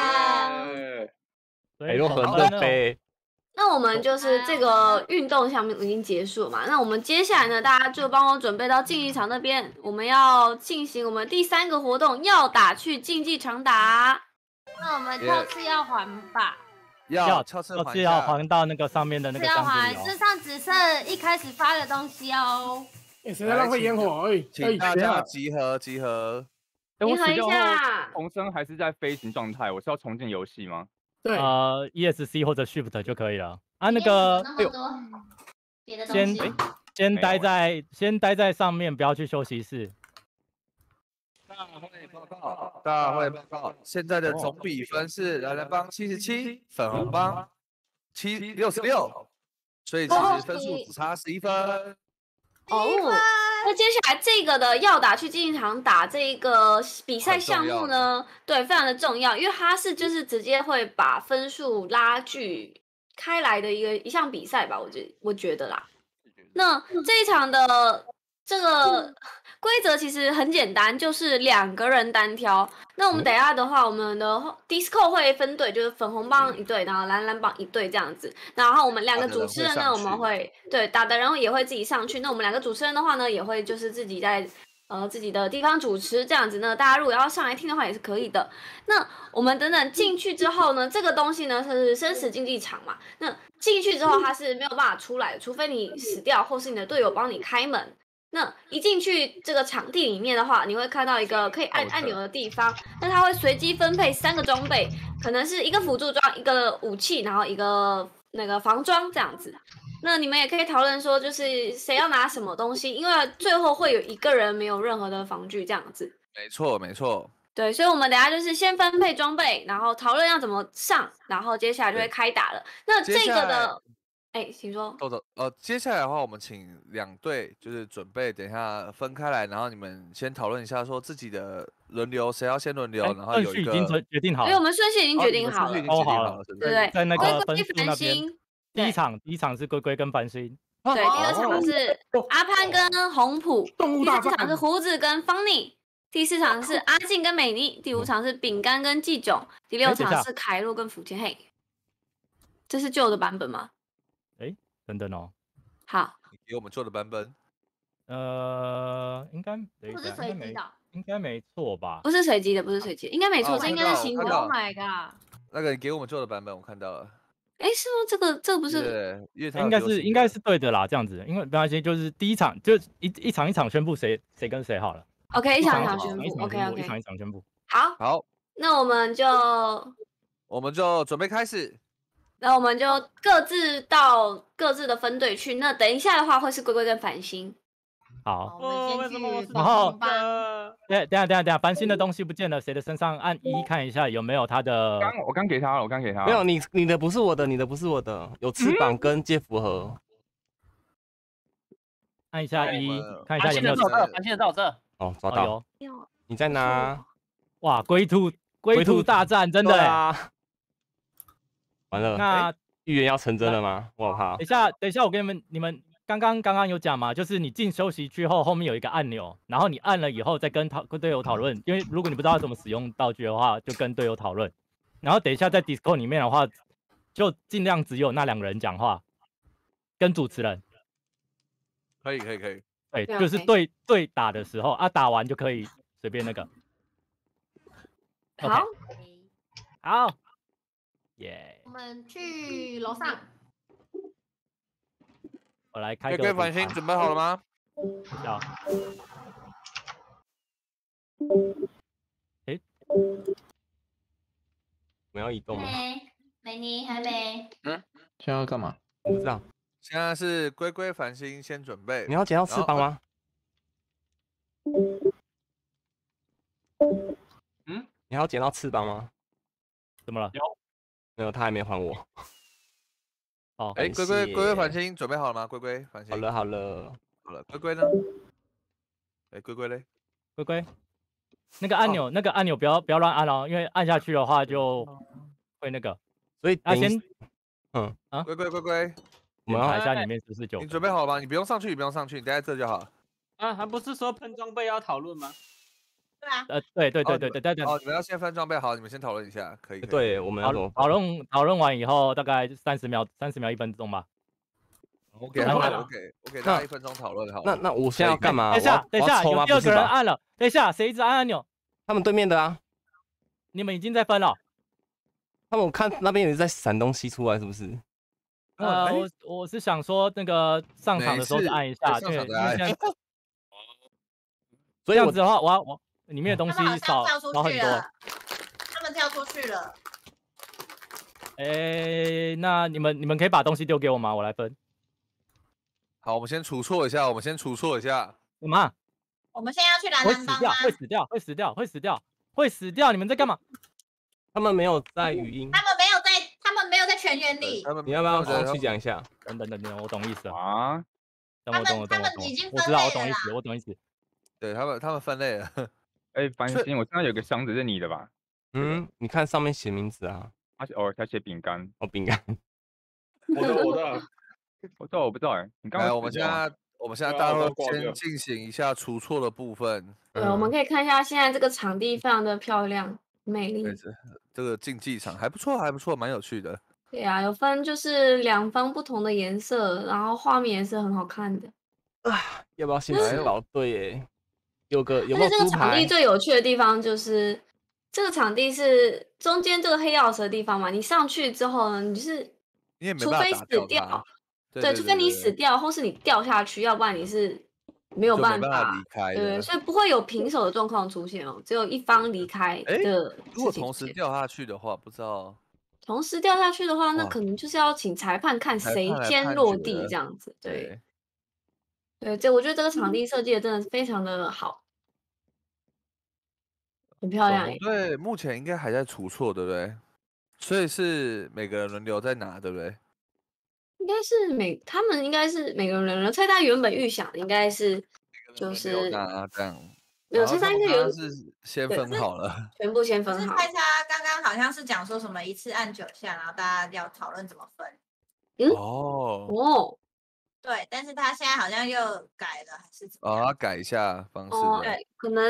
哎呦，很多杯。 那我们就是这个运动项目已经结束了嘛？那我们接下来呢，大家就帮我准备到竞技场那边，我们要进行我们第3个活动，要打去竞技场打。那我们跳刺要还吧？要跳刺要还到那个上面的那个箱子里哦。身上只剩一开始发的东西哦。谁在浪费烟火？请大家集合。集合一下。重生还是在飞行状态？我是要重建游戏吗？ 对，ESC 或者 Shift 就可以了啊。那个，哎呦，先待在上面，不要去休息室。大会报告，现在的总比分是蓝蓝帮77，粉红帮66，所以其实分数只差11分。哦，那接下来这个的要打去竞技场打这个比赛项目呢，对，非常的重要，因为它是就是直接会把分数拉锯开来的一项比赛吧，我觉得啦。那这一场的这个规则其实很简单，就是2个人单挑。那我们等一下的话，我们的 Discord 会分队，就是粉红帮1队，然后蓝帮1队这样子。然后我们2个主持人呢，我们会对打的人也会自己上去。那我们2个主持人的话呢，也会就是自己在自己的地方主持这样子呢。大家如果要上来听的话，也是可以的。那我们等等进去之后呢，这个东西呢是生死竞技场嘛。那进去之后它是没有办法出来，除非你死掉，或是你的队友帮你开门。 那一进去这个场地里面的话，你会看到一个可以按按钮的地方，那它会随机分配3个装备，可能是1个辅助装、1个武器，然后1个那个防装这样子。那你们也可以讨论说，就是谁要拿什么东西，因为最后会有1个人没有任何的防具这样子。没错。对，所以我们等下就是先分配装备，然后讨论要怎么上，然后接下来就会开打了。那这个的，哎，请说。豆豆，接下来的话，我们请两队就是准备，等一下分开来，然后你们先讨论一下，说自己的轮流，谁要先轮流，然后有一个顺序已经决定好了。对，我们顺序已经决定好了，都好了，对不对？在那个分数那边，第一场是龟龟跟繁星。 对，第二场是阿潘跟红普，第三场是胡子跟Fanny，第四场是阿静跟美妮，第五场是饼干跟季炯，第六场是凯洛跟福田。嘿，这是旧的版本吗？哎，等等哦。好，给我们旧的版本。应该不是随机的，应该没错吧？不是随机的，不是随机，应该没错，这应该是新的。Oh my god！ 那个你给我们旧的版本，我看到了。 哎，是吗？这个不是，应该是对的啦，这样子，因为没关系，就是第一场就一场宣布谁跟谁好了。OK， 一场宣布 ，OK， 一场宣布。好，好，那我们就准备开始。那我们就各自到各自的分队去。那等一下的话，会是龟龟跟繁星。好，我们先去。然后，等下，繁星的东西不见了，谁的身上按一看一下有没有他的。我刚给他了，没有，你的不是我的，有翅膀跟接符盒。按一下一，看一下有没有。繁星的在我这。哦，抓到。你在哪？哇，龟兔大战，真的啊！完了，那预言要成真了吗？我好怕。等一下，我给你们。 刚刚有讲嘛，就是你进休息区后，后面有一个按钮，然后你按了以后再跟队友讨论，因为如果你不知道怎么使用道具的话，就跟队友讨论。然后等一下在 Discord 里面的话，就尽量只有那两个人讲话，跟主持人。可以。对，就是对打的时候啊，打完就可以随便那个。好，好，耶。我们去楼上。 我来开。各位繁星准备好了吗？好。哎，我们要移动吗？美妮还没。嗯。现在要干嘛？不知道。现在是龟龟繁星先准备。你要捡到翅膀吗？嗯？你要捡到翅膀吗？怎么了？有。没有，他还没还我。 哦，哎，龟龟繁星准备好了吗？龟龟繁星，好了，龟龟呢？哎，龟龟嘞？龟，那个按钮不要乱按哦，因为按下去的话就会那个，所以啊先，龟，我们看一下里面49。你准备好了吗？你不用上去，你待在这就好。啊，还不是说分装备要讨论吗？对啊。对。哦，你们要先分装备好，你们先讨论一下，可以。对，我们讨论完以后，大概30秒、1分钟吧。OK，大家1分钟讨论好。那我现在要干嘛？等一下，有第二个人按了。等一下，谁一直按按钮？他们对面的啊。你们已经在分了。他们我看那边有人在闪东西出来，是不是？我是想说，那个上场的时候按一下，对，因为 所以这样子的话，我里面的东西少很多。他们跳出去了。哎，那你们可以把东西丢给我吗？我来分。好，我们先除错一下。干嘛？我们现在要去蓝蓝帮吗？会死掉！你们在干嘛？他们没有在语音。他们没有在全员里。你要不要跟我去讲一下？等，我懂意思啊。他们已经分类了。我懂意思。 对他们分类了。哎，繁星，我看到有个箱子是你的吧？嗯，你看上面写名字啊，他写饼干，饼干。我的，我不知道哎。你刚才我们现在大家先进行一下除错的部分。对，我们可以看一下现在这个场地非常的漂亮美丽。这个竞技场还不错，蛮有趣的。对啊，有分就是两方不同的颜色，然后画面也是很好看的。啊，要不要先来老队哎？ 有个这个场地最有趣的地方就是这个场地是中间这个黑曜石的地方嘛，你上去之后呢，你就是除非死掉，对，除非你死掉或是你掉下去，要不然你是没有办法离开，对，所以不会有平手的状况出现哦，只有一方离开的。如果同时掉下去的话，不知道。同时掉下去的话，那可能就是要请裁判看谁先落地这样子，对。 对，我觉得这个场地设计的真的非常的好。很漂亮耶。对，目前应该还在除错，对不对？所以是每个人轮流在拿，对不对？应该是他们应该是每个人轮流。蔡大原本预想应该是就是拿这样。没有，蔡大应该有是先分好了，全部先分好。蔡大刚刚好像是讲说什么一次按9下，然后大家要讨论怎么分。嗯哦。对，但是他现在好像又改了，还是怎么样？哦，他改一下方式。哦，对，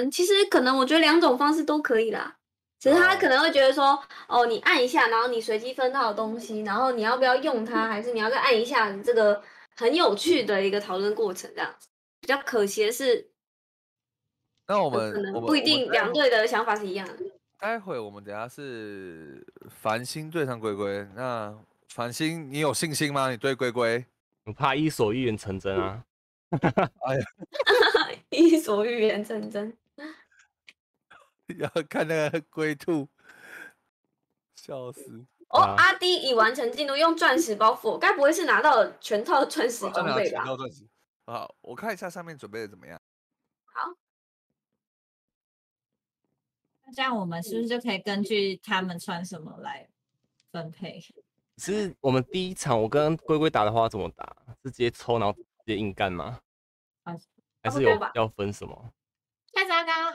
其实可能，我觉得2种方式都可以啦。只是他可能会觉得说，哦，你按一下，然后你随机分到的东西，然后你要不要用它，还是你要再按一下，这个很有趣的一个讨论过程这样子。比较可惜的是，那我们不一定2队的想法是一样的。待会我们等下是繁星对上龟龟，那繁星你有信心吗？你对龟龟？我怕伊索寓言成真啊！哎呀，伊索寓言成真，要看那个龟兔，笑死！哦，阿D已完成进度，用钻石包覆，该不会是拿到了全套钻石装备吧？全套钻石。好，我看一下上面准备的怎么样。好，那这样我们是不是就可以根据他们穿什么来分配？是我们第一场我跟龟龟打的话怎么打？是直接抽然后直接硬干吗？还是有要分什么？蔡沙刚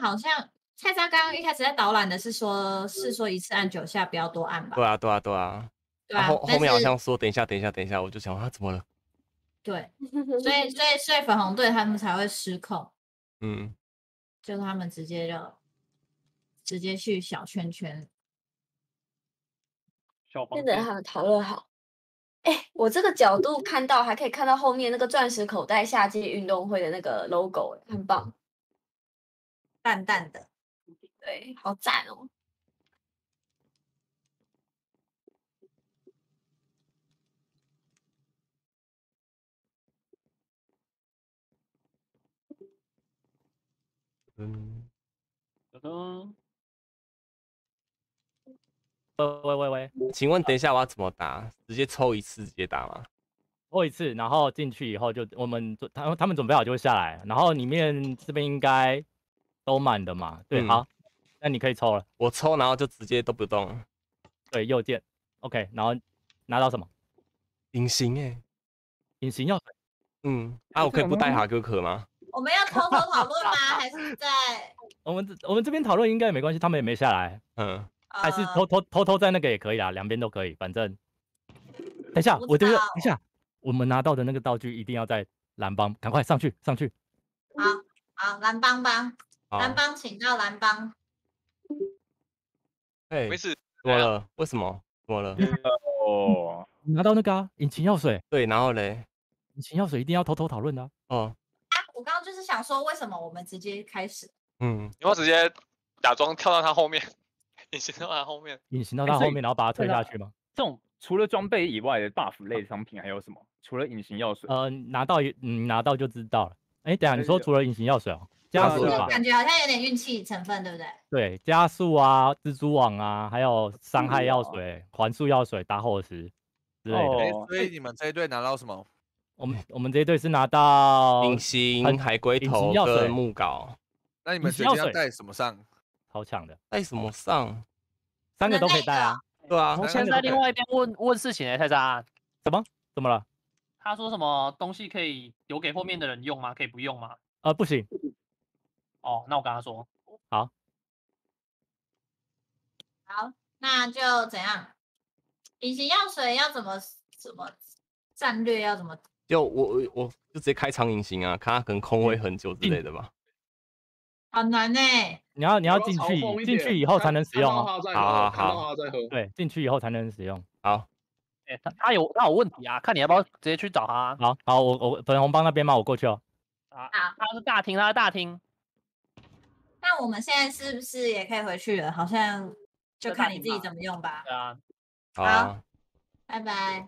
刚一开始在导览的是说一次按9下，不要多按吧？对啊。后面好像说等一下，我就想他怎么了？对，所以粉红队他们才会失控。嗯，就是他们直接去小圈圈。真的还有讨论好，我这个角度看到还可以看到后面那个钻石口袋夏季运动会的那个 logo， 很棒，淡淡的，对，好赞哦。嗯，噔噔。喂，请问等一下我要怎么打？直接抽一次直接打吗？抽一次，然后进去以后就我们他们准备好就会下来，然后里面这边应该都满的嘛。对，好，那你可以抽了。我抽，然后就直接都不动。对，右键 ，OK， 然后拿到什么？隐形隐形药水。我可以不带哈哥可吗？我们要偷偷讨论吗？还是在我们这边讨论应该没关系，他们也没下来。嗯。还是偷偷在那个也可以啦，两边都可以，反正。等一下，我们拿到的那个道具一定要在蓝帮，赶快上去。好，蓝帮，请到蓝帮。没事，怎么了？为什么？怎么了？哦，拿到那个引擎药水。对，然后嘞，引擎药水一定要偷偷讨论的。哦。我刚刚就是想说，为什么我们直接开始？你要直接假装跳到他后面。隐形到他后面，然后把他推下去吗？这种除了装备以外的 buff 类商品还有什么？除了隐形药水，拿到就知道了。等下你说除了隐形药水哦，加速吧，感觉好像有点运气成分，对不对？对，加速啊，蜘蛛网啊，还有伤害药水、环速药水、打火石之类的。所以你们这一队拿到什么？我们这一队是拿到隐形海龟头跟木镐。那你们决定要带什么上？超强的，带什么上？3个都可以带啊，对啊。我现在另外一边问事情蔡莎，怎么了？他说什么东西可以留给后面的人用吗？可以不用吗？不行。哦，那我跟他说。好，那就怎样？隐形药水要怎么战略要怎么？就我就直接开场隐形啊，看他可能空位很久之类的吧。好难欸！你要进去以后才能使用哦。好，对，进去以后才能使用。好，他有问题啊，看你要不要直接去找他。好，我粉红帮那边嘛，我过去哦。好，他是大厅。那我们现在是不是也可以回去了？好像就看你自己怎么用吧。对啊。好，拜拜。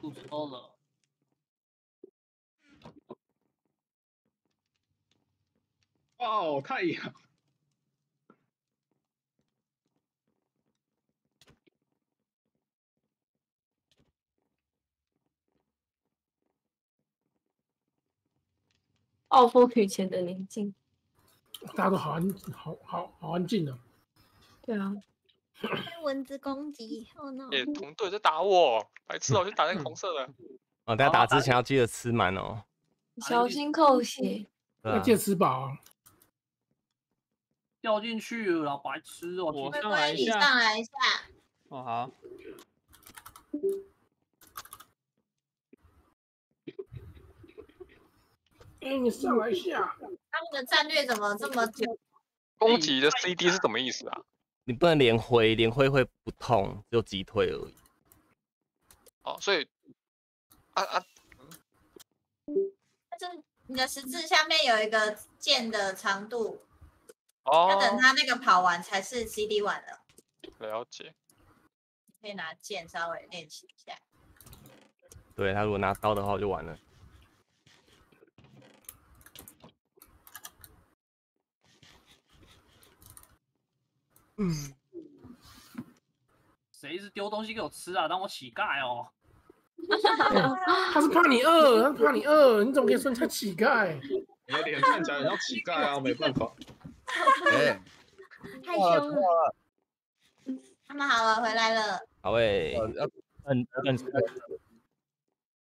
肚子饿了，哇哦，太阳！暴风雨前的宁静，大家都好安，好安静啊！对啊。 被蚊子攻击，哦、oh、no！ 哎、欸，同队在打我，白痴哦、喔，就打那个红色的。哦，大家打之前要记得吃满哦，小心扣血。要记得吃饱。掉进去了，白痴哦、喔！我上来一下，上来一下。哦好。哎、欸，你上来一下。他们的战略怎么这么久？攻击的 CD 是什么意思啊？ 你不能连挥，连挥会不痛，只有击退而已。哦，所以这你的十字下面有一个箭的长度，哦，要等他那个跑完才是 CD 完了。了解，可以拿剑稍微练习一下。对他如果拿刀的话就完了。 嗯，谁是丢东西给我吃啊？当我乞丐哦！他是怕你饿，他是怕你饿，你怎么可以说人家乞丐？你的脸看起来很像乞丐啊，没办法。哎，太凶了！他们好了，回来了。好诶，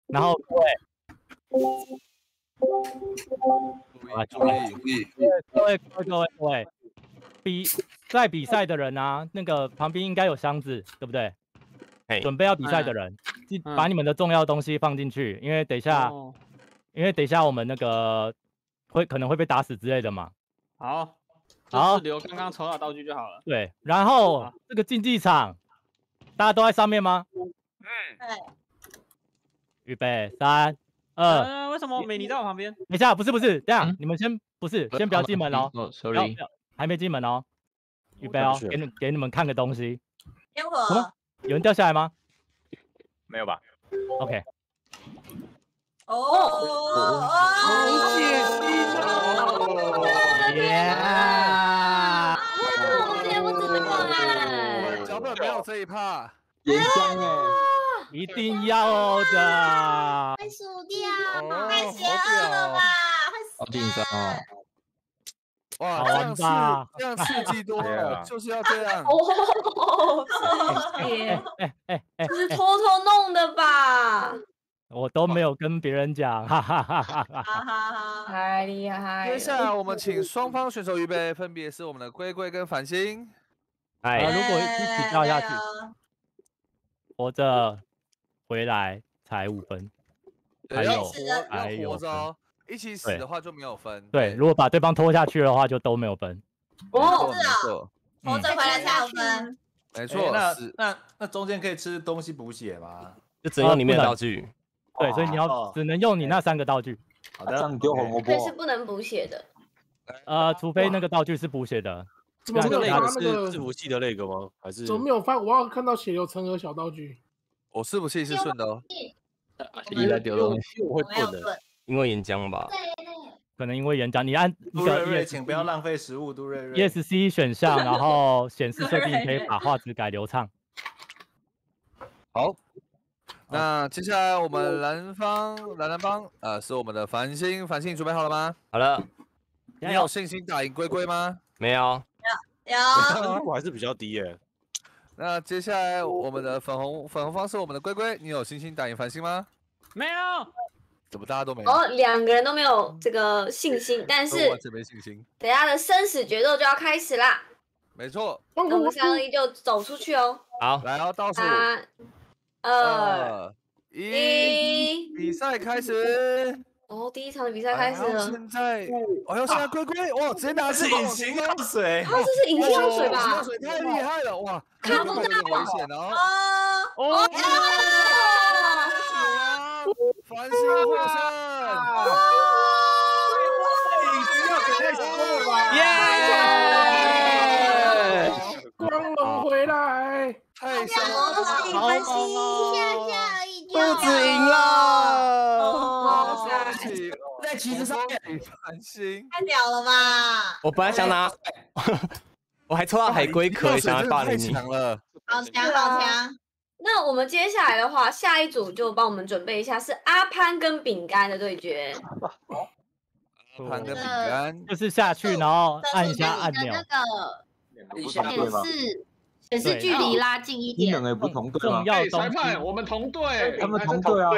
然后各位。 在比赛的人啊，那个旁边应该有箱子，对不对？ Hey. 准备要比赛的人，把你们的重要东西放进去，因为等一下，因为等一下我们那个可能会被打死之类的嘛。好，好，留刚刚抽到道具就好了。对，然后这个竞技场，大家都在上面吗？嗯。预备，三、二。为什么美妮在我旁边？等一下，不是，这样、你们先先不要进门哦。sorry。 还没进门哦，预备哦，给你们看个东西。烟火？什么？有人掉下来吗？没有吧 ？OK。哦，无解系统！耶！我今天不知道哎，脚本没有这一趴。岩浆哦，一定要的。快死掉！太邪恶了吧！好紧张啊！ 哇，这样刺激多了，就是要这样。哦，这是偷偷弄的吧？我都没有跟别人讲，哈哈哈哈哈！太厉害！接下来我们请双方选手预备，分别是我们的龟龟跟繁星。哎，如果一起掉下去，活着回来才5分，还有活着。 一起死的话就没有分。对，如果把对方拖下去的话，就都没有分。哦，是啊，活着回来才有分。没错，那中间可以吃东西补血吗？就只能用里面的道具。对，所以你要只能用你那3个道具。好的，让你丢红萝卜。但是不能补血的。除非那个道具是补血的。怎么没有发那个伺服器的那个吗？还是怎么没有发？我要看到血流成河小道具。我伺服器是顺的哦。一来丢东西，我会做的。 因为岩浆吧，可能因为岩浆。你按杜瑞瑞，请不要浪费食物。杜瑞瑞 ，Yes C 选项，然后显示设定可以把画质改流畅。好，那接下来我们蓝方，是我们的繁星。繁星准备好了吗？好了。你有信心打赢龟龟吗？没有。有。我还是比较低耶。那接下来我们的粉红方是我们的龟龟，你有信心打赢繁星吗？没有。 怎么大家都没有？哦，2个人都没有这个信心，但是完全没信心。等下的生死决斗就要开始啦！没错，我们3、2、1就走出去哦。好，来哦，倒数3、2、1，比赛开始。哦，第一场的比赛开始了。现在，哎呦，现在龟龟，哇，直接拿是隐形药水，他这是隐形药水吧？隐形药水太厉害了，哇，看不到，危险哦！哦，繁星获胜！隐形药水太酷了，耶！光荣回来，太香了！繁星一下下而已，肚子赢了。 在旗子上面，繁星太屌了吧！我本来想拿，我还抽到海龟壳，想要霸凌你。好强，好强！那我们接下来的话，下一组就帮我们准备一下，是阿潘跟饼干的对决。阿潘跟饼干就是下去，然后按一下按钮，显示距离拉近一点。不同队吗？裁判，我们同队，他们同队啊！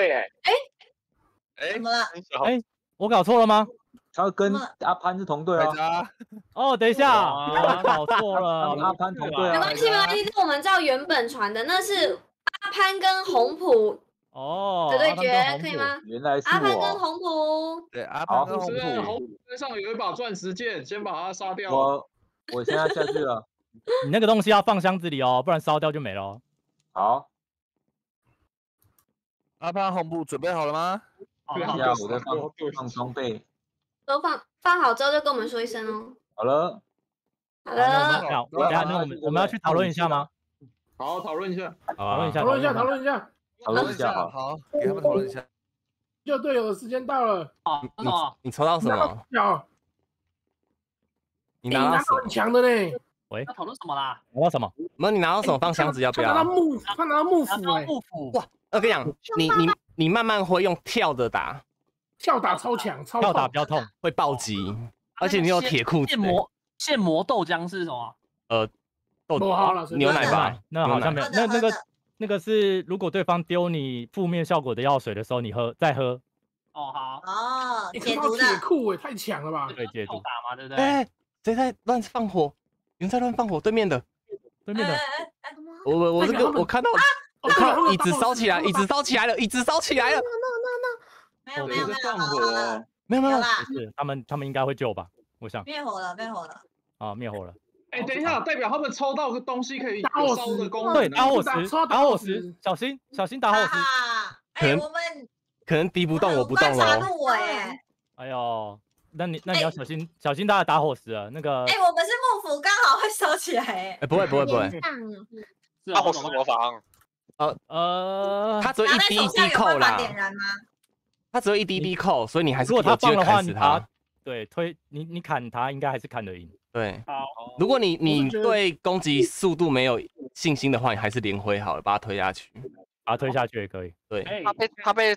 哎。 哎，怎么了？哎，我搞错了吗？他跟阿潘是同队啊。哦，等一下，搞错了，阿潘同队啊。没关系，没关系，我们照原本传的，那是阿潘跟红普哦的对决，可以吗？原来是阿潘跟红普。对，阿潘跟红普。红普身上有一把钻石剑，先把他杀掉。我现在下去了。你那个东西要放箱子里哦，不然烧掉就没了。好。阿潘、红普准备好了吗？ 放下我的放装备，都放好之后就跟我们说一声哦。好了，好了，那我们要去讨论一下吗？好，讨论一下，讨论一下，讨论一下，讨论一下，讨论一下，好，给他们讨论一下。救队友的时间到了。你抽到什么？你拿到很强的嘞。喂，讨论什么啦？拿到什么？没有，你拿到什么？放箱子要不要？拿到幕府，他拿到幕府，哎，幕府。哇，我跟你讲，你慢慢会用跳的打，跳打超强，跳打比较痛，会暴击，而且你有铁裤子。现磨豆浆是什么？豆牛奶吧？那好像没有。那个是，如果对方丢你负面效果的药水的时候，你喝再喝。哦好。哦，解毒的。铁裤也太强了吧？对，解毒打嘛，对不对？哎，谁在乱放火？有人在乱放火，对面的。我看到。 我靠！椅子烧起来，椅子烧起来了，椅子烧起来了！No！ 没有，他们应该会救吧？我想灭火了，灭火了！啊，灭火了！哎，等一下，代表他们抽到个东西可以打火石的功能，对，打火石，打火石，小心，小心打火石！哎，可能敌不动，我不动了。哎呦，那你要小心，小心他的打火石啊！那个，哎，我们是幕府，刚好会烧起来。哎，不会，打火石魔法。 他只有一滴一滴扣啦。他只有一滴滴扣，所以你还是有机会砍死他。对，推你砍他应该还是砍得赢。对，如果你对攻击速度没有信心的话，你还是连挥好了，把他推下去，把他推下去也可以。对，他被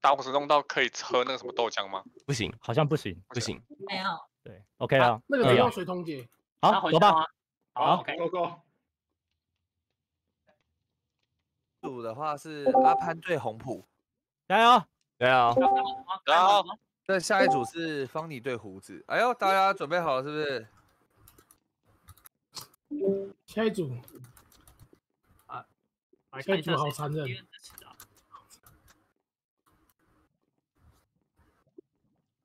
打火石弄到可以喝那个什么豆浆吗？不行，好像不行。没有。对 ，OK 啊，那个用水通解。好，走吧。好 ，Go Go。 组的话是阿潘对红普，加油！那下一组是方妮对胡子。哎呦，大家准备好了是不是？下一组啊，下一组好残忍！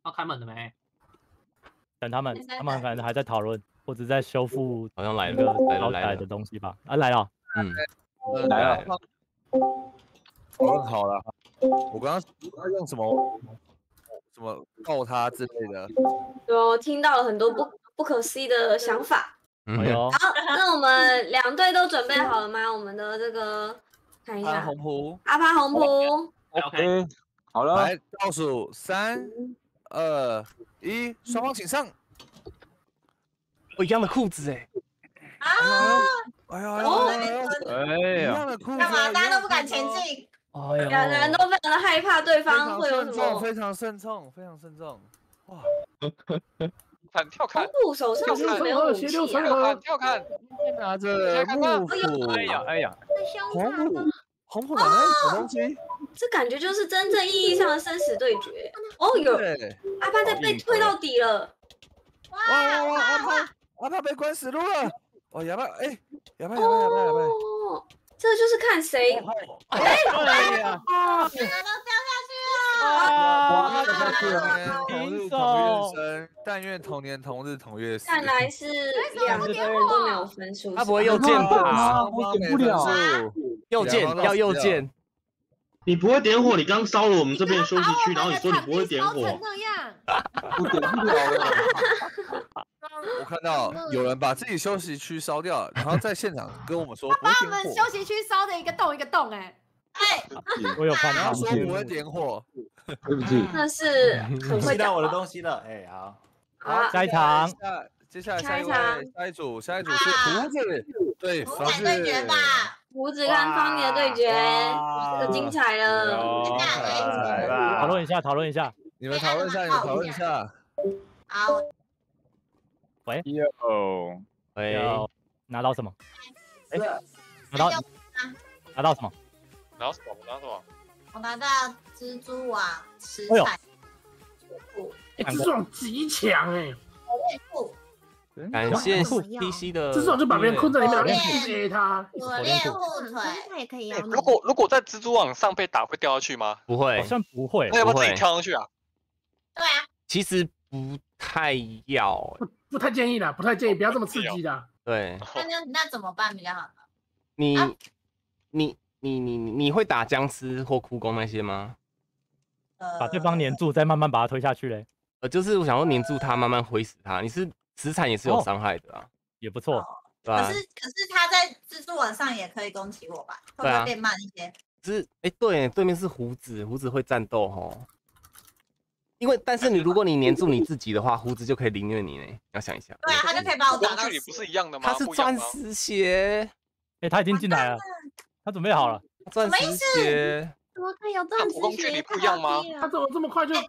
要开门了没？等他们可能还在讨论，或者在修复好像来的东西吧？啊，来了，嗯，来了。 讨论好了，我刚刚用什么告他之类的，对，我听到了很多不可思议的想法。好，那我们两队都准备好了吗？我们的这个看一下，阿潘红普 ，OK， 好了，来倒数3、2、1，双方请上。我一样的裤子哎。啊！ 哎呀！干嘛？大家都不敢前进，两人都非常的害怕对方会有什么。非常慎重。哇！看跳看。红普手上是没有武器。跳看。拿着幕府。哎呀！红普拿着什么东西？这感觉就是真正意义上的生死对决。哦有，阿潘在被推到底了。哇！阿潘被关死路了。 哦，哑巴！哦，这就是看谁。哎呀！我们都掉下去了。平手。但愿同年同日同月死。看来是两个人都没有分数。他不会右键吧？我点不了。右键要右键。你不会点火？你刚烧了我们这边休息区，然后你说你不会点火。我点不了。 我看到有人把自己休息区烧掉了，然后在现场跟我们说，把我们休息区烧的一个洞一个洞，哎，我有看到，说不会点火，对不起，那是很会到我的东西了，哎，好，好，下一场，接下来下一位，下一组是胡子，对，胡子对决吧，胡子跟方的对决，这个精彩了，讨论一下，你们讨论一下，好。 喂，有，喂，拿到什么？哎，拿到什么？我拿到蜘蛛网磁彩，蜘蛛网极强哎，火链裤，感谢 DC 的，蜘蛛网就把别人困在里面，然后 A 他，火链护腿，那也可以啊。如果在蜘蛛网上被打，会掉下去吗？不会，好像不会。那要不要自己跳上去啊？对啊，其实不太要。 不太建议，不要这么刺激的。对，那怎么办比较好呢？你会打僵尸或苦工那些吗？把对方黏住，再慢慢把他推下去嘞。就是我想要黏住他，慢慢挥死他。你是磁产也是有伤害的啊，也不错。可是他在蜘蛛网上也可以攻击我吧？会不会变慢一些？是哎，对，对面是胡子，胡子会战斗吼。 因为，但是你如果你黏住你自己的话，胡子就可以凌虐你嘞。要想一下。对啊，他就可以把我打到。工具不是一样的吗？他是钻石鞋。哎，他已经进来了，他准备好了。钻石鞋。怎么可以有钻石鞋？工具你不一样吗？他怎么这么快就要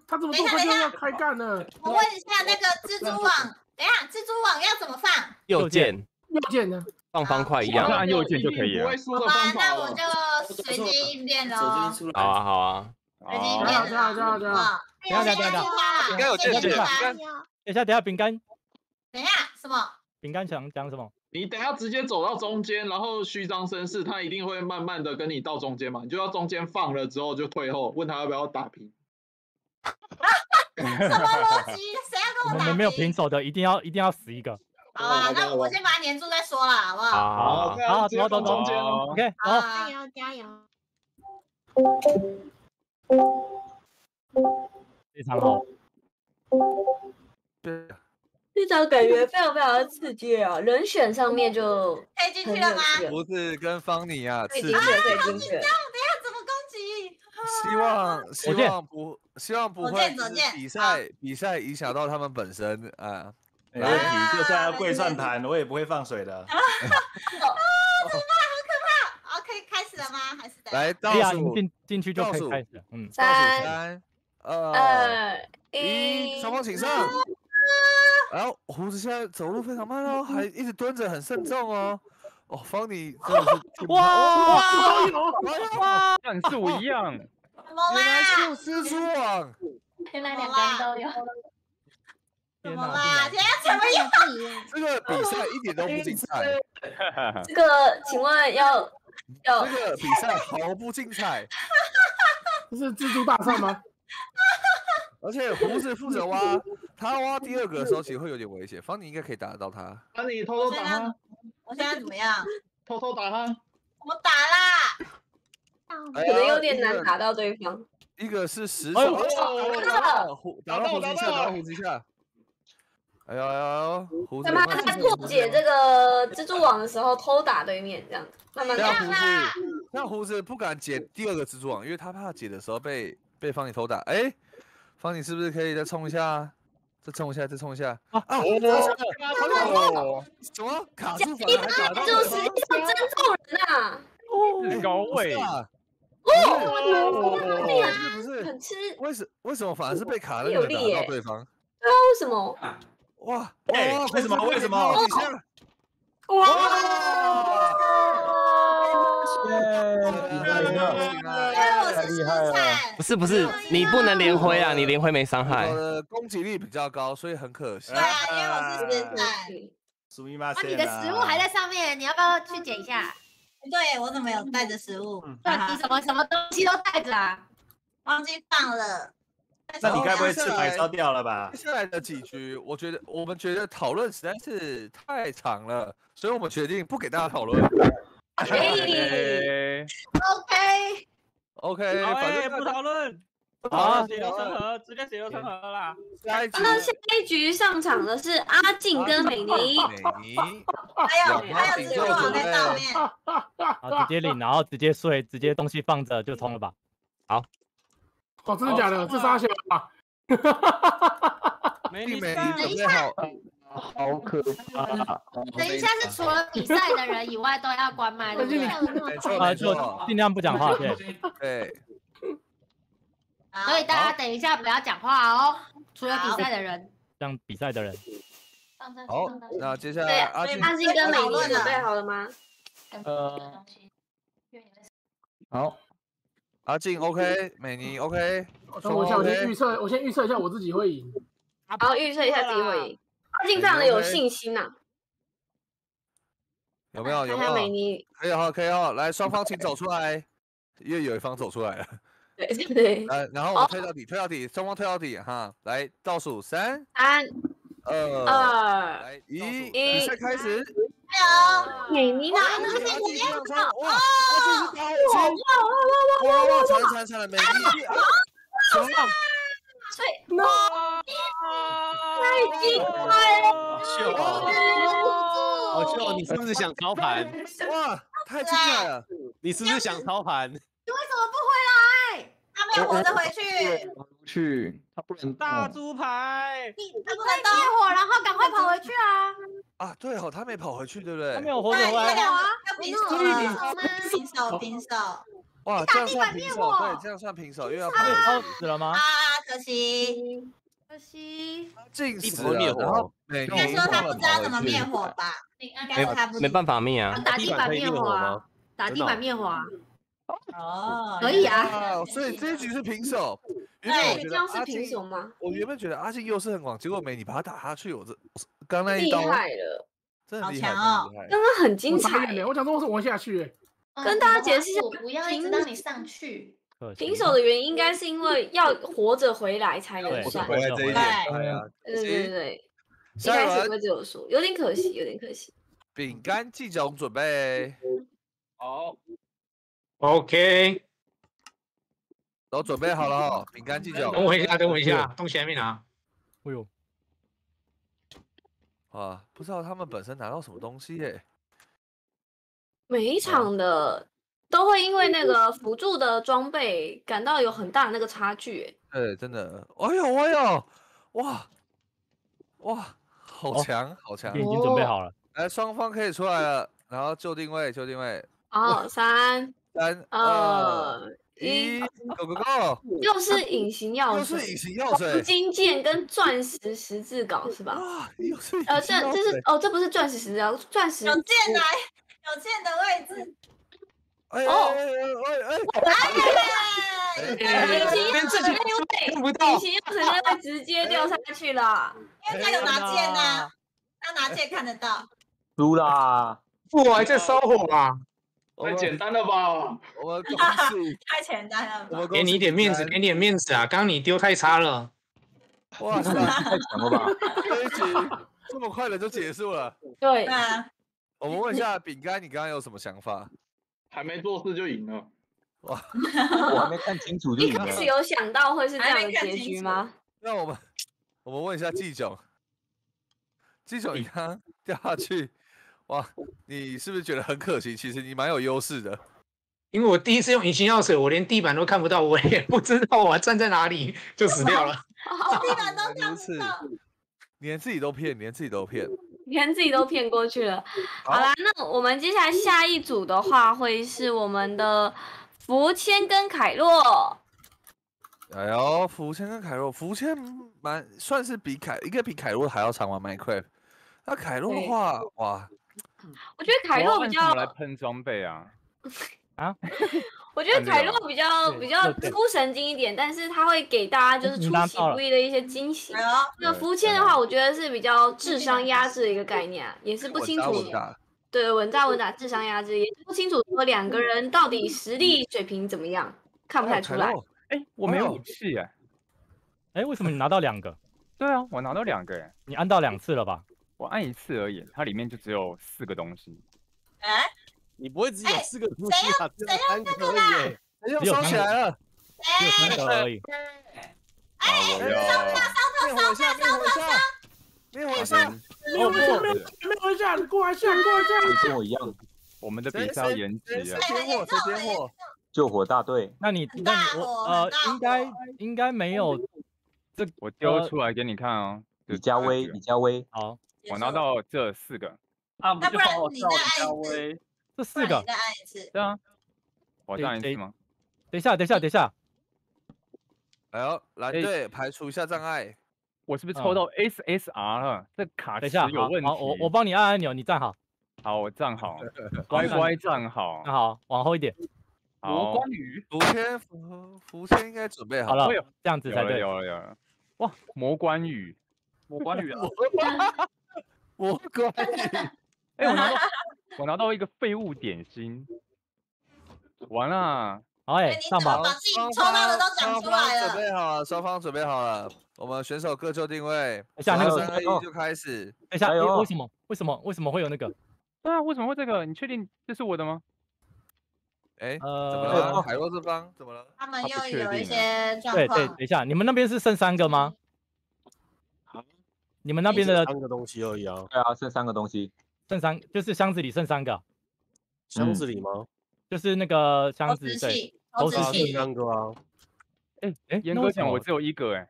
开干了？我问一下那个蜘蛛网，等一下蜘蛛网要怎么放？右键呢？放方块一样，按右键就可以了。好吧，那我就随机应变喽。好啊。 等一下，饼干有剑剑，等一下，饼干什么？饼干想讲什么？你等一下直接走到中间，然后虚张声势，他一定会慢慢的跟你到中间嘛，你就要中间放了之后就退后，问他要不要打平。什么逻辑？谁要跟我打平？我们没有平手的，一定要死一个。好啊，那我先把它黏住再说了，好不好？好，走到中间 ，OK， 好，加油。 非常好，这场感觉非常的刺激啊！人选上面就可以进去了吗？不是跟方妮啊，可以进去。等一下怎么攻击？希望不会比赛影响到他们本身啊。没问题，就算要跪算盘，我也不会放水的。啊！怎么办？ 是了吗？还是来倒数，进去就可以开始。3、2、1，双方请上。然后胡子现在走路非常慢哦，还一直蹲着，很慎重哦。哦，方妮真的是哇，跟我一样，原来是蜘蛛网，原来两个人都有。 怎么啦？这个比赛一点都不精彩。这个，请问要？这个比赛毫不精彩。这是蜘蛛大战吗？而且胡子负责挖，他挖第二个的时候其实会有点危险。方妮应该可以打得到他。方妮偷偷打他。我现在怎么样？偷偷打他。我打啦。可能有点难打到对方。一个是10手，打到胡子一下。 哎呦！他妈在破解这个蜘蛛网的时候偷打对面，这样慢慢打啦。那胡子不敢解第二个蜘蛛网，因为他怕解的时候被方妮偷打。哎，方妮是不是可以再冲一下？再冲一下！啊！什么卡住？就是要尊重人啊！哦，高位啊！哦，很吃。为什么反而是被卡了？有力打到对方？对啊，为什么？ 哇！哎，为什么？哇！不是，你不能连挥啊！你连挥没伤害。攻击力比较高，所以很可惜。对啊，因为我是失败。那你的食物还在上面，你要不要去捡一下？对，我怎么有带着食物？你什么东西都带着啊？忘记放了。那你该不会吃牌烧掉了吧？接下来的几局，我觉得我们觉得讨论实在是太长了，所以我们决定不给大家讨论。OK， 反正不讨论。 好，血流成河，直接血流成河啦！那下一局上场的是阿静跟美妮，还有直接往在上面，好，直接领，然后直接睡，直接东西放着就通了吧。好，哦，真的假的？这是阿翔吧？美妮，等一下，好可怕！等一下是除了比赛的人以外都要关麦，对不对？啊，就尽量不讲话，对。 所以大家等一下不要讲话哦，除了比赛的人，像比赛的人。好，那接下来阿信跟美妮准备好了吗？好，阿信 OK， 美妮 OK。我先预测一下我自己会赢。好，预测一下自己会赢。阿信非常的有信心呐。有没有？看看美妮。可以哈，来，双方请走出来，因为有一方走出来了。 对，然后我们推到底，双方推到底哈，来倒数3、2、1，比赛开始。美妮呢？直接上场，哇！哇！传了美妮，成功！对，太精彩了！秀，你是不是想操盘？哇，太精彩了！你是不是想操盘？你为什么不回来？ 他没有活着回去，他不能大猪排，他不能灭火，然后赶快跑回去啊！啊，对哦，他没跑回去，对不对？他没有活着回来，对啊，要平手吗？平手。哇，这样算平手，对，这样算平手，因为要跑死了吗？啊，可惜，尽死灭火。应该说他不知道怎么灭火吧？应该他没办法灭啊，打地板灭火啊，哦，可以啊，所以这一局是平手。对，这样是平手吗？我原本觉得阿信优势很广，结果美妮把他打下去，我这刚那一刀厉害了，真的厉害，刚刚很精彩。我想说我是玩下去，跟大家解释一下，我不要一直让你上去。平手的原因应该是因为要活着回来才能算。对对对，一开始会只有输，有点可惜。饼干记者准备好。 OK， 都准备好了，饼干计较。等我一下，东西还没拿。哎呦，啊，不知道他们本身拿到什么东西耶。每一场的都会因为那个辅助的装备感到有很大的那个差距。对，真的。哎呦，哇，好强！已经准备好了。来，双方可以出来了，然后就定位。好，3、2、1 ，Go！ 又是隐形药水，黄金剑跟钻石十字镐是吧？啊，又是这不是钻石十字镐，钻石有剑来，有剑的位置。隐形药水会直接掉下去了，因为他有拿剑呐，他拿剑看得到。输啦！我还在烧火啊！ 太简单了吧！我们公司太简单了。给你一点面子，啊！刚刚你丢太差了。哇塞，太强了吧！这一局这么快的就结束了。对啊。我们问一下饼干，你刚刚有什么想法？还没做事就赢了。哇！我还没看清楚就赢了。一开始有想到会是这样的结局吗？那我们问一下季炯，你刚掉下去。 哇，你是不是觉得很可惜？其实你蛮有优势的，因为我第一次用隐形药水，我连地板都看不到，我也不知道我站在哪里，就死掉了。地板都看不到，连自己都骗过去了。好啦，那我们接下来下一组的话，会是我们的福谦跟凯洛。哎呦，福谦算是比凯洛还要常玩 Minecraft。那凯洛的话，哇。 我觉得凯洛比较来喷装备啊！我觉得凯洛比较出神经一点，但是他会给大家就是出其不意的一些惊喜。那福谦的话，我觉得是比较智商压制的一个概念，也是不清楚。对，稳打，智商压制也是不清楚说两个人到底实力水平怎么样，看不太出来。哎，我没有武器耶。哎，为什么你拿到2个？对啊，我拿到2个哎。你按到2次了吧？我按1次而已，它里面就只有4个东西。哎，你不会只有4个东西啊？只有3个而已。又收起来了。只有3个而已。哎，烧！灭火下！灭火下！过来下！跟我一样。 我们的比赛延期啊！接货！救火大队。那你应该没有。这我丢出来给你看哦。李佳薇。好，我拿到这4个。啊，不就帮我照李佳薇？这4个。再按1次。对啊。我再按1次吗？等一下。哎呦，来对，排除一下障碍。我是不是抽到 SSR 了？这卡池有问题。好，我帮你按按钮，你站好。 好，我站好，乖站好，站好，往后一点。好，关羽，福谦应该准备好了，这样子才对。有了，哇，魔关羽啊！魔关羽，哎，我拿到一个废物点心，完了，哎，上吧，把自己抽到的都讲出来了。双方准备好了，我们选手各就定位，3、2、1就开始。等一下，为什么会有那个？ 对啊，为什么会这个？你确定这是我的吗？哎，怎么了？海洛这方怎么了？他们又有一些状况。对，等一下，你们那边是剩3个吗？你们那边的3个东西而已啊。对啊，剩3个东西。剩3就是箱子里剩3个。箱子里吗？就是那个箱子对，都是3个啊。哎，严格讲，我只有1个哎。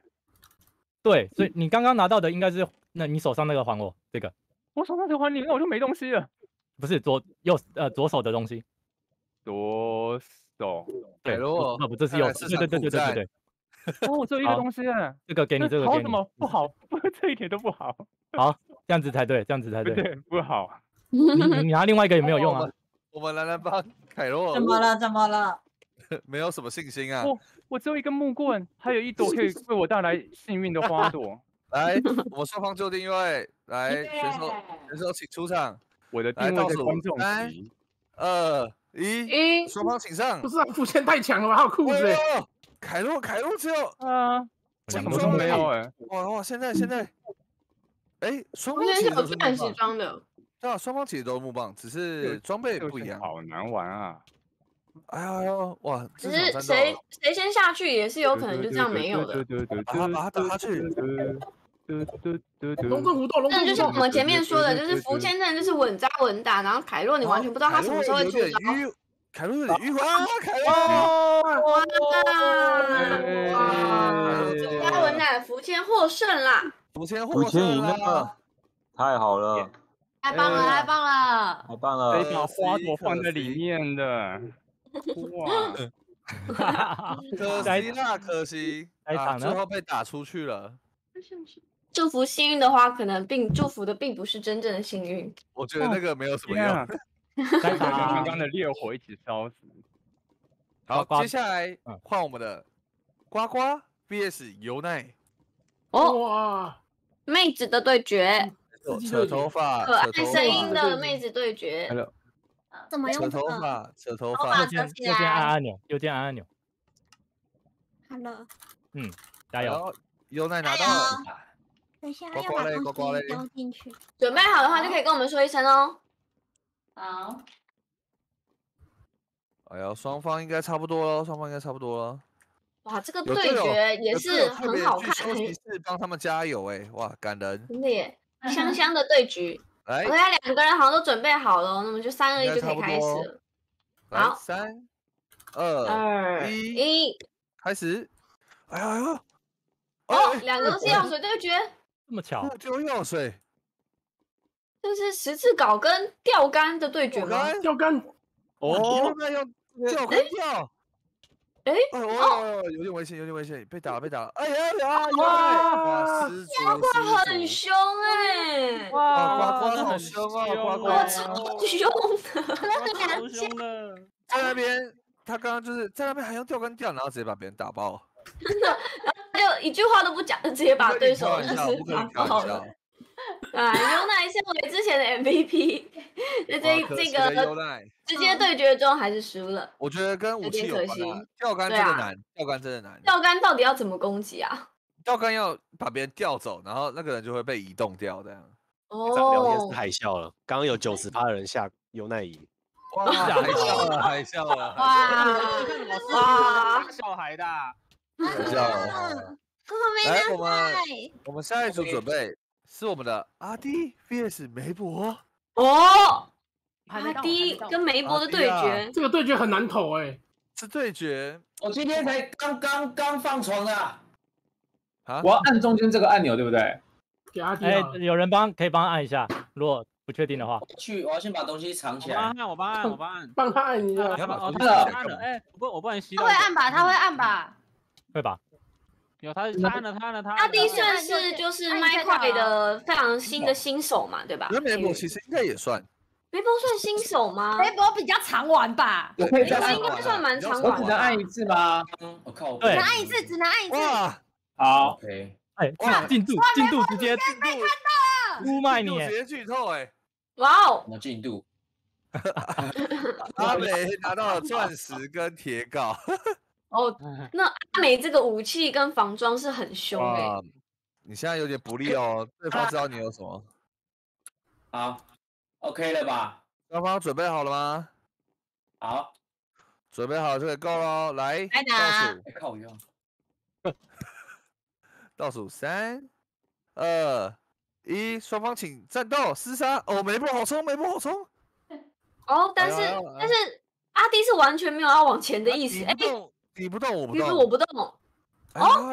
对，所以你刚刚拿到的应该是，那你手上那个还我这个。我手上这个还你，那我就没东西了。 不是左手的东西，左手对，不，这是右手，对。哦，这一个东西哎，这个给你，这个给你。好什么不好？这一点都不好。好，这样子才对。对，不好。你拿另外一个也没有用啊。我们来帮凯洛。怎么了？没有什么信心啊。我只有一根木棍，还有一朵可以为我带来幸运的花朵。来，我双方就定位，来选手请出场。 我的定位在观众席，3、2、1，双方请上。不是啊，福谦太强了吧？还有裤子。凯洛只有什么都没有哎。哇，现在，哎，双方其实都是木棒的。对啊，双方其实都是木棒，只是装备不一样。好难玩啊！哎呦哇！只是谁先下去也是有可能就这样没有的。把他打下去。 龙盾胡斗，但就像我们前面说的，就是福谦真的就是稳扎稳打，然后凯洛你完全不知道他什么时候会出招。凯洛有点迂回啊！凯洛，稳扎稳打，福谦获胜啦！福谦赢了，太好了！太棒了！这把花朵放在里面的，哇！可惜，最后被打出去了。 祝福幸运的话，可能祝福的并不是真正的幸运。我觉得那个没有什么用，再跟刚刚的烈火一起烧死。好，接下来换我们的呱呱 VS 尤奈。哇，妹子的对决，扯头发，声音的妹子对决。怎么用？扯头发，右键按按钮。好了，加油。 优奈拿到了，等一下要把东西丢进去。准备好的话就可以跟我们说一声哦。好。哎呀，双方应该差不多了。哇，这个对决也是很好看。帮他们加油哎，哇，感人。真的耶，香香的对局。来，我看2个人好像都准备好了，那么就3、2、1就可以开始了。好，3、2、1，开始。哎呦！ 哦，2个都是药水对决，这么巧，就药水，这是十字镐跟钓竿的对决吗？钓竿，哦，钓竿，哎，有点危险，被打了，哎呀，呱呱很凶哎，哇，呱呱好凶啊，呱呱超凶的，超凶的，在那边，他刚刚就是在那边还用钓竿钓，然后直接把别人打爆。 真的，然后他就一句话都不讲，就直接把对手打爆了。啊，牛奶身为之前的 MVP，那这个直接对决中还是输了。我觉得跟武器有关啊，钓竿真的难，钓竿真的难。钓竿到底要怎么攻击啊？钓竿要把别人钓走，然后那个人就会被移动掉这样。哦，聊天是海啸了，刚刚有90%的人下尤奈怡。哇，海啸了，海啸了！哇，小孩的，海啸了。来，我们下一组准备是我们的阿迪 vs 梅博。 哦，阿迪跟梅博的对决，这个对决很难投哎，是对决。我今天才刚放床的，啊！我要按中间这个按钮，对不对？给阿迪，哎，有人可以帮按一下，如果不确定的话。去，我要先把东西藏起来。我帮按，帮他按一下。他按了，哎，我不能吸。他会按吧？会吧？ 有，他按了。阿迪算是就是麦块的非常新手嘛，对吧？那梅博其实应该也算。梅博算新手吗？梅博比较常玩吧。对，梅博应该算蛮常玩。我只能按一次吗？我靠，只能按一次，只能按一次。好 ，OK。哎，进度直接被看到了，出卖你，直接剧透哎。哇哦，那进度。阿美拿到了钻石跟铁镐。 哦，那阿美这个武器跟防装是很凶哎，你现在有点不利哦，对方知道你有什么。好 ，OK 了吧？双方准备好了吗？好，准备好就可以 go 喽，来，倒数，靠我用，倒数3、2、1，双方请战斗厮杀。哦，梅波好冲，梅波好冲。哦，但是阿迪是完全没有要往前的意思，哎。 你不动，我不动。就是我不动。哦，阿迪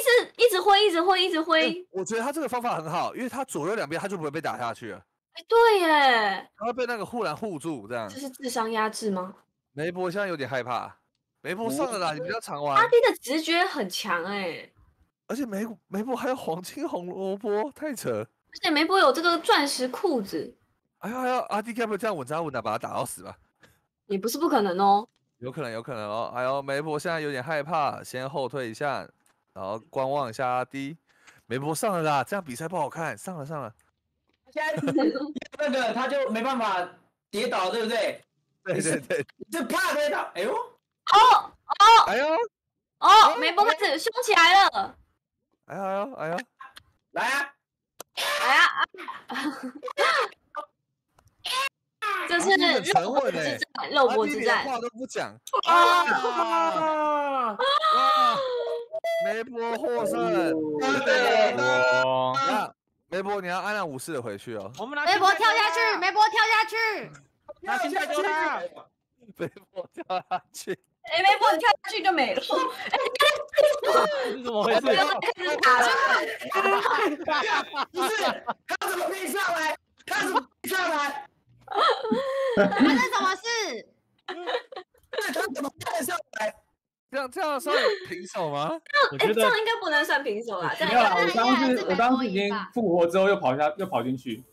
是一直挥，一直挥，一直挥。我觉得他这个方法很好，因为他左右两边他就不会被打下去了。哎，对耶。他会被那个护栏护住，这样。这是智商压制吗？梅波现在有点害怕。梅波上了啦，你比较常玩。阿迪的直觉很强哎。而且梅波还有黄金红萝卜，太扯。而且梅波有这个钻石裤子。哎呀哎呀，阿迪该不会这样稳扎稳打把他打到死吧？也不是不可能哦。 有可能哦，哎呦，梅博现在有点害怕，先后退一下，然后观望一下阿迪。梅博上了啦，这样比赛不好看，上了。现在那个他就没办法跌倒，对不对？对，你是怕跌倒？哎呦，哦，哎呦，哦，梅博开始凶起来了。哎呦，来啊，来啊！这是肉搏之战，肉搏之战，话都不讲啊！梅波获胜，梅波，你要按照武士的回去哦。我们拿梅波跳下去，梅波跳下去，他现在就跳，梅波跳下去。哎，梅波，你跳下去就没了。这怎么回事？不是，他怎么可以上来？他怎么可以上来？ 发生什么事？他怎么看得上来？这样算平手吗？我觉得这样应该不能算平手啦。没有啦，我当时已经复活之后又跑进去，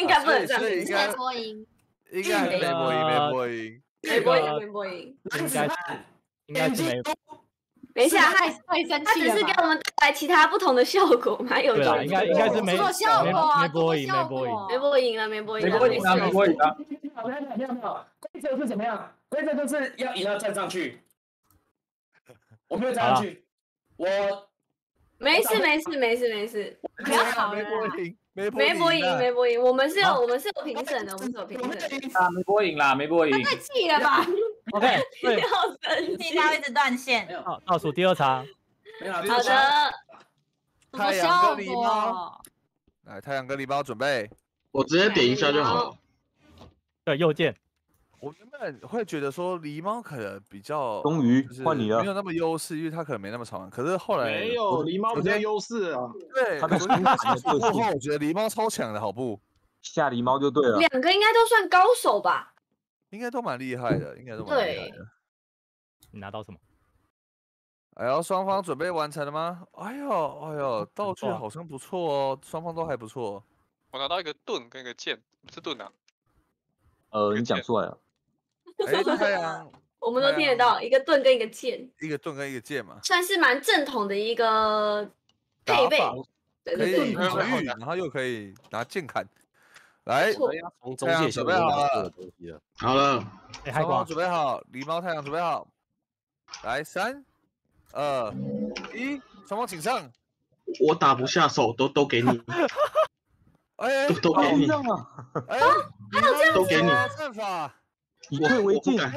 应该不能算平手。梅波赢，应该是梅波赢。应该是梅波。等一下，他只是给我们带来其他不同的效果嘛？有的应该是梅波赢了。没有。规则是怎么样？规则就是要也要站上去。我没有站上去，我没事。不要吵了。梅波赢。我们是有评审的，啊，梅波赢。太气了吧！ OK， 对，第八位是断线。好，倒数第二场。好的。太阳跟礼包，来，太阳跟礼包准备。我直接点一下就好了。对，右键。我原本会觉得说狸猫可能比较，终于换你了，没有那么优势，因为他可能没那么常玩。可是后来没有狸猫比较优势啊。对，过后我觉得狸猫超强的，好不？下狸猫就对了。两个应该都算高手吧。 应该都蛮厉害的。你拿到什么？哎呦，双方准备完成了吗？哎呦，道具好像不错哦，双方都还不错。我拿到一个盾跟一个剑，是盾啊。你讲出来了。哎，太阳，我们都听得到，一个盾跟一个剑。一个盾跟一个剑嘛，算是蛮正统的一个配备。可以拿玉，然后又可以拿剑砍。来，从中介小哥拿的东西了。好了，双方准备好，狸猫太阳准备好。来，3、2、1，双方请上。我打不下手，都给你。哎，都给你。哎，都给你。办法，以退为进。哎，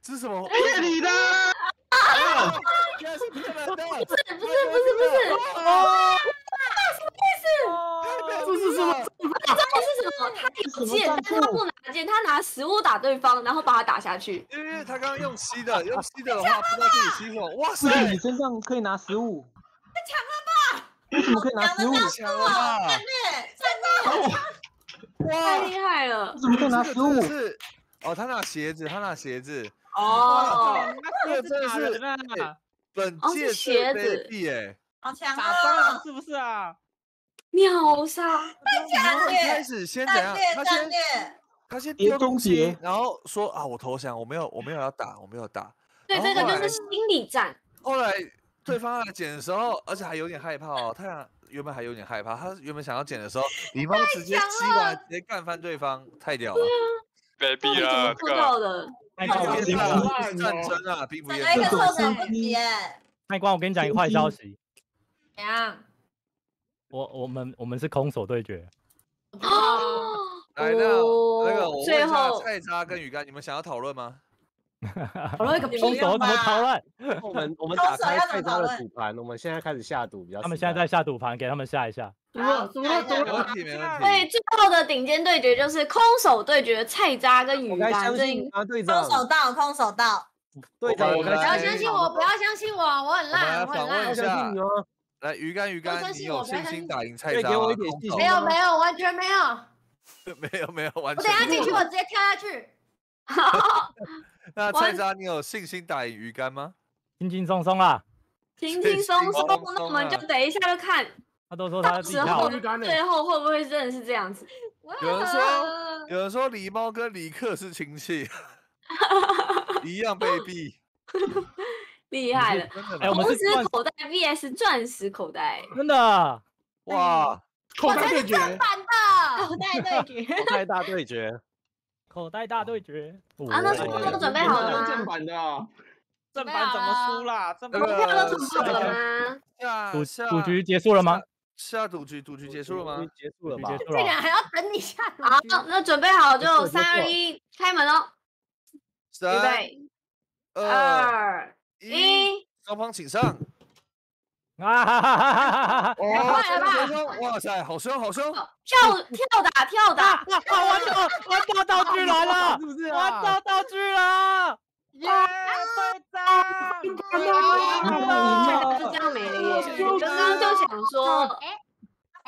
这是什么？骗你的！不是。 这是什么？这是什么？他有剑，但是他不拿剑，他拿食物打对方，然后把他打下去。因为他刚刚用吸的，用吸的话不知道自己吸什么。哇塞！你身上可以拿食物。太强了吧！为什么可以拿食物？强了！真的！太厉害了！怎么可以拿食物？是哦，他拿鞋子，他拿鞋子。哦，这真的是本届最卑鄙哎！好强啊！是不是啊？ 秒杀！开始先怎样？他先丢东西，然后说啊，我投降，我没有要打，我没有打。对，这个就是心理战。后来对方来捡的时候，而且还有点害怕哦。太阳原本还有点害怕，他原本想要捡的时候，狸猫直接吸完，直接干翻对方，太屌了！被逼了，做到的。太光，兵不厌争啊，兵不厌争。这个受伤不急哎。太光，我跟你讲一个坏消息。怎样？ 我们是空手对决。哦，来的那个，我问一下菜渣跟鱼干，你们想要讨论吗？讨论个屁！空手怎么讨论？我们打开菜渣的赌盘，我们现在开始下赌，比较。他们现在在下赌盘，给他们下一下。没问题，没问题。对，最后的顶尖对决就是空手对决菜渣跟鱼干，空手道。对的，不要相信我，不要相信我，我很烂，我很烂。 来，鱼竿，你有信心打赢菜渣？给我一点信心。没有，完全没有。没有，完全。我等下进去，我直接跳下去。那菜渣，你有信心打赢鱼竿吗？轻轻松松，那我们就等一下就看。他都说他自己跳。最后会不会真的是这样子？有人说狸猫跟狸克是亲戚，一样被毙。 厉害了！哎，我们是钻石口袋 VS 钻石口袋，真的哇！口袋对决，口袋大对决。啊，那什么都准备好了吗？正版的，正版怎么输啦？正版都准备好了吗？赌局结束了吗？是啊，赌局结束了吗？结束了吧？这个还要等你下。好，那准备好就3、2、1，开门喽！3、2、1，双方请上！啊！太快了吧！哇塞，好凶！跳打！我道具来了！我道具了！耶！刚没了耶！刚刚就想说，我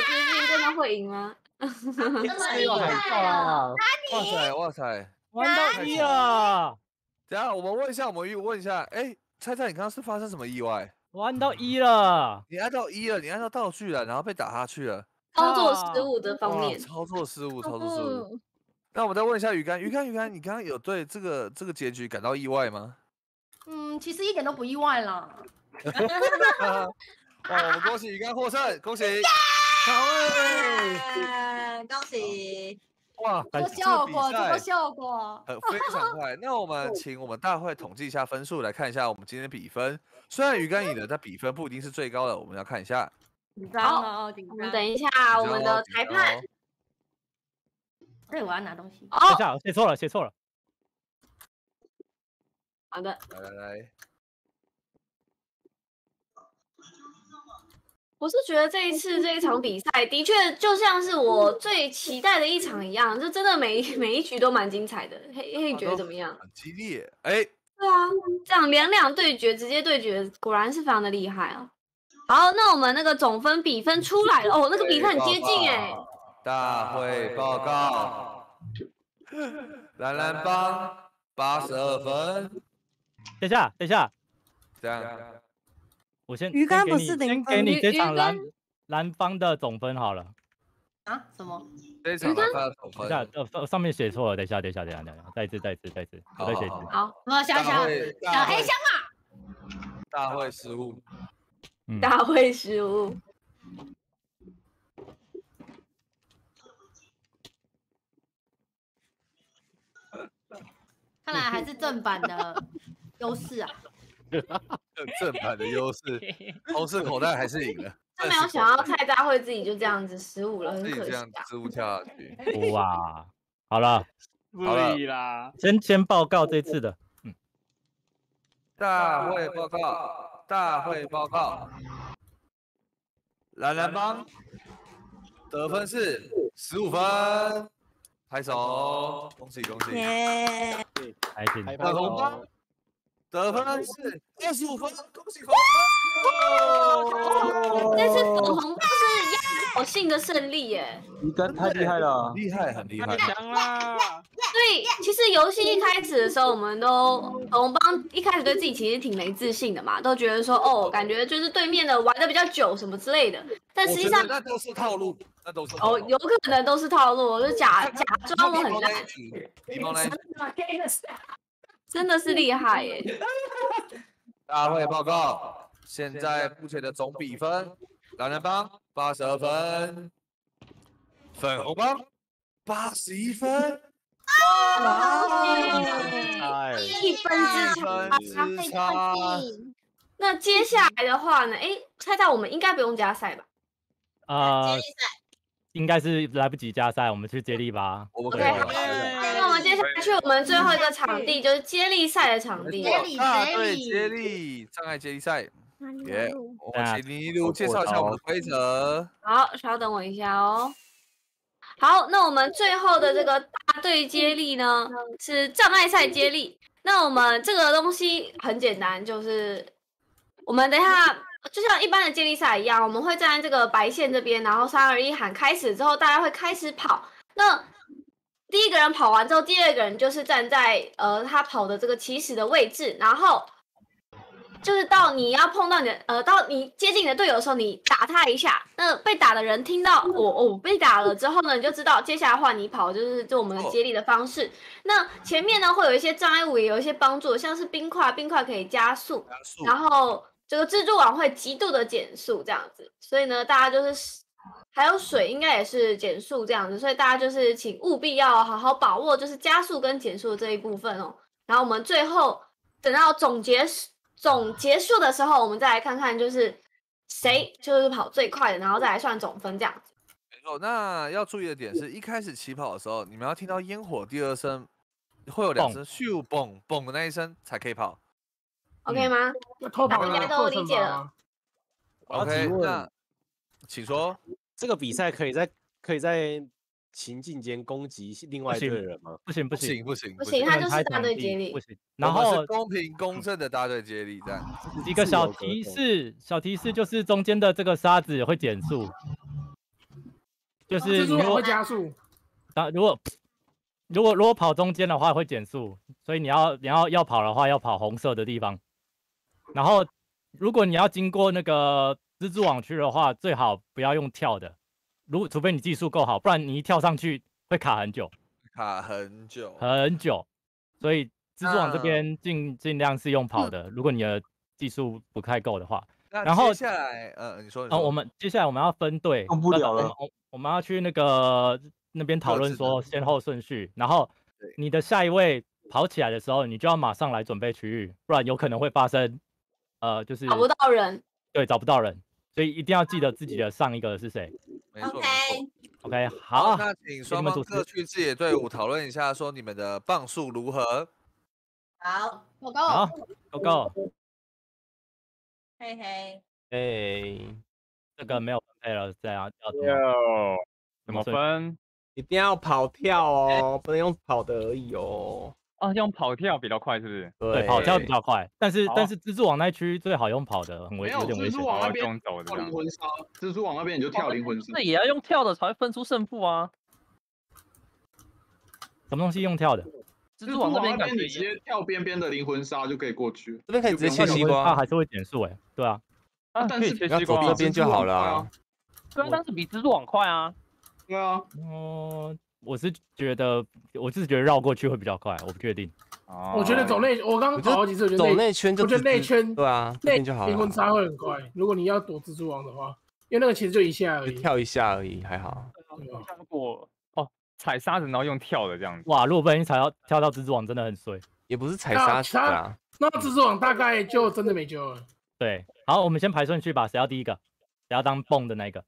最近真的会赢吗？太厉害了！哇塞！玩到你了！ 等下，我们问一下，问一下，哎，猜你刚刚是发生什么意外？我按到1了，你按到道具了，然后被打下去了。操作失误的方面，操作失误。那我们再问一下鱼竿，你刚刚有对这个结局感到意外吗？嗯，其实一点都不意外啦。我们恭喜鱼竿获胜，恭喜！好，恭喜！ 哇，这个效果，非常快。那我们请我们大会统计一下分数，来看一下我们今天的比分。虽然鱼竿赢了，但比分不一定是最高的，我们要看一下。好，我们等一下我们的裁判。对，我要拿东西。等一下，写错了。好的。来。我是觉得这一场比赛的确就像是我最期待的一场一样，就真的每一局都蛮精彩的。黑觉得怎么样？很激烈，哎，对啊，这样两对决，直接对决，果然是非常的厉害啊。好，那我们那个总分比分出来了，哦，那个比分很接近哎。大会报告，兰帮82分。等一下，这样。 我先鱼竿不是零分，先给你这场蓝方的总分好了。啊？什么？这场蓝方的总分。上面写错了，等一下，再一次。再写一次。好，我小黑箱嘛。大会失误。来还是正版的优势啊！正版的优势，红色口袋还是赢了。他没有想要蔡佳慧自己就这样子15了，很可惜、啊。自己这样失误跳下去，哇！好了，好了，先报告这次的，嗯，大会报告，大会报告，蓝蓝帮得分是15分。 拍手，恭喜恭喜！开心。粉红帮得分是25分，恭喜粉红！这次粉红帮是压倒性的胜利耶！鱼竿太厉害了，厉害很厉害。对，其实游戏一开始的时候，我们都粉红帮一开始对自己其实挺没自信的嘛，都觉得说哦，感觉就是对面的玩的比较久什么之类的，但实际上那都是套路。 哦，有可能都是套路，我就假装我很烂，真的是厉害耶！大会报告，现在目前的总比分，蓝蓝帮82分，粉红帮81分，1分之差。那接下来的话呢？哎，猜猜我们应该不用加赛吧？应该是来不及加赛，我们去接力吧。OK， 那我们接下来去我们最后一个场地，就是接力赛的场地。接力，障碍接力赛。耶！我请你一路介绍一下我们的规则。好，稍等我一下哦。好，那我们最后的这个大队接力呢，是障碍赛接力。那我们这个东西很简单，就是我们等一下。 就像一般的接力赛一样，我们会站在这个白线这边，然后3、2、1喊开始之后，大家会开始跑。那第一个人跑完之后，第二个人就是站在他跑的这个起始的位置，然后就是到你要碰到你的到你接近你的队友的时候，你打他一下。那被打的人听到我被打了之后呢，你就知道接下来换你跑，就是做我们的接力的方式。那前面呢会有一些障碍物，也有一些帮助，像是冰块，冰块可以加速然后。 这个蜘蛛网会极度的减速，这样子，所以呢，大家就是还有水应该也是减速这样子，所以大家就是请务必要好好把握，就是加速跟减速的这一部分哦。然后我们最后等到总结束的时候，我们再来看看就是谁就是跑最快的，然后再来算总分这样子。没错，那要注意的点是一开始起跑的时候，你们要听到烟火第二声，会有2声咻嘣嘣的那一声才可以跑。 OK 吗？大家都理解了。OK， 那请说，这个比赛可以在情境间攻击另外一队人吗？不行，他就是大队接力。不行，然后公平公正的大队接力这样。一个小提示就是中间的这个沙子会减速，就是如果会加速，如果跑中间的话会减速，所以你要跑的话要跑红色的地方。 然后，如果你要经过那个蜘蛛网区的话，最好不要用跳的，除非你技术够好，不然你一跳上去会卡很久。所以蜘蛛网这边尽量是用跑的，如果你的技术不太够的话。然后接下来，你说，我们要分队，动不了了。我们要去那边讨论说先后顺序，然后你的下一位跑起来的时候，你就要马上来准备区域，不然有可能会发生。 就是找不到人，对，找不到人，所以一定要记得自己的上一个是谁。没错 ，OK， 好，那请双方各去自己的队伍讨论一下，说你们的磅数如何。好 ，Go Go， 嘿嘿，哎，这个没有分配了，这样要怎么分？一定要跑跳哦，不能用跑的而已哦。 哦，用跑跳比较快，是不是？对，跑跳比较快，但是蜘蛛网那区最好用跑的，很危险，有点危险。我要用走的。跳灵魂烧，蜘蛛网那边你就跳灵魂烧。那也要用跳的才会分出胜负啊。什么东西用跳的？蜘蛛网那边感觉直接跳边边的灵魂沙就可以过去，这边可以直接切西瓜，它还是会减速哎。对啊，啊，但是要左边这边就好了。对啊，但是比蜘蛛网快啊。对啊，我是觉得绕过去会比较快，我不确定。哦，我觉得走内，我刚刚跑好几次，我觉得走内圈，我觉得内圈对啊，内圈就好了。灵魂沙会很快，如果你要躲蜘蛛网的话，因为那个其实就一下而已，跳一下而已，还好。如果踩沙子然后用跳的这样子，哇，如果不小心踩到跳到蜘蛛网，真的很衰。也不是踩刹车啦。那蜘蛛网大概就真的没救了。对，好，我们先排顺序吧，谁要第一个？谁要当蹦的那个？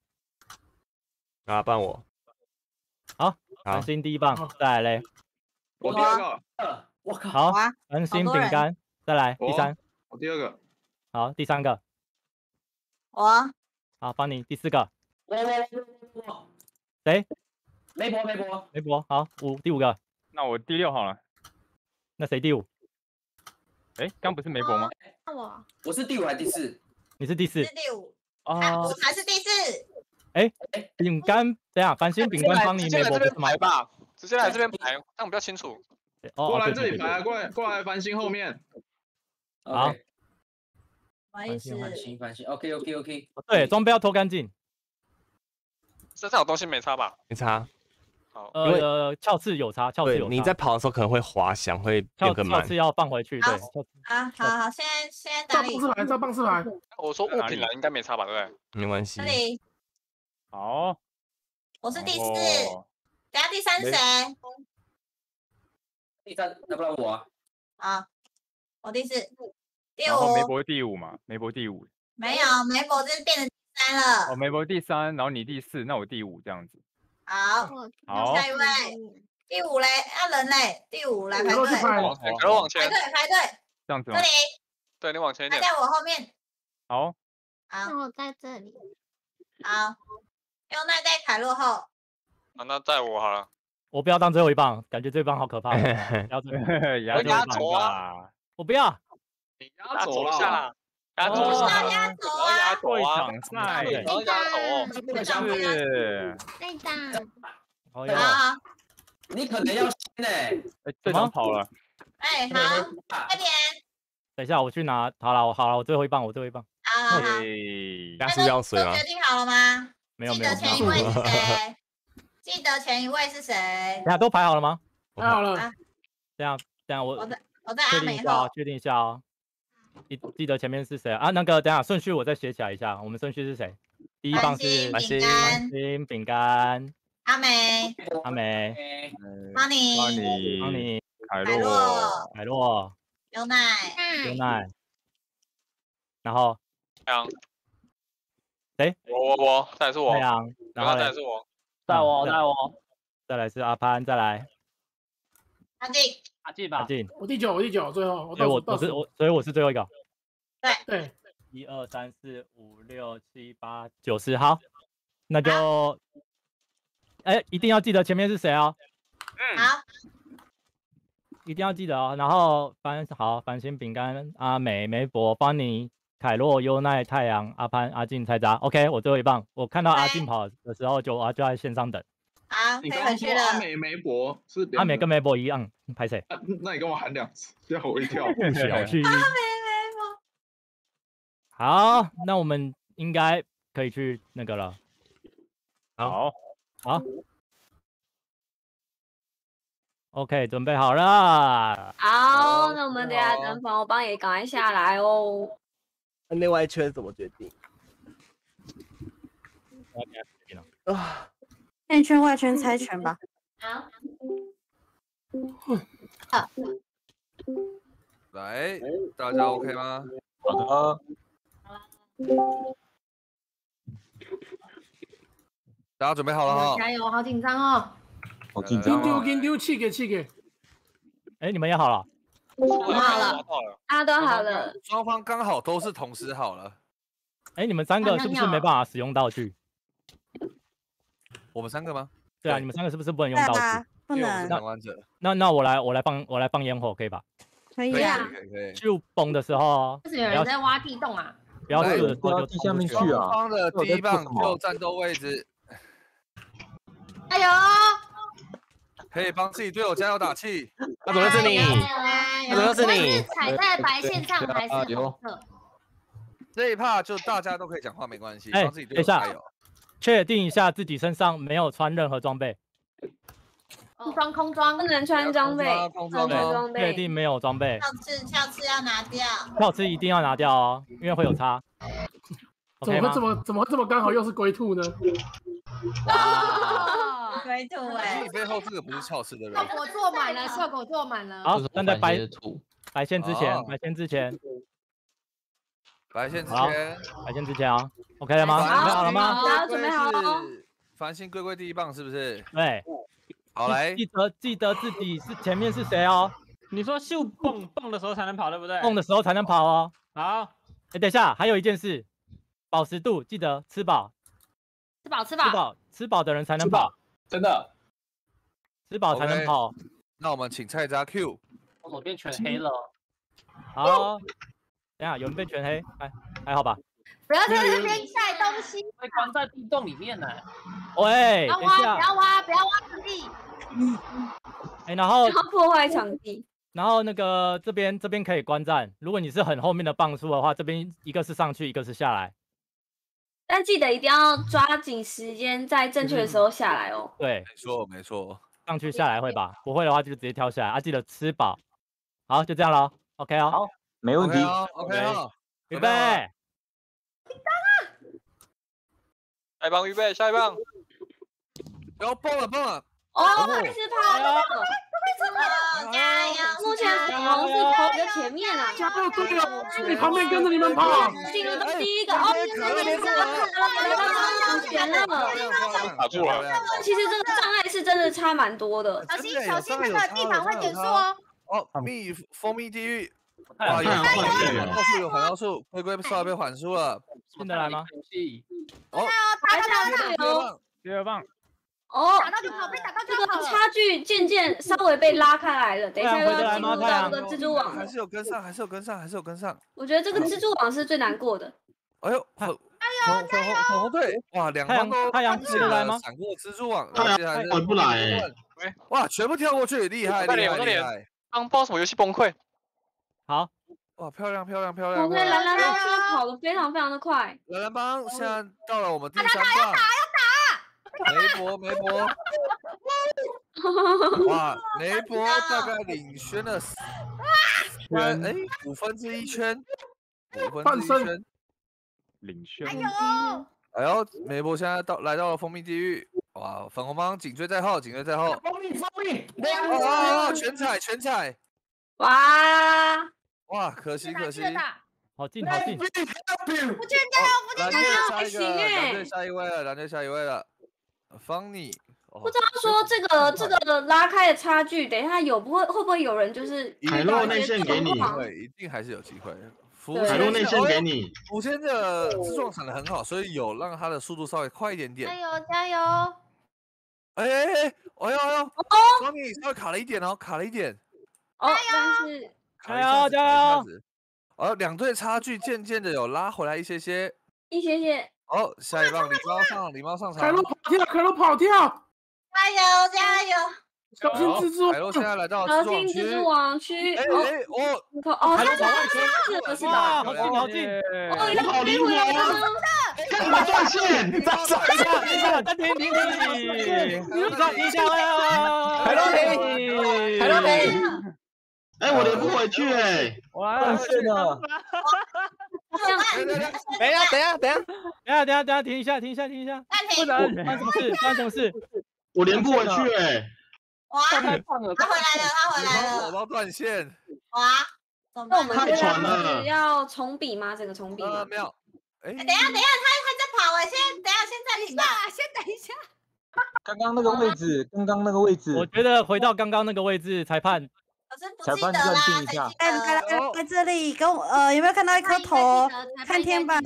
啊，帮我。好，繁星第一棒，再来嘞。我第二个。我靠。好，繁星饼干，再来第三。我第二个。好，第三个。我。好，Fanny第四个。我。谁？ 媒婆，好，第五个，那我第六好了，那谁第五？哎，刚不是媒婆吗？那我是第五还是第四？你是第四，第五啊，我才是第四。哎，饼干怎样？繁星饼干帮你媒婆怎么排吧？直接来这边排，这样比较清楚。过来这里排，过来繁星后面。好，繁星 ，OK。对，装备要拖干净。身上有东西没擦吧？没擦。 鞘刺有差，鞘刺有差。你在跑的时候可能会滑翔，会变更慢。鞘刺要放回去，对。啊，好，现在打理。棒是牌。我说物品了，应该没差吧，对不对？没关系。这里。好。我是第四，等下第三谁？第三，要不然我。啊，我第四，第五。然后媒婆第五嘛，媒婆第五。没有，媒婆就是变成第三了。哦，媒婆第三，然后你第四，那我第五这样子。 好，下一位，第五嘞，人嘞，第五来排队，排队，这样子吗？这里，对你往前一点，在我后面。好，好，我在这里。好，优奈在凯落后。啊，那在我好了。我不要当最后一棒，感觉最后一棒好可怕。压轴，压轴啊！我不要，压轴啊！ 压轴啊！对的，好，你可能要先对方跑了。哎，好，快点！等一下，我去拿。好了，我最后一棒。好，加速药水啊！决定好了吗？没有。记得前一位是谁？大家都排好了吗？排好了。这样，我在阿美后确定一下哦。 记得前面是谁啊？那个等下顺序我再写起来一下。我们顺序是谁？第一棒是繁星饼干，阿美，Fanny，凯洛，牛奶，然后太阳，谁？我，再来是我，太阳，然后再来是我，再我，再来是阿潘，再来，阿静，我第九，最后，所以我是最后一个。对，1、2、3、4、5、6、7、8、9、10，好，那就，哎，一定要记得前面是谁哦。好，一定要记得哦。然后繁星饼干、阿美、梅博、Fanny、凯洛、优奈、太阳、阿潘、阿静、菜渣。OK， 我最后一棒。我看到阿静跑的时候，就在线上等。 啊，你刚刚说阿美媒婆是阿美跟媒婆一样，拍谁？那你跟我喊两次，吓我一跳。小区。阿美媒婆。好，那我们应该可以去那个了。好。OK， 准备好了。好，那我们等下等防火棒也赶快下来哦。那另外一圈怎么决定？啊。 内圈外圈猜拳吧。好。来，大家 OK 吗？好的。大家准备好了哈！加油，好紧张哦！好紧张。丢，气给。哎，你们也好了。我好了，大家都好了。双方刚好都是同时好了。哎，你们三个是不是没办法使用道具？ 我们三个吗？对啊，你们三个是不是不能用道具？不能。那我来放烟火，可以吧？可以啊。就崩的时候，就是有人在挖地洞啊！不要试着到地下面去啊！双方的第一棒就战斗位置。加油！可以帮自己队友加油打气。他怎么是你？是踩在白线上还是红色？这一趴就大家都可以讲话，没关系。帮自己队友加油。 确定一下自己身上没有穿任何装备。空装，不能穿装备。空装备。确定没有装备。鞘刺要拿掉。鞘刺一定要拿掉哦，因为会有差。怎么这么刚好又是龟兔呢？白兔哎，你背后这个不是翘翅的人。效果做满了，效果做满了。好，站在白线之前。白线之前啊 ，OK 了吗？准备好了吗？大家准备好了。繁星龟龟第一棒是不是？对。好来，记得自己是前面是谁哦。你说秀蹦的时候才能跑，对不对？蹦的时候才能跑哦。好，哎，等一下，还有一件事，饱食度记得吃饱。 吃饱的人才能跑，真的，吃饱才能跑。那我们请菜渣 Q。我左边全黑了。好，等下有人被全黑，还好吧？不要在这边晒东西，会关在地洞里面呢。喂，不要挖，不要挖场地。哎，然后破坏场地。然后那个这边可以观战，如果你是很后面的棒数的话，这边一个是上去，一个是下来。 但记得一定要抓紧时间，在正确的时候下来哦。对，没错没错，上去下来会吧？不会的话就直接跳下来啊！记得吃饱。好，就这样咯 OK 哦。好，没问题。OK 哦。预备。下一棒，预备，下一棒。然后蹦了。哦，快吃跑了！快吃跑！加油！目前红是跑在前面啊，加油！对了，你旁边跟着你们跑。进入到第一个哦，没办法，卡住了。其实这个障碍是真的差蛮多的，小心那个地板会减速哦。哦，蜂蜜地狱。哇，有缓到速，龟龟稍微被缓速了。进得来吗？哦，打到第二棒。 哦，打到你跑，被打到这个差距渐渐稍微被拉开来了。等一下又要进入到这个蜘蛛网，还是有跟上。我觉得这个蜘蛛网是最难过的。哎呦，粉红队，哇，两方都太阳进来吗？闪过蜘蛛网，回不来。哇，全部跳过去，厉害！刚不知道什么游戏崩溃。好，哇，漂亮！我看蓝现在跑得非常的快。蓝帮现在到了我们第三棒。 梅博，哇！梅博大概领先了五分之一圈，领先。哎呦，梅博现在来到了蜂蜜地狱，哇！粉红帮紧追在后。蜂蜜，哇！全彩，哇！可惜。 好近！不见掉，蓝队下一位了。 Fanny， 不知道说这个拉开的差距，等一下会不会有人就是海陆内线给你，一定还是有机会。海陆内线给你，福谦的自撞闪的很好，所以有让他的速度稍微快一点点。加油！哎呦，Fanny稍微卡了一点。哦，但是加油！哦，两队差距渐渐的有拉回来一些些。 好，下一棒礼貌上场。凯洛跑跳，加油！小心蜘蛛！凯洛现在来到蜘蛛网区。哦，他跑外圈是吧？好近！哦，你跑离我了！干什么断线？停下！凯洛停！哎，我连不回去哎！断线了。 等一下，停一下！发生什么事？我连不回去哎！哇！他回来了！我要断线！哇！那我们现在要重比吗？整个重比？没有。哎，等一下，他在跑哎！先等一下。刚刚那个位置，我觉得回到刚刚那个位置，裁判暂定一下。来这里，跟我有没有看到一颗头？看天板，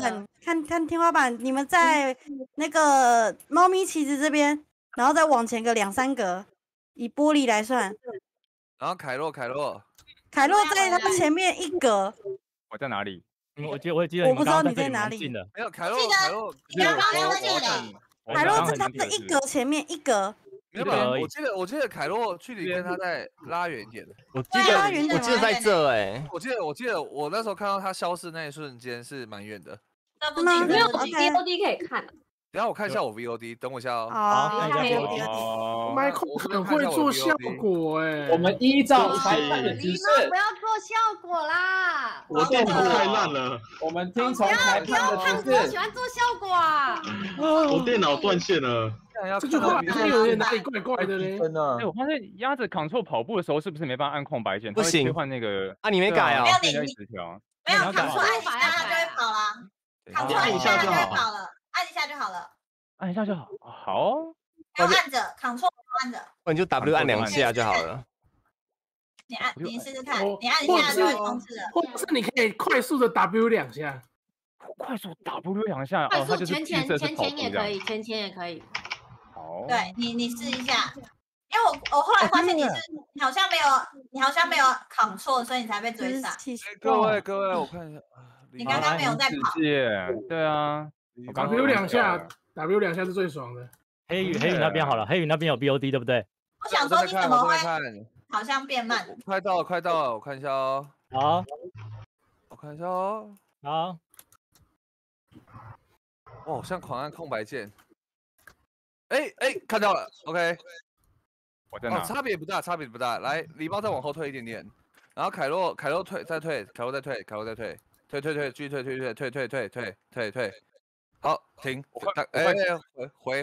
看天花板。你们在那个猫咪旗子这边，然后再往前个2、3格，以玻璃来算。然后凯洛在他前面1格。我在哪里？我记得我不知道你在哪里。没有凯洛，凯洛在他的1格前面1格。 我记得凯洛距离跟他在拉远一点。我记得在这哎。我记得我那时候看到他消失那一瞬间是蛮远的。没有 VOD 可以看。等下我看一下我 VOD， 等我一下哦。好，看一下 VOD。麦克很会做效果哎。我们依照裁判的指示。不要做效果啦。我电脑太烂了。我们听从裁判的指示。不要胖哥喜欢做效果啊。我电脑断线了。这句话还有点哪里怪怪的嘞。真的。哎，我发现鸭子 Ctrl 跑步的时候是不是没办法按空白键？不行，切换那个啊，你没改啊？没有你十条，没有 Ctrl 按一下它就会跑啦。Ctrl 按一下就会跑了，按一下就好了。按一下就好，好。要按着 Ctrl 按着。哦，你就 W 按2下就好了。 你试试看，你按一下就会通知了。或者是你可以快速的 W 2下，快速 W 2下，快速前也可以，前也可以。好，对你试一下，因为我后来发现你好像没有 Ctrl， 所以你才被追上。各位，我看一下，你刚刚没有在跑。对啊 ，W 2下是最爽的。黑羽那边好了，黑羽那边有 BOD 对不对？我想说你怎么会？ 好像变慢，快到了，我看一下哦。好，我看一下哦。好，哦，像狂按空白键。哎，看到了 ，OK。我在哪？差别不大。来，礼包再往后退一点点，然后凯洛再退，退，继续退，好，停。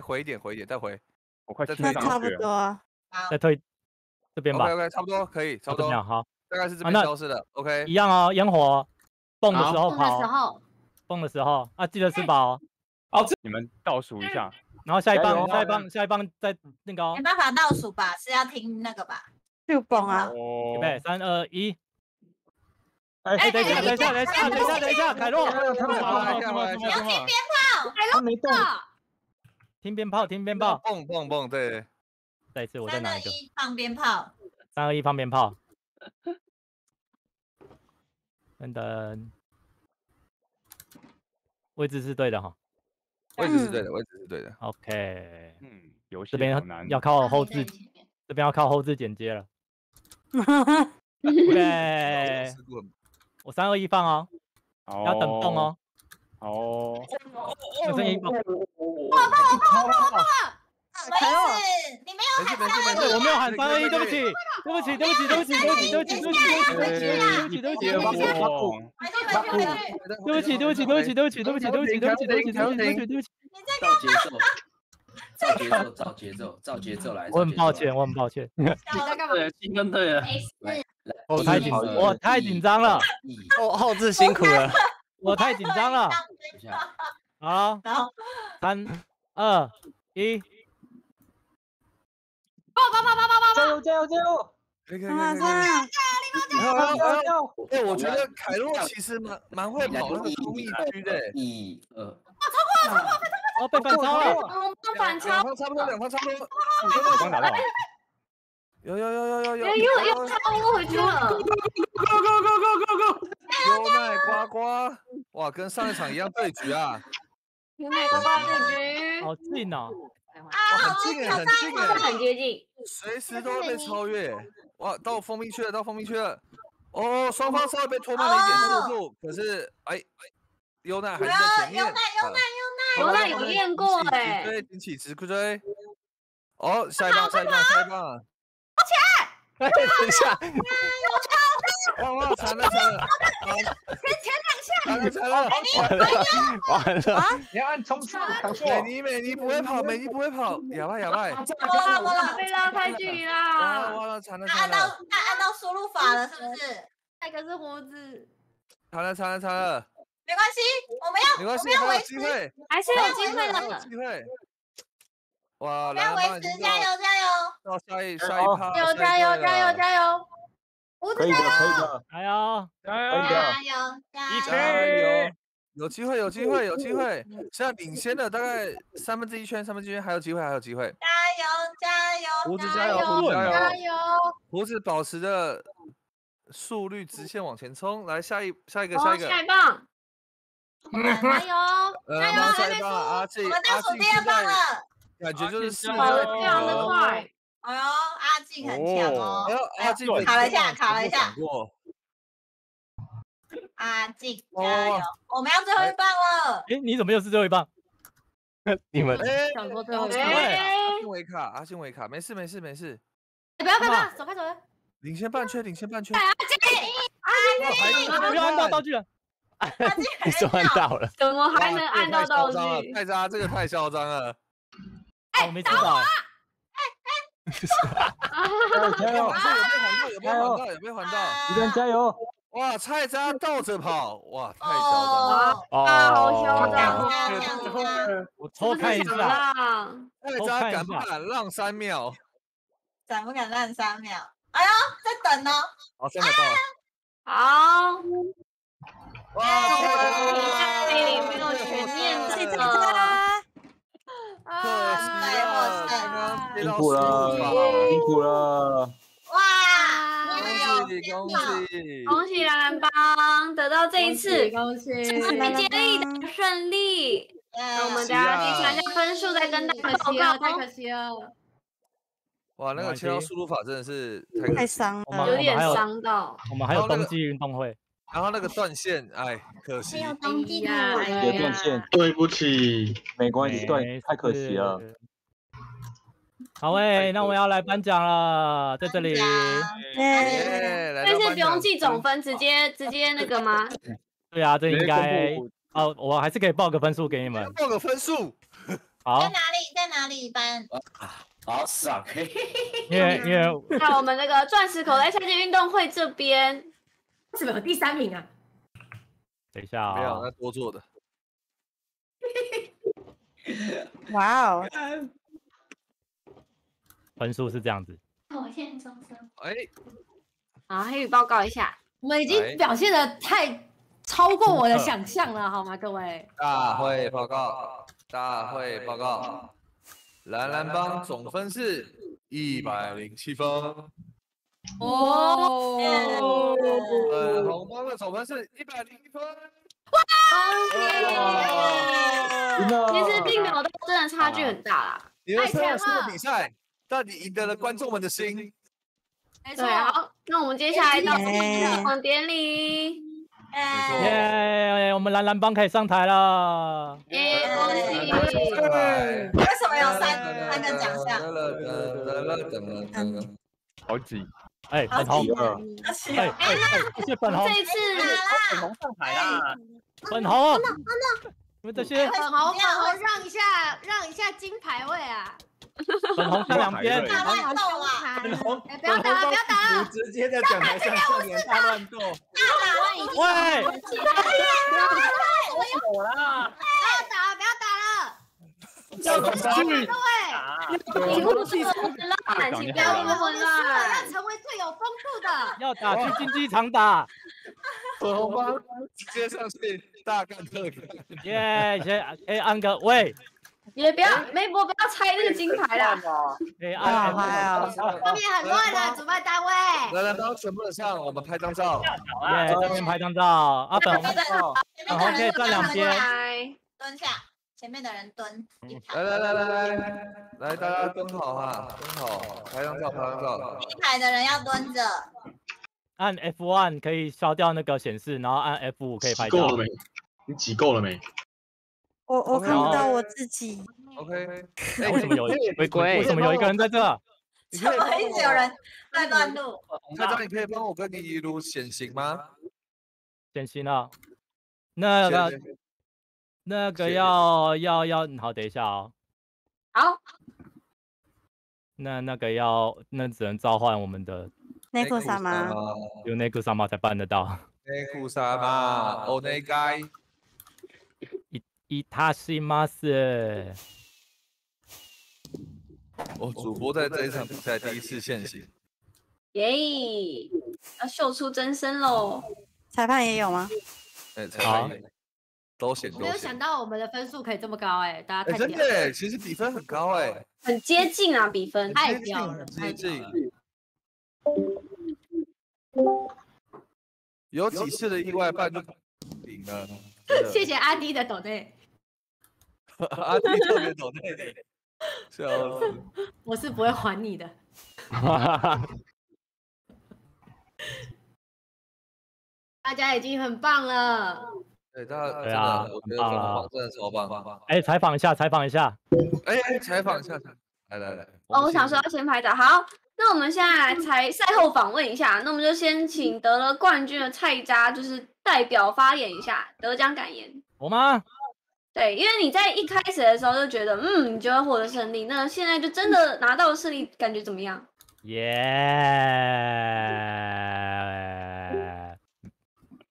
回一点，再回。我快退上去了。差不多。再退。 这边吧 ，OK， 差不多可以，差不多好，大概是这边消失的 ，OK， 一样哦，烟火蹦的时候跑，啊，记得吃饱，好，你们倒数一下，然后下一棒再那个，没办法倒数吧，是要听那个吧，就蹦啊，预备，3、2、1，哎，等一下，凯洛，你要听鞭炮，凯洛没动，听鞭炮，蹦，对。 再一次，我再拿一个。3、2、1，放鞭炮。3、2、1，放鞭炮。等，位置是对的。OK。嗯，游戏这边要靠后置，剪接了。对。我3、2、1放哦。要等动哦。哦。有声音吗？我放了。 凯洛，你没有喊3、2、1，我没有喊3、2、1，对不起，照节奏来，我很抱歉，心跟对了，我太紧张了，后置辛苦了，好，3、2、1。 加油！可以！哎，我觉得凯洛其实蛮会跑那个公益区的。超过！被反超了！我反超！差不多。有！又超回去了 ！Go！ 优麦呱呱！哇，跟上一场一样对局啊！优麦呱呱对局，好近哦！ 很接近，随时都会被超越。哇，到蜂蜜区了！哦，双方稍微被拖慢了一点速度，可是哎，优奈还是在前面。优奈有练过哎，对，直追。哦，下一棒！我起来！等一下，我超！完了！前2下，完了！你要按冲刺，美妮不会跑，哑巴！我被拉开距离啦！完了！按到输入法了，是不是？那个是胡子。惨了！没关系，我们要维持，还是有机会的。哇！要维持，加油！到下一趴，加油！ 可以的，加油！有机会！现在领先的大概3分之1圈，还有机会！加油！胡子加油！胡子保持着速率直线往前冲，来下一个！下一棒！加油！下一棒！我们倒数第2棒了，感觉就是速度非常的快。 哎呦，阿静很强哦！阿静卡了一下。阿静加油！我们要最后一棒了。哎，你怎么又是最后一棒？你们想说最后一棒？阿信维卡，没事。不要，走开！领先半圈。阿静，不要按到道具了。你说按到了，怎么还能按到道具？太渣，这个太嚣张了。哎，打我！哎哎！加油！有没有还到？一边加油！哇，菜渣倒着跑，哇，太嚣张了！哦，好嚣张！我偷看一下，菜渣敢不敢浪3秒？敢不敢浪3秒？哎呀，在等呢。好，3秒到。好。哇，菜渣没有全面这个。 啊！辛苦了，辛苦了！哇！恭喜蓝帮得到这一次，恭喜接力的胜利。那我们等下计算一下分数，再跟大家报告。太可惜了！哇，那个切到速度法真的是太伤了，有点伤到。我们还有冬季运动会，然后那个断线，哎，可惜。没有冬季啊！也断线，对不起，没关系，断太可惜了。 好诶，那我们要来颁奖了，在这里。但是不用记总分，直接那个吗？对啊，这应该哦，我还是可以报个分数给你们。报个分数。好。在哪里？在哪里颁？好爽！因为在我们那个钻石口袋夏季运动会这边，为什么有第3名啊？等一下啊，没有，那多做的。哇哦！ 分数是这样子。我现在中生。哎，好，黑羽报告一下，我们已经表现的太超过我的想象了，好吗，各位？大会报告，大会报告。蓝帮总分是107分。哦。红帮的总分是101分。哇！其实并没有，真的差距很大啦。你们参加这个比赛。 到底赢得了观众们的心。对，好，那我们接下来到颁奖典礼。耶，我们蓝帮可以上台了。耶，恭喜！为什么有三个奖项？好挤，哎，粉红，哎，这是粉红，这次粉红上台啦，粉红，你们这些粉红让一下金牌位啊！ 粉红在两边，大乱斗啊！粉红，不要打了，不要打了！直接在讲台上上演大乱斗，大乱已经。喂！我啦！不要打了，不要打了！叫你各位，你不是我们啦，请不要我们啦！要成为最有风度的，要打去竞技场打。粉红帮直接上去大干特干！耶！先哎，安哥，喂。 也不要，梅博不要拆那个金牌啦！哎呀，哎呀，后面很乱的，主办单位。来，帮全部的上，我们拍张照。耶，这边拍张照。啊，粉红可以站两边。蹲下，前面的人蹲。来，大家蹲好哈，蹲好，拍张照，拍张照。金牌的人要蹲着。按 F1 可以消掉那个显示，然后按 F5 可以拍照。够了没？你挤够了没？ 我看不到我自己。OK。为什么有一个人在这？怎么一直有人在乱录？蔡章，你可以帮我跟你一路显形吗？显形啊！那个要好，等一下哦。好。那个要那只能召唤我们的内裤沙妈，有内裤沙妈才办得到。内裤沙妈，お願い。 伊塔西马斯，哦，主播在这一场比赛第一次现形，耶！要秀出真身喽！裁判也有吗？哎，裁判也有，都显。没有想到我们的分数可以这么高哎，大家看。真的，其实比分很高哎，很接近啊，比分太屌了，太屌了。有几次的意外半就赢了。 谢谢阿迪的抖内，阿迪特别抖内，笑死！我是不会还你的。大家已经很棒了。对，大家对啊，我觉得棒，真的超棒。哎，采访一下，采访一下。哎，采访一下，来。哦，我想说要先拍照。好，那我们现在来赛后访问一下。那我们就先请得了冠军的菜渣，就是。 代表发言一下，得奖感言。我吗？对，因为你在一开始的时候就觉得，嗯，你就会获得胜利。那现在就真的拿到胜利，感觉怎么样？耶！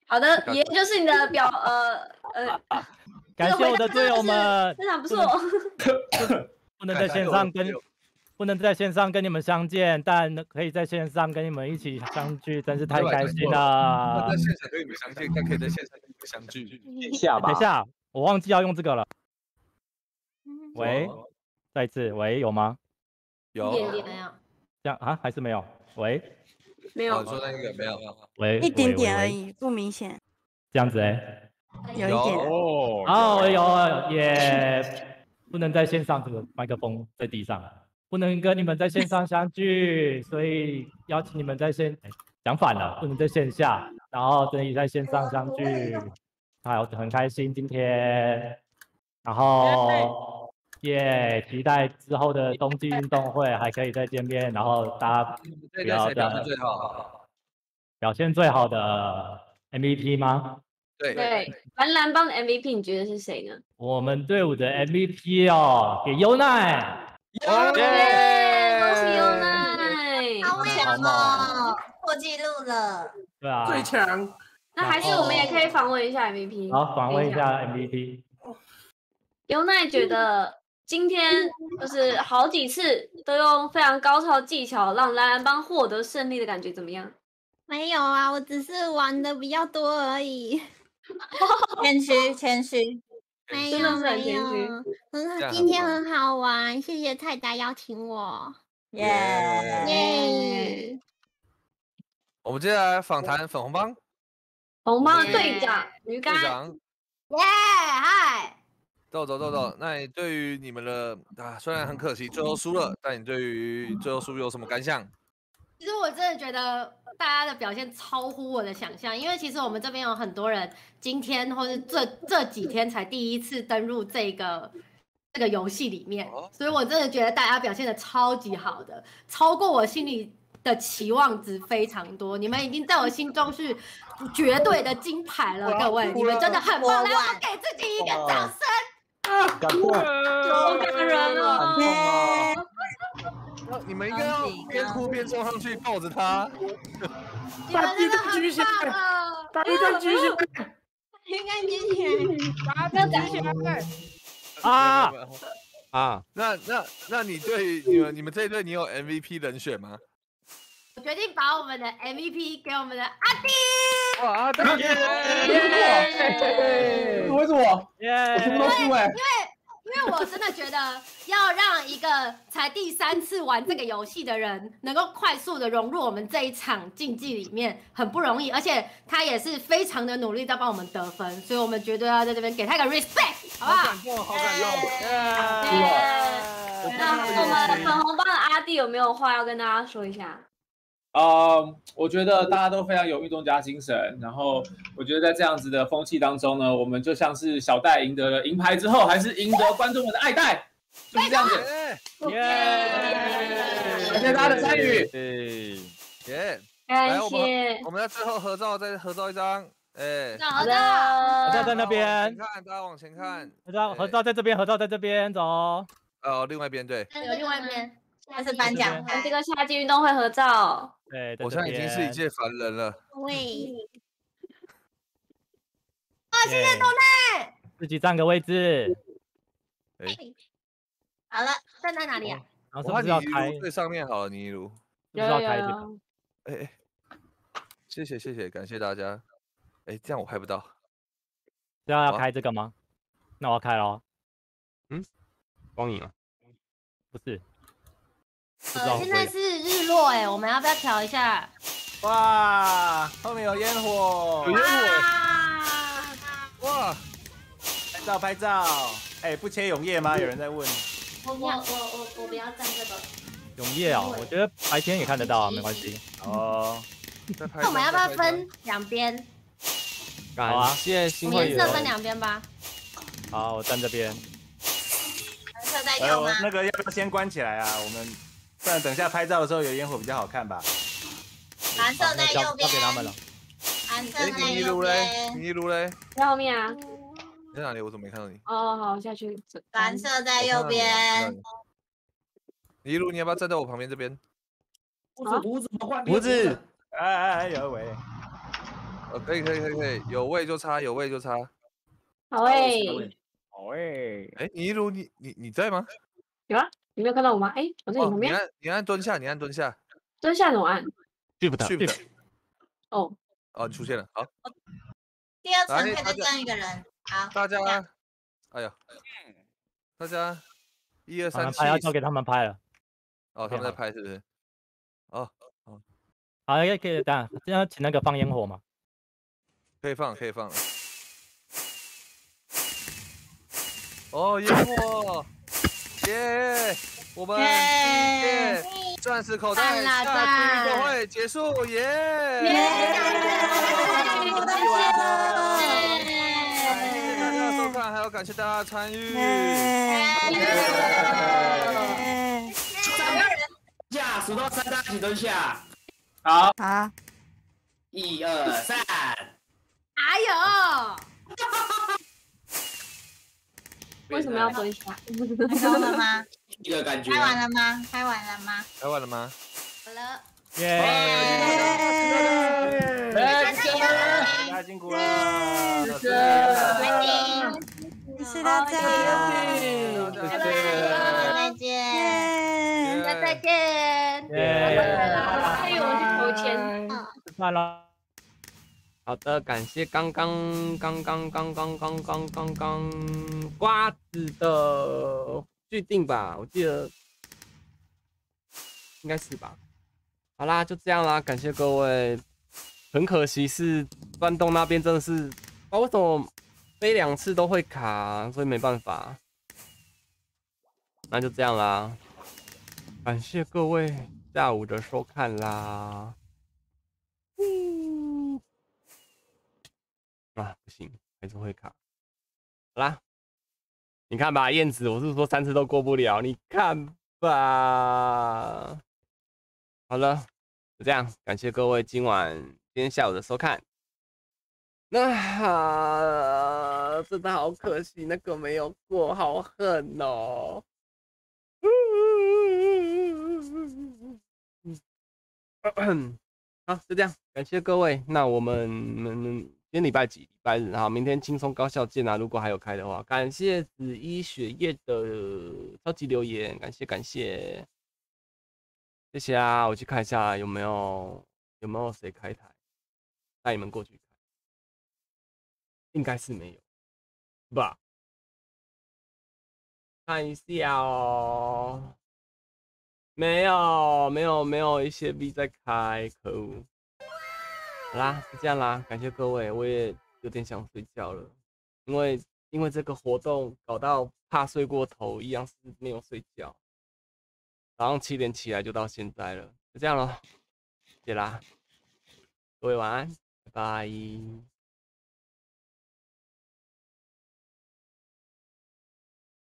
好的，也就是你的表感谢我的队友们，非常不错。不能在线上跟你们相见，但可以在线上跟你们一起相聚，真是太开心了。在线上跟你们相见，但可以在线上跟你们相聚。等一下。 我忘记要用这个了。喂，再一次，喂，有吗？有。这样啊？还是没有？喂，没有。我说那个没有。喂，一点点而已，不明显。这样子哎，有一点。哦，有耶！不能在线上，这个麦克风在地上，不能跟你们在线上相聚，所以邀请你们在线。讲反了，不能在线下，然后等你在线上相聚。 我很开心今天，然后耶，期待之后的冬季运动会还可以再见面，然后大家不要再表现最好的 MVP 吗？对，男篮帮的 MVP 你觉得是谁呢？我们队伍的 MVP 哦，给优奈，耶，恭喜优奈，好强哦，破纪录了，对啊，最强。 那还是我们也可以访问一下 MVP。好，访问一下 MVP。尤奈觉得今天就是好几次都用非常高超技巧让蓝蓝帮获得胜利的感觉怎么样？没有啊，我只是玩的比较多而已。谦虚，没有，今天很好玩，谢谢蔡达邀请我。耶！我们接下来访谈粉红帮。 红帮队长鱼竿，耶嗨！豆豆，那你对于你们的虽然很可惜最后输了，但你对于最后输有什么感想？其实我真的觉得大家的表现超乎我的想象，因为其实我们这边有很多人今天或是这几天才第一次登入这个游戏里面，所以我真的觉得大家表现的超级好的，超过我心里。 的期望值非常多，你们已经在我心中是绝对的金牌了，各位，你们真的很棒，来，我给自己一个掌声！感人了，你们应该要边哭边冲上去抱着他，把地震举起来，把地震举起来，应该举起来，把地震举起来，那你对你们这一队，你有 MVP 人选吗？ 我决定把我们的 MVP 给我们的阿丁。哇，阿丁！为什么？我全部都输哎！因为我真的觉得，要让一个才第三次玩这个游戏的人，能够快速的融入我们这一场竞技里面，很不容易。而且他也是非常的努力在帮我们得分，所以我们绝对要在这边给他一个 respect， 好不好？好感动！那我们粉红帮的阿丁有没有话要跟大家说一下？ 我觉得大家都非常有运动家精神，然后我觉得在这样子的风气当中呢，我们就像是小戴赢得了银牌之后，还是赢得观众们的爱戴，就是这样子。感谢大家的参与，感谢。我们在最后合照，再合照一张。好的，合照在那边。看，大家往前看。合照在这边，合照在这边，走。另外一边对。有另外一边。 那是颁奖，跟这个夏季运动会合照。对，我现在已经是一介凡人了。喂，谢谢豆奶，自己占个位置。好了，站在哪里啊？然后是要开最上面好了，倪如。有。谢谢，感谢大家。这样我拍不到。这样要开这个吗？那我要开了。光影啊？不是。 现在是日落我们要不要调一下？哇，后面有烟火，哇，拍照，不切永夜吗？有人在问。我不要站这个。永夜啊，我觉得白天也看得到啊，没关系。哦。那我们要不要分两边？好啊，我们颜色分两边吧。好，我站这边。颜色在用吗？那个要不要先关起来啊？我们。 不然等下拍照的时候有烟火比较好看吧。蓝色在右边。交给他们了。蓝色在右边。迷路嘞。在后面啊。你在哪里？我怎么没看到你？哦，好，下去。蓝色在右边。一路，你要不要站在我旁边这边？胡子，哎，有位。可以，有位就插。好诶，好诶。哎，一路，你在吗？有啊，你没有看到我吗？哎，我在你旁边。你按蹲下。蹲下怎么按？对不得。哦，你出现了，好。第二层可以再站一个人。好，大家，哎呀，大家，1、2、3，拍要交给他们拍了。哦，他们在拍是不是？哦，好，也可以等，要请那个放烟火嘛？可以放。哦，烟火，耶！我们钻石口袋大聚会结束，耶！还要感谢大家参与。3个人，数到3大家一起蹲下。好。好。1、2、3。哎呦！为什么要蹲下？拍完了吗？拍完了吗？好了。耶！大家辛苦了，谢谢。再见，好的，感谢刚刚瓜子的预定吧，我记得应该是吧。好啦，就这样啦，感谢各位。很可惜是关东那边真的是，为什么飞2次都会卡，所以没办法。那就这样啦，感谢各位下午的收看啦。不行，还是会卡。好啦，你看吧，燕子，我是说3次都过不了，你看吧。好了，就这样，感谢各位今天下午的收看。那真的好可惜，那个没有过，好恨哦！好，就这样，感谢各位。那我们今天礼拜几？礼拜日哈，明天轻松高效见啊！如果还有开的话，感谢紫衣雪夜的超级留言，感谢，谢谢啊！我去看一下有没有谁开台，带你们过去。应该是没有吧，看一下哦，没有一些 B 在开，可恶。好啦，就这样啦，感谢各位，我也有点想睡觉了，因为这个活动搞到怕睡过头，一样是没有睡觉，早上7点起来就到现在了，就这样咯，谢啦，各位晚安，拜拜。